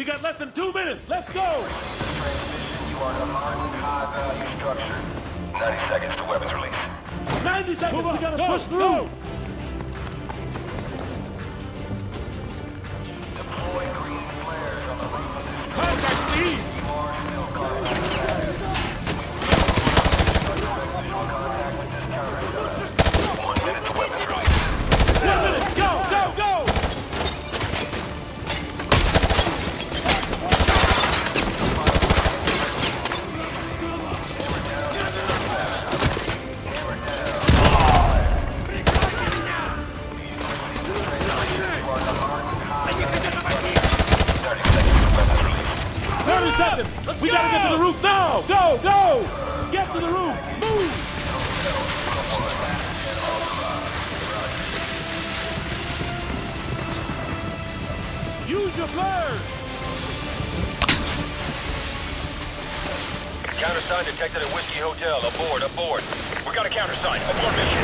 We got less than two minutes. Let's go. Transmission, you are on high-value structure. ninety seconds to weapons release. ninety seconds. Move we got to push through. Go. Deploy green flares on the roof of this. Contact, please. You are still contact. One minute to weapons release. One minute. Go, go, go. Let's we go. Gotta get to the roof now! Go, go! Get to the roof! Move! Use your flares! Countersign detected at Whiskey Hotel. Aboard, aboard. We got a countersign. Abort mission.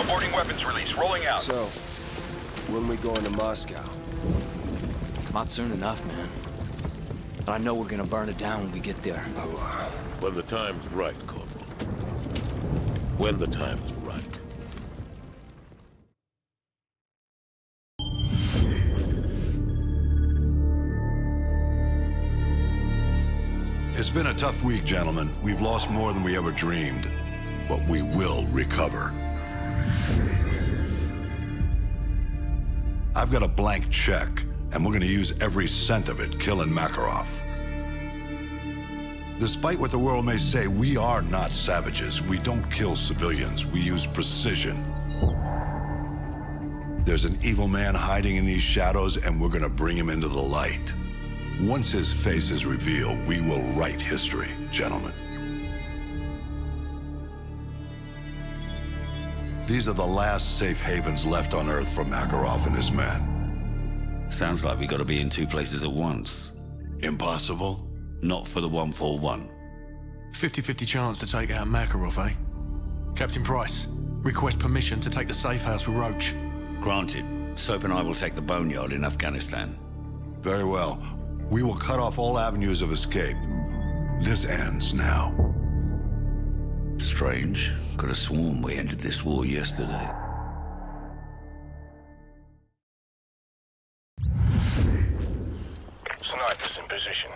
Aborting weapons release. Rolling out. So, when we going to Moscow? Not soon enough, man. But I know we're gonna burn it down when we get there. Oh, uh, when the time's right, Corporal. When the time's right. It's been a tough week, gentlemen. We've lost more than we ever dreamed. But we will recover. I've got a blank check. And we're going to use every cent of it killing Makarov. Despite what the world may say, we are not savages. We don't kill civilians. We use precision. There's an evil man hiding in these shadows, and we're going to bring him into the light. Once his face is revealed, we will write history, gentlemen. These are the last safe havens left on Earth for Makarov and his men. Sounds like we got to be in two places at once. Impossible? Not for the one four one. fifty fifty chance to take out Makarov, eh? Captain Price, request permission to take the safe house with Roach. Granted. Soap and I will take the boneyard in Afghanistan. Very well. We will cut off all avenues of escape. This ends now. Strange. Could have sworn we ended this war yesterday. Snipers in position.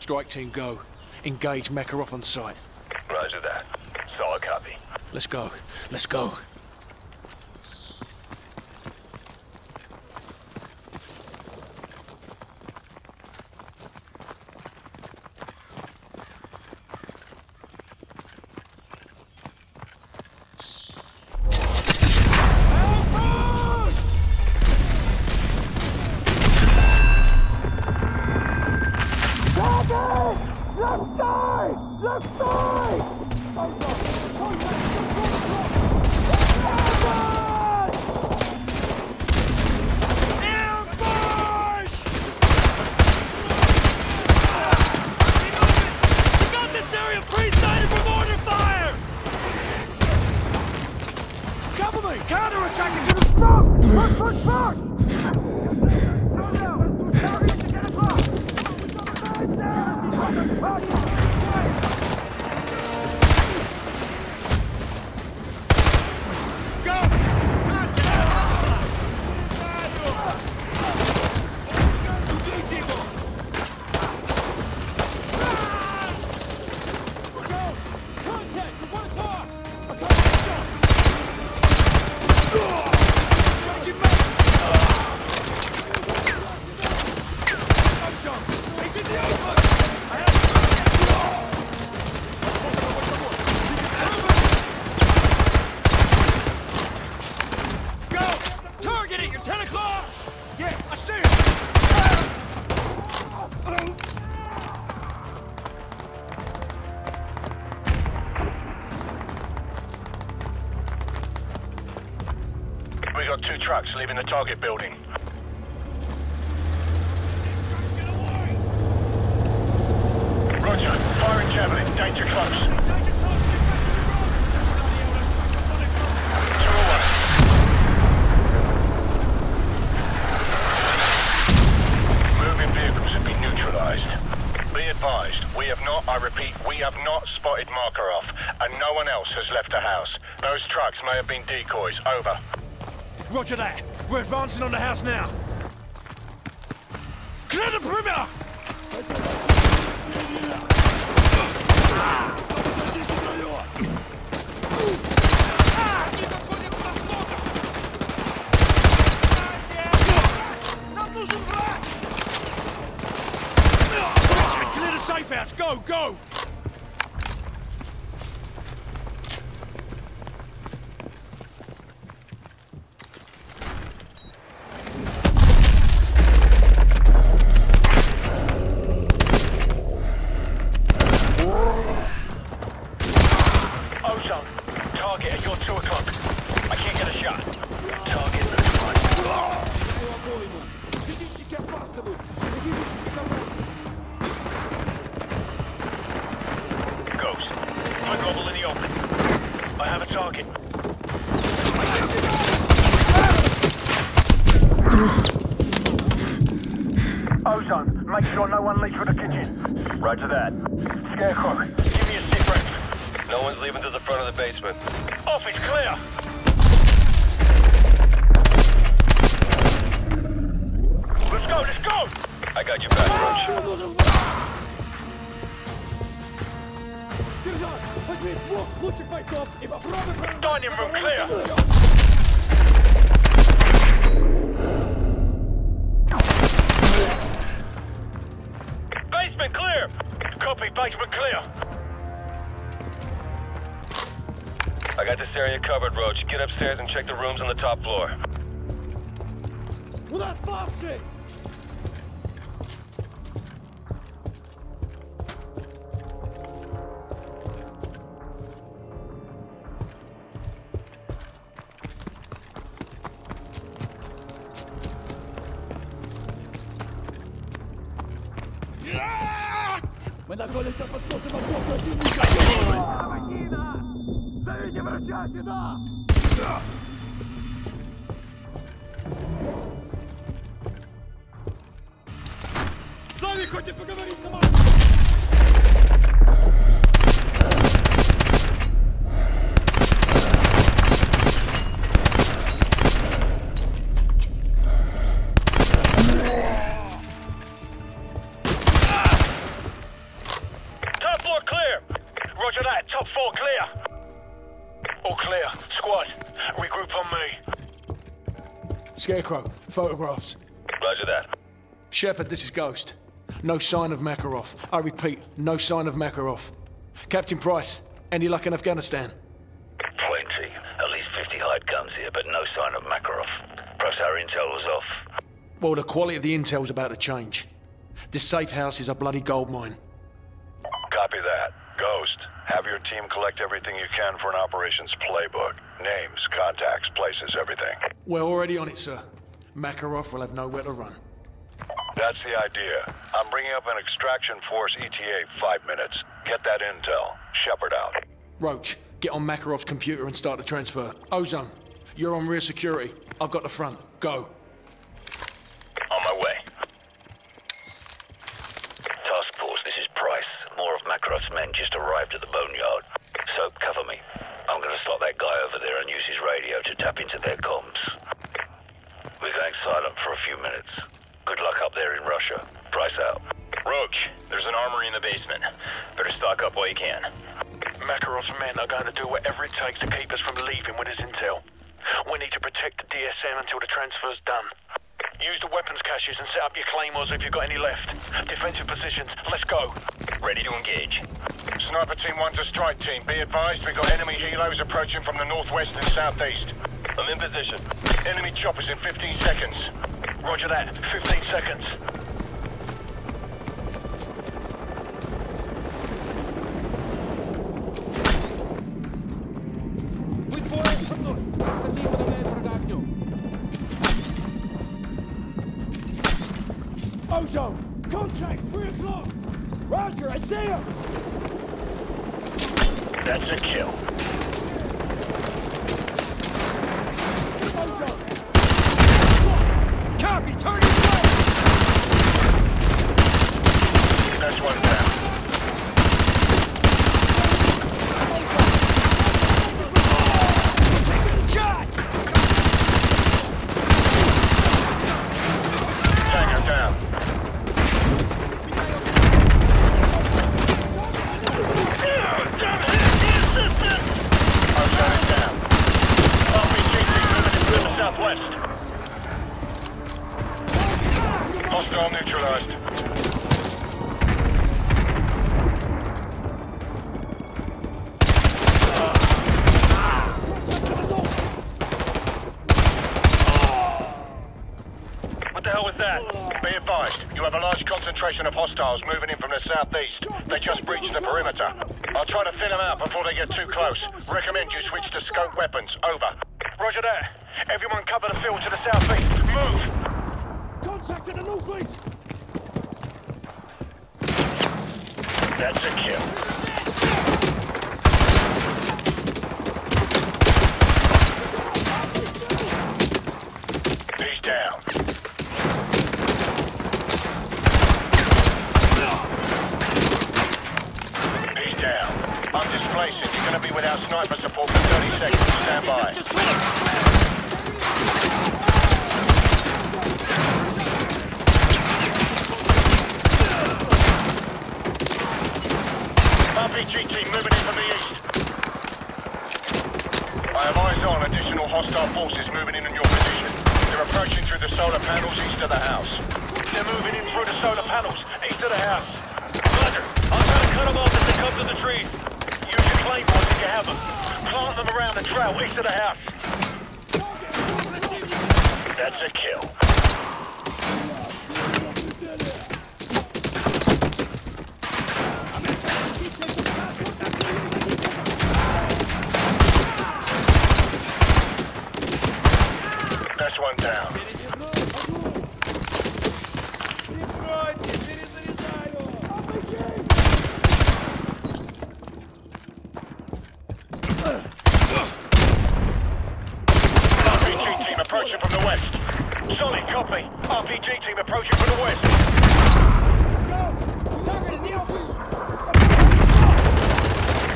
Strike team, go. Engage Makarov on site. Roger that. Solid copy. Let's go. Let's go. Leaving the target building. Roger. Firing javelin. Danger close. Two away. Repeat, we have not spotted Makarov, and no one else has left the house. Those trucks may have been decoys. Over. Roger that. We're advancing on the house now. Clear the perimeter! Clear the safe house! Go, go! Roger that. Scarecrow, give me a seat break. No one's leaving to the front of the basement. Office clear! Let's go, let's go! I got your back, Roach. Dining room clear! Clear! Copy, basement clear! I got this area covered, Roach. Get upstairs and check the rooms on the top floor. Well, that's bullshit! Scarecrow, photographs. Roger that. Shepherd, this is Ghost. No sign of Makarov. I repeat, no sign of Makarov. Captain Price, any luck in Afghanistan? Plenty. At least fifty hide comes here, but no sign of Makarov. Perhaps our intel was off. Well, the quality of the intel's about to change. This safe house is a bloody gold mine. Copy that. Ghost, have your team collect everything you can for an operations playbook. Names, contacts, places, everything. We're already on it, sir. Makarov will have nowhere to run. That's the idea. I'm bringing up an extraction force E T A five minutes. Get that intel. Shepherd out. Roach, get on Makarov's computer and start the transfer. Ozone, you're on rear security. I've got the front. Go. On my way. Task force, this is Price. More of Makarov's men just arrived at the boneyard. Soap, cover me. I'm going to slot that guy over there and use his radio to tap into their comms. We're going silent for a few minutes. Good luck up there in Russia. Price out. Roach, there's an armory in the basement. Better stock up while you can. Makarov's men are going to do whatever it takes to keep us from leaving with his intel. We need to protect the D S M until the transfer's done. Use the weapons caches and set up your claymores if you've got any left. Defensive positions, let's go. Ready to engage. Sniper team one to strike team. Be advised, we've got enemy helos approaching from the northwest and southeast. I'm in position. Enemy choppers in fifteen seconds. Roger that, fifteen seconds. Ozone, contact, three o'clock. Roger, I see him. That's a kill. Ozone. Copy, turn it around. That's one down. hostiles moving in from the southeast. They just breached the perimeter. I'll try to thin them out before they get too close. Recommend you switch to scope weapons. Over. Roger that. Everyone cover the field to the southeast. Move! Contact in the northeast! That's a kill. Sniper support for thirty seconds. Stand by. R P G team moving in from the east. I have eyes on additional hostile forces moving in on your position. They're approaching through the solar panels east of the house. They're moving in through the solar panels east of the house. Roger. I'm going to cut them off as they come to the trees. Playboys if you have them. Plant them around the trail east of the house. That's a kill. That's one down. Approaching from the west. Solid copy. R P G team approaching from the west.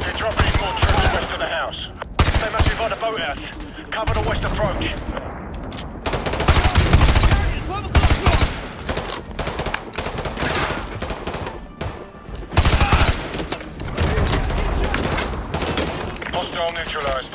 They're dropping in more troops west of the house. They must be by the boathouse. Cover the west approach. Hostile neutralized.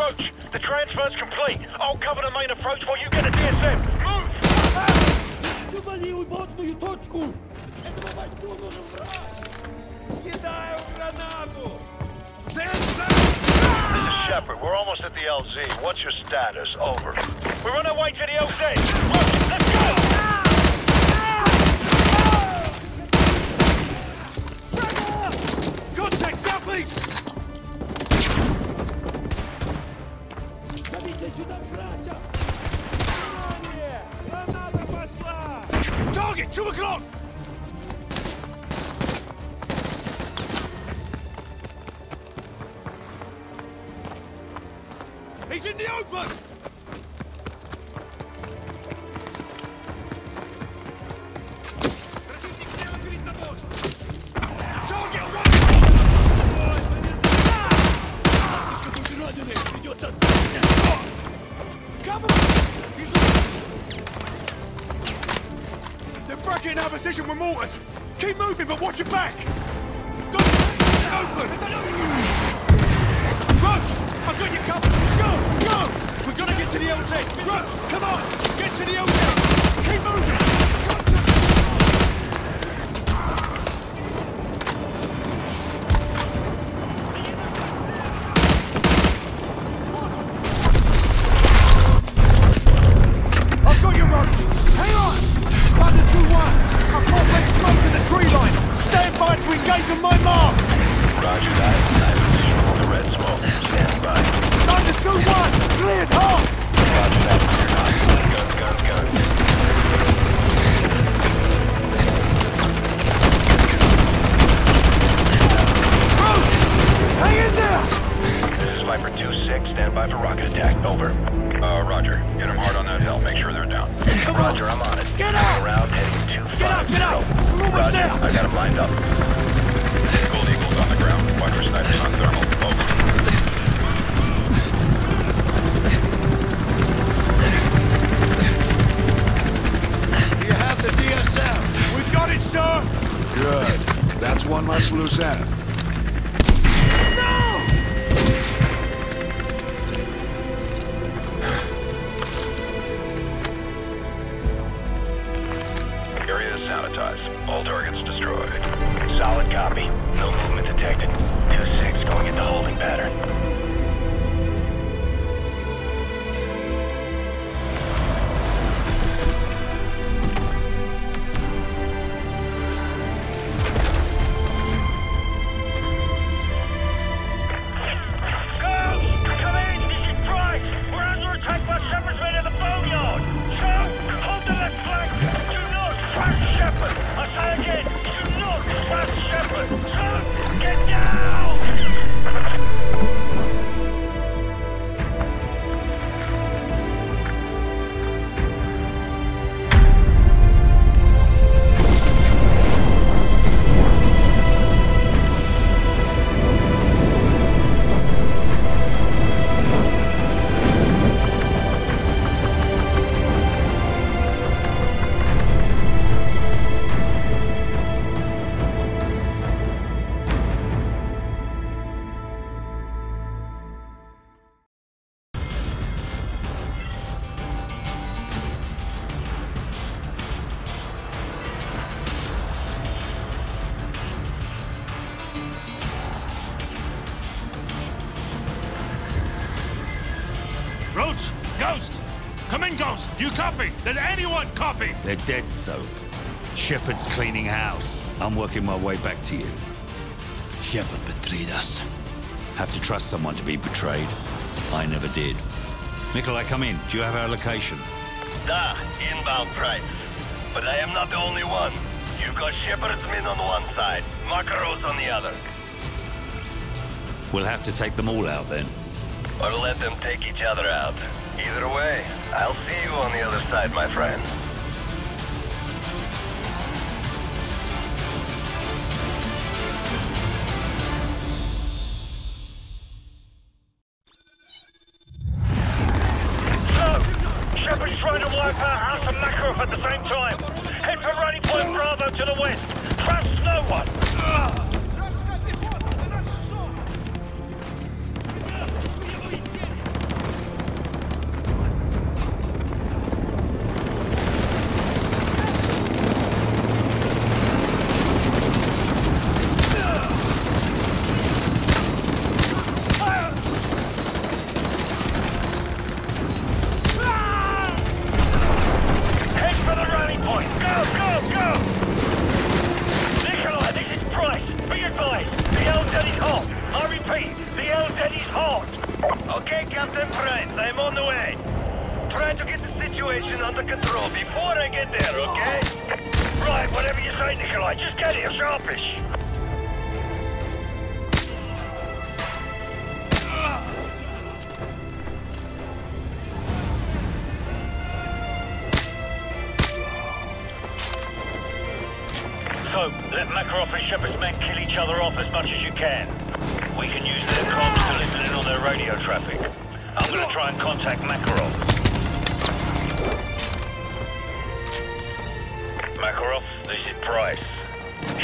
Roach, the transfer's complete. I'll cover the main approach while you get a D S M. Move! This is Shepherd. We're almost at the L Z. What's your status? Over. We're on our way to the L Z. Roach, let's go! Contact southeast! Target, two o'clock! He's in the open! We're mortars. Keep moving, but watch your back. Don't open. Roach, I've got you covered. Go, go. We've got to get to the L Z. Roach, come on. Get to the L Z. Keep moving. Cleared half! Roger that, cleared half. Guns, guns, guns. by for rocket attack. Over. Uh, Roger. Get them hard on that hill. Make sure they're down. Come Roger, on. I'm on it. Get out! Around heading two, get out! Get out! Move us down! I got them lined up. Gold Eagle's on the ground. Watch for snipers on thermal. Over. D S M. We've got it, sir! Good. That's one less loose end. No! Area is sanitized. All targets destroyed. Solid copy. No movement detected. two six going into holding pattern. Roach! Ghost! Come in, Ghost! You copy? Does anyone copy? They're dead, Soap. Shepherd's cleaning house. I'm working my way back to you. Shepherd betrayed us. Have to trust someone to be betrayed. I never did. Nikolai, come in. Do you have our location? Da, inbound Price. But I am not the only one. You got Shepherd's men on one side, Makarov's on the other. We'll have to take them all out then. Or let them take each other out. Either way, I'll see you on the other side, my friend. So, Shepherd's trying to wipe our house and Makarov at the same time. Head for Rally Point Bravo to the west. Trust no one. Ugh. Let Makarov and Shepherd's men kill each other off as much as you can. We can use their comms to listen in on their radio traffic. I'm going to try and contact Makarov. Makarov, this is Price.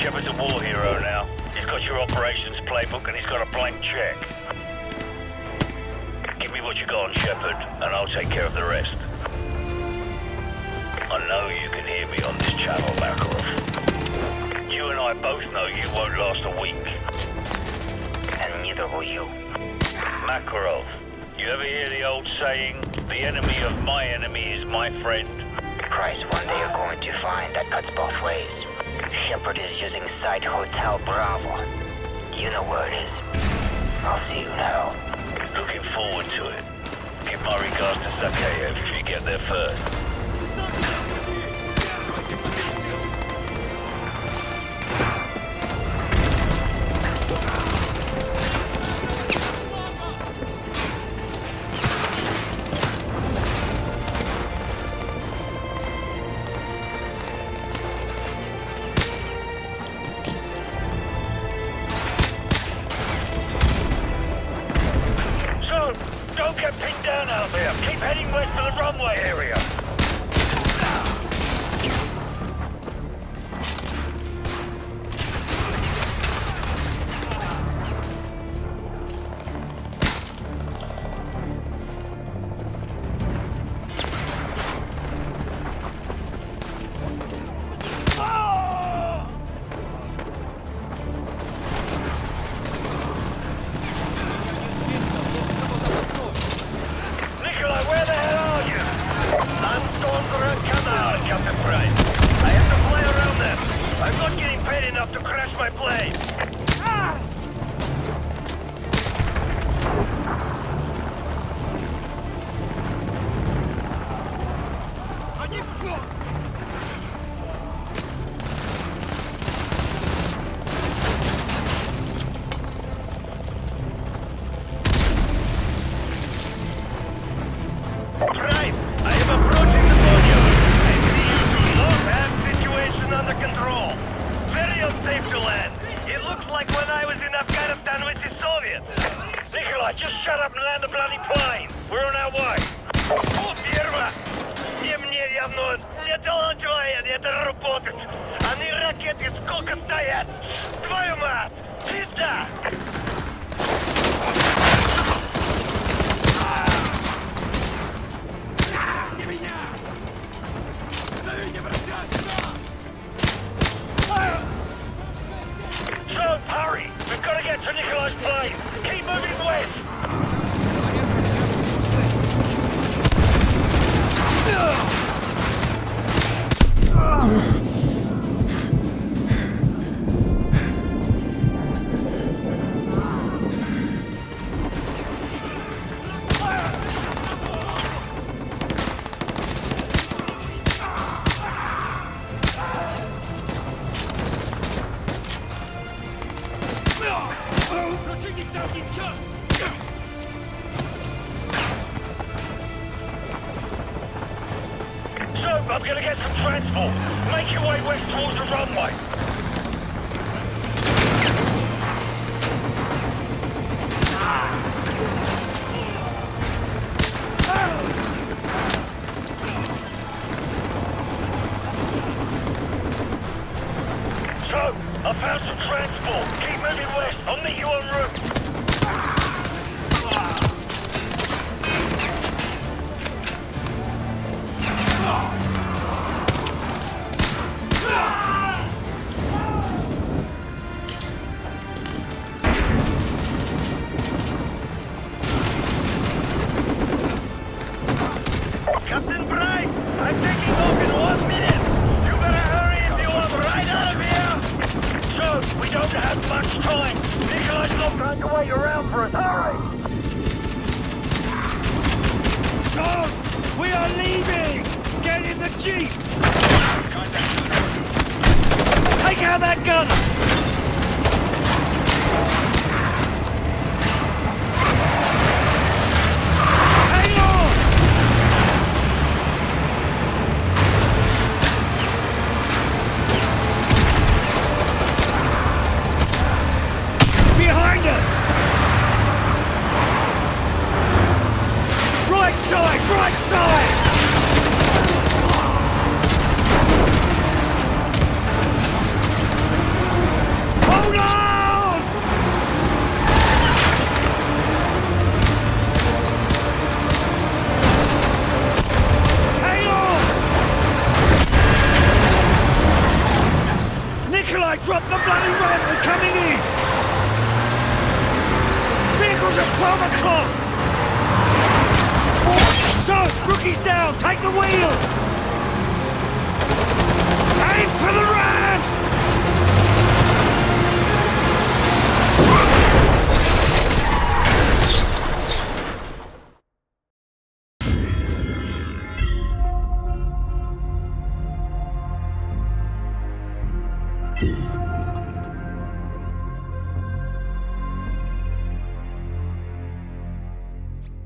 Shepherd's a war hero now. He's got your operations playbook and he's got a blank check. Give me what you got on Shepherd and I'll take care of the rest. I know you can hear me on this channel, Makarov. You and I both know you won't last a week. And neither will you. Makarov, you ever hear the old saying, the enemy of my enemy is my friend? Price, one day you're going to find that cuts both ways. Shepherd is using site Hotel Bravo. You know where it is. I'll see you now. Looking forward to it. Give my regards to Sakayev if you get there first. down out there. Keep heading west to the runway area.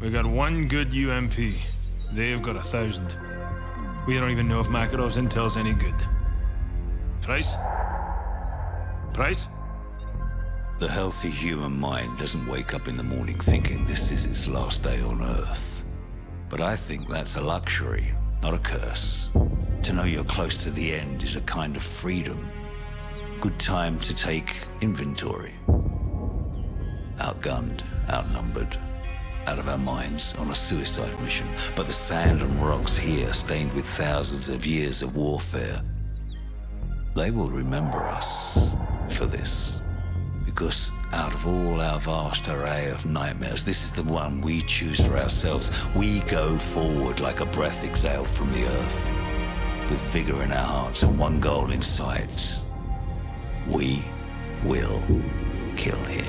We got one good U M P. They've got a thousand. We don't even know if Makarov's intel's any good. Price? Price? The healthy human mind doesn't wake up in the morning thinking this is its last day on Earth. But I think that's a luxury, not a curse. To know you're close to the end is a kind of freedom. Good time to take inventory. Outgunned, outnumbered, out of our minds on a suicide mission. But the sand and rocks here, stained with thousands of years of warfare, they will remember us for this. Because out of all our vast array of nightmares, this is the one we choose for ourselves. We go forward like a breath exhaled from the earth, with vigor in our hearts and one goal in sight. We will kill him.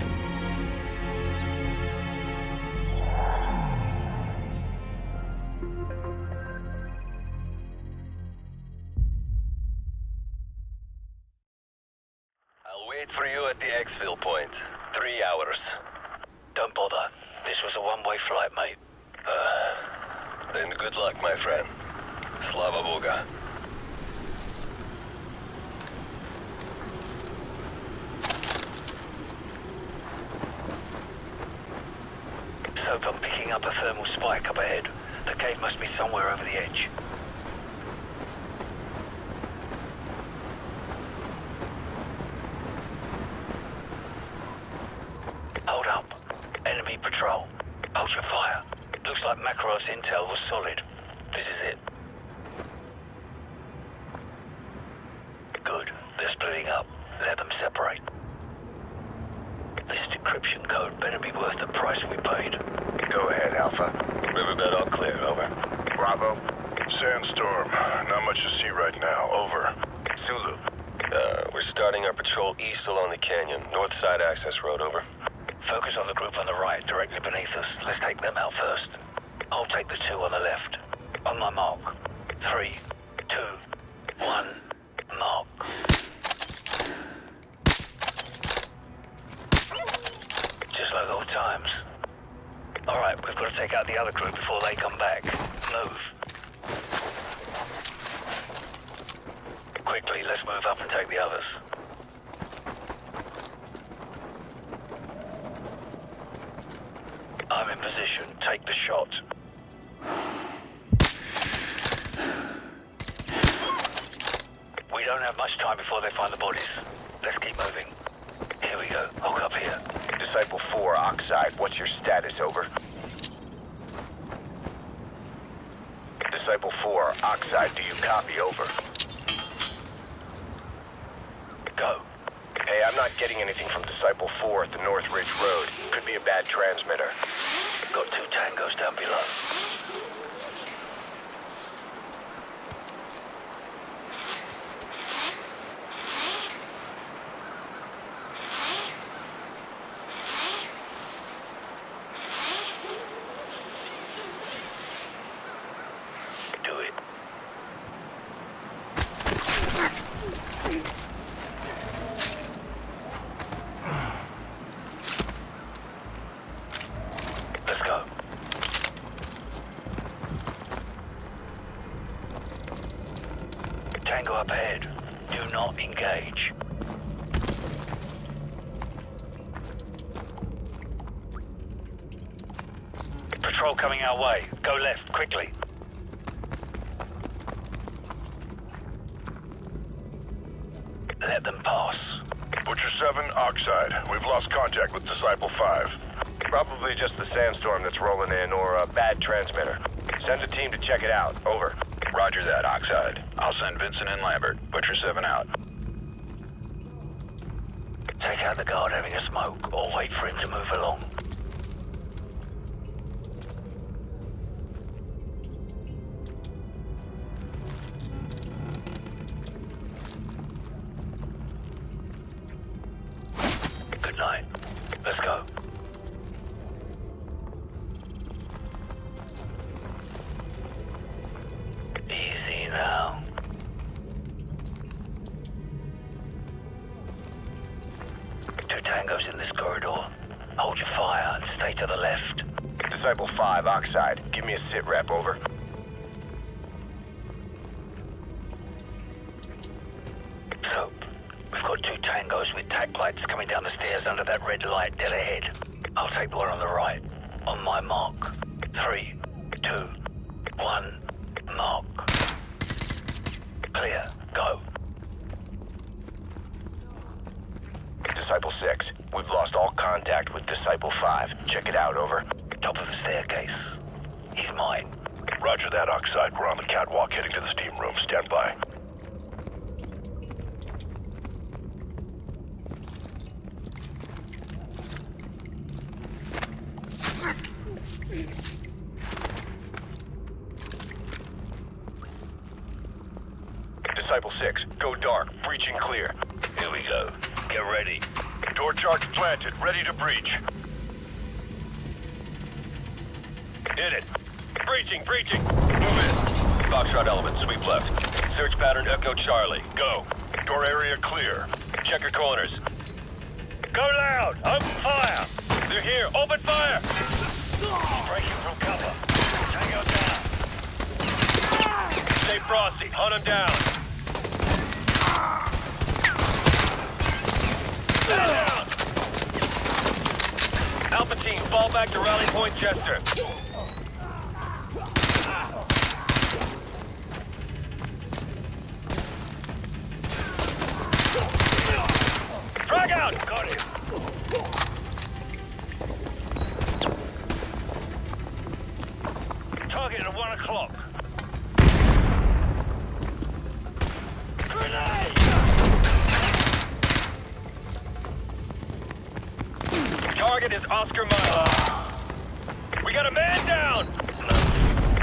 Check it out. Over. Roger that, Oxide. I'll send Vincent and Lambert. Butcher seven out. Take out the guard having a smoke, or wait for him to move along. I'll take one on the right. On my mark. Three, two, one. Mark. Clear. Go. Disciple six. We've lost all contact with Disciple five. Check it out, over. Top of the staircase. He's mine. Roger that, Oxide. We're on the catwalk heading to the steam room. Stand by. Disciple six, go dark, breaching clear. Here we go. Get ready. Door charge planted, ready to breach. Did it. Breaching, breaching. Move in. Foxtrot element, sweep left. Search pattern Echo Charlie. Go. Door area clear. Check your corners. Go loud. Open fire. They're here. Open fire. Breaking from cover. Tango down. Stay frosty. Hunt them down. Down. Alpha team, fall back to Rally Point, Chester. Frag out! Got him. Target at one o'clock. Grenade! Target is Oscar Milo. We got a man down!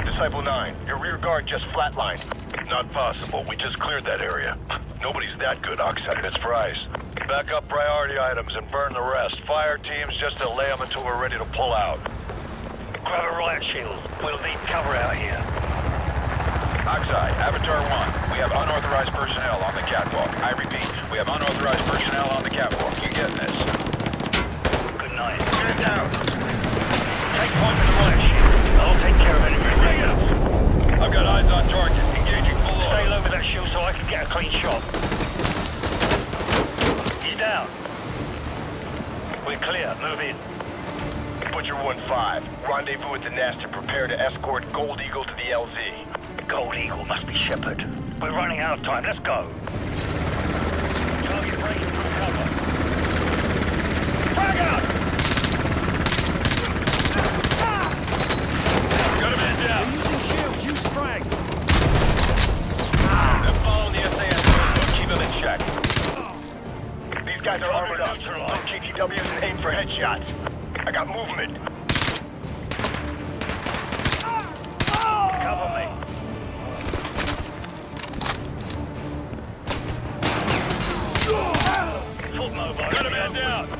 Disciple nine, your rear guard just flatlined. Not possible, we just cleared that area. Nobody's that good, Oxide, it's Price. Back up priority items and burn the rest. Fire teams just to lay them until we're ready to pull out. Grab a riot shield, we'll need cover out here. Oxide, Avatar one, we have unauthorized personnel on the catwalk. I repeat, we have unauthorized personnel on the catwalk. You get this. Nine. Get it down. Take point for the flash. I'll take care of anything right now. I've got eyes on target. Engaging full on. Sail over that shield so I can get a clean shot. He's down. We're clear. Move in. Butcher one five. Rendezvous at the nest and prepare to escort Gold Eagle to the L Z. Gold Eagle must be Shepherd. We're running out of time. Let's go. Target breaking from cover. Frag out! Guys are armored up. Load G T Ws and aim for headshots. I got movement. Cover me. Full mobile. Got a man down.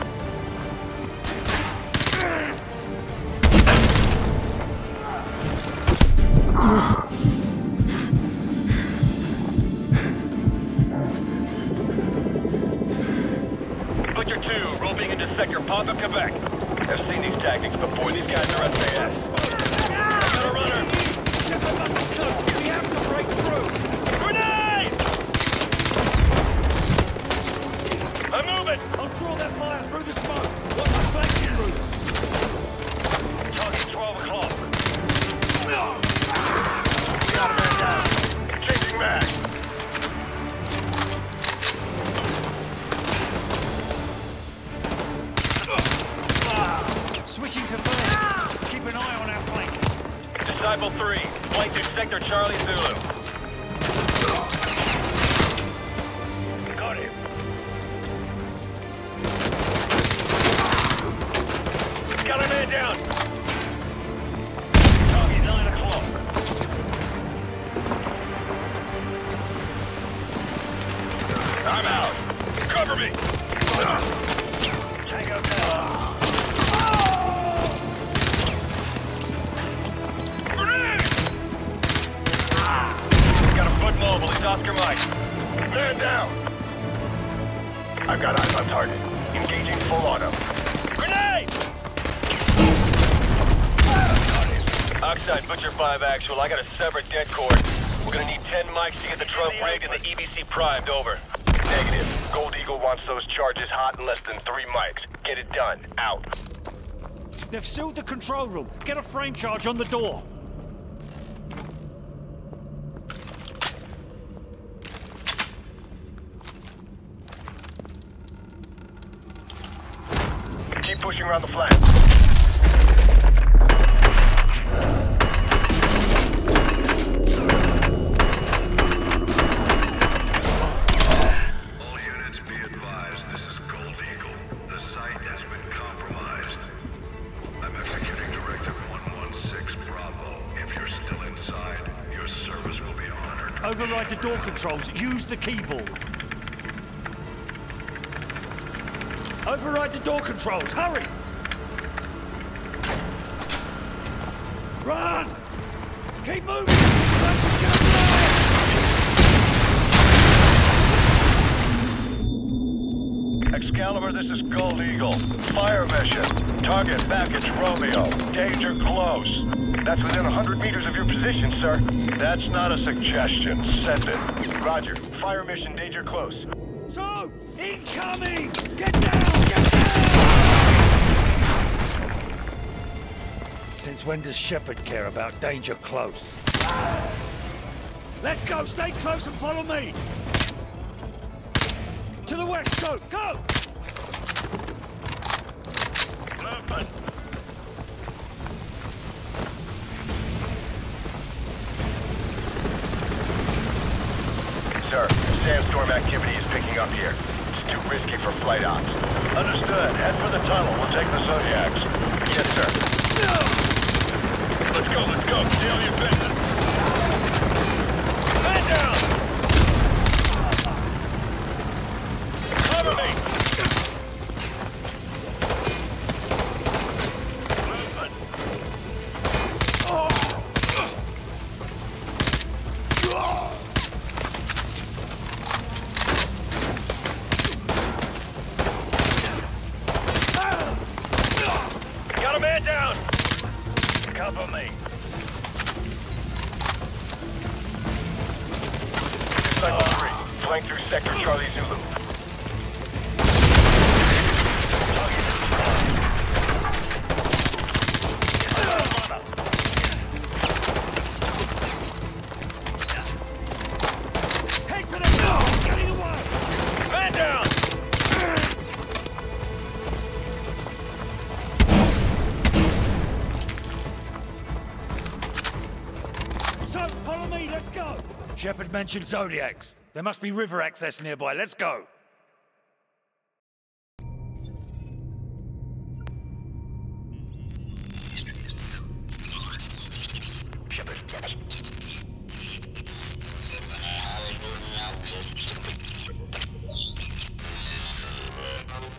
Sector Papa, Quebec. I've seen these tactics before. These guys are S A S. I got a runner. Shepherd must be close. We have to break through. Grenade! I'm moving. I'll draw that fire through the smoke. Watch the flanking routes. Target twelve o'clock. Got a man down. Changing mag. Switching to third. Keep an eye on our flank. Disciple three, flank to Sector Charlie Zulu. Got him. Got a man down. Target nine o'clock. I'm out. Cover me. Tango down. Mobile, it's Oscar Mike. Man down! I've got eyes on target. Engaging full auto. Grenade! Ah, Oxide, Butcher five actual. I got a severed dead cord. We're gonna need ten mics to get the truck rigged and the E B C primed, over. Negative. Gold Eagle wants those charges hot in less than three mics. Get it done. Out. They've sealed the control room. Get a frame charge on the door. pushing around the flank. All units be advised, this is Gold Eagle. The site has been compromised. I'm executing directive one one six Bravo. If you're still inside, your service will be honored. Override the door controls. Use the keyboard. Override the door controls, hurry! Run! Keep moving! Excalibur, this is Gold Eagle. Fire mission. Target package Romeo. Danger close. That's within one hundred meters of your position, sir. That's not a suggestion. Send it. Roger. Fire mission, danger close. Soap! Incoming! Get down! Get down! Since when does Shepherd care about danger close? Let's go! Stay close and follow me! To the west, Soap! Go! Movement! Sir, sandstorm activity is picking up here. It's too risky for flight ops. Understood. Head for the tunnel. We'll take the Zodiacs. Yes, sir. No! Let's go, let's go. Deal your business. Man down! Cover me! Movement. Oh. Cover me. Cycle three. Flank through sector Charlie Zulu. Head for the door! Get in the way! Man down! Let's go! Shepherd mentioned Zodiacs. There must be river access nearby. Let's go!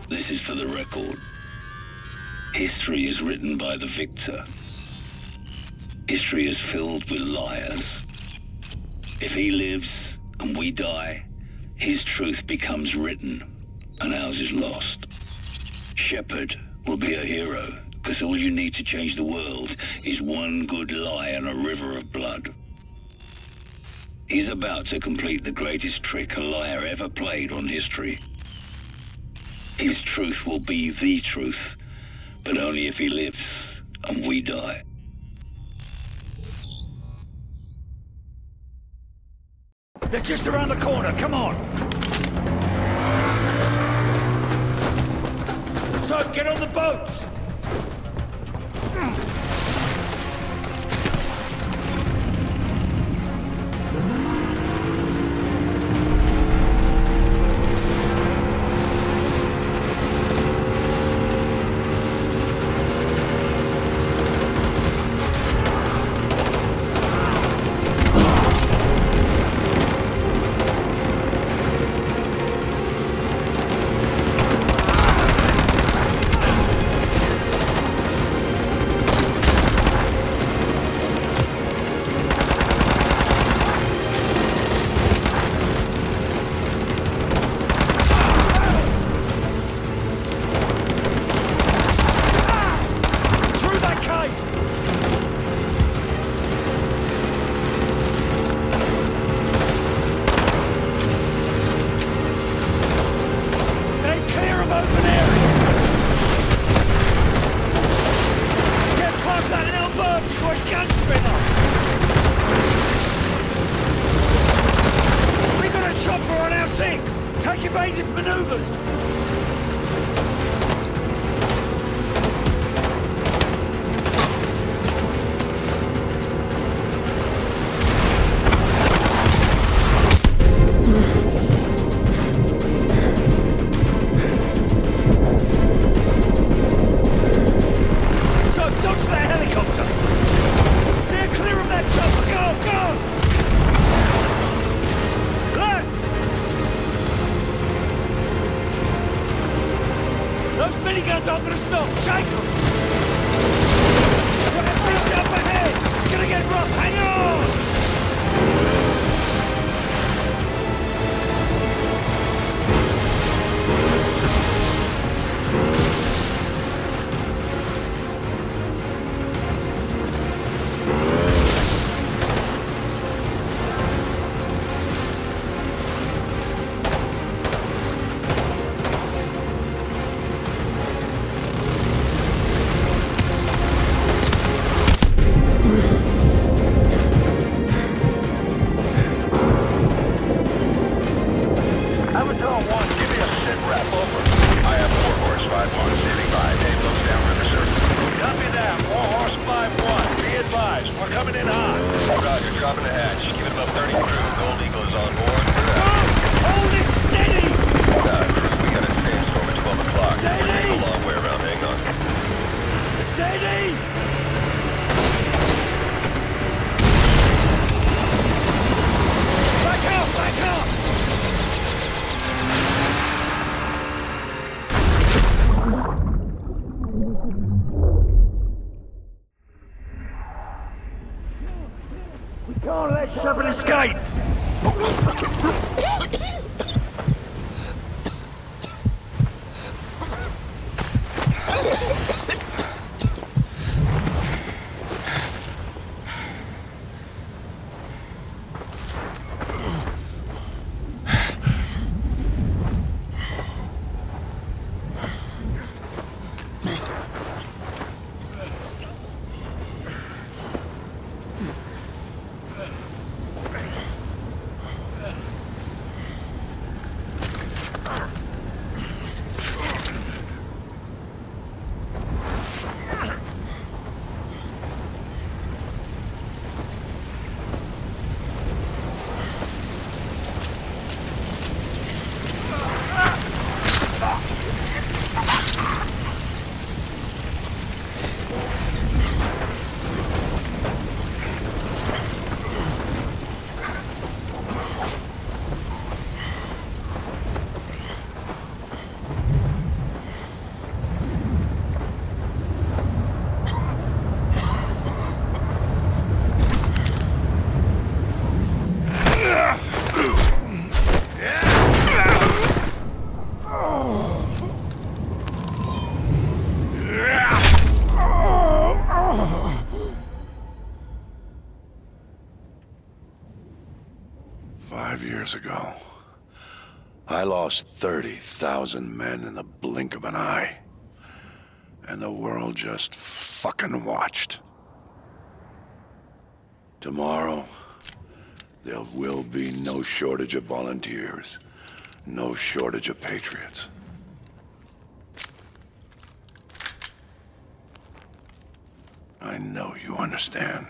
This is for the record. History is written by the victor. History is filled with liars. If he lives and we die, his truth becomes written and ours is lost. Shepherd will be a hero because all you need to change the world is one good lie and a river of blood. He's about to complete the greatest trick a liar ever played on history. His truth will be the truth, but only if he lives and we die. They're just around the corner, come on! So, get on the boat! Take evasive maneuvers! Those miniguns aren't gonna stop! Shake them! We've got a breach up ahead! It's gonna get rough! Hang on! Ago, I lost thirty thousand men in the blink of an eye, and the world just fucking watched. Tomorrow, there will be no shortage of volunteers, no shortage of patriots. I know you understand.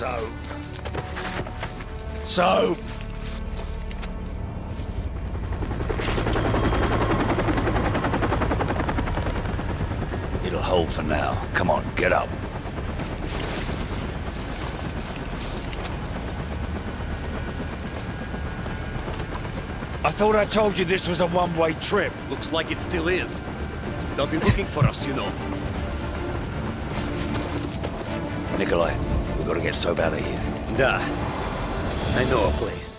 Soap. Soap! It'll hold for now. Come on, get up. I thought I told you this was a one-way trip. Looks like it still is. They'll be looking for us, you know. Nikolai, we've got to get Soap out of here. Nah, I know a place.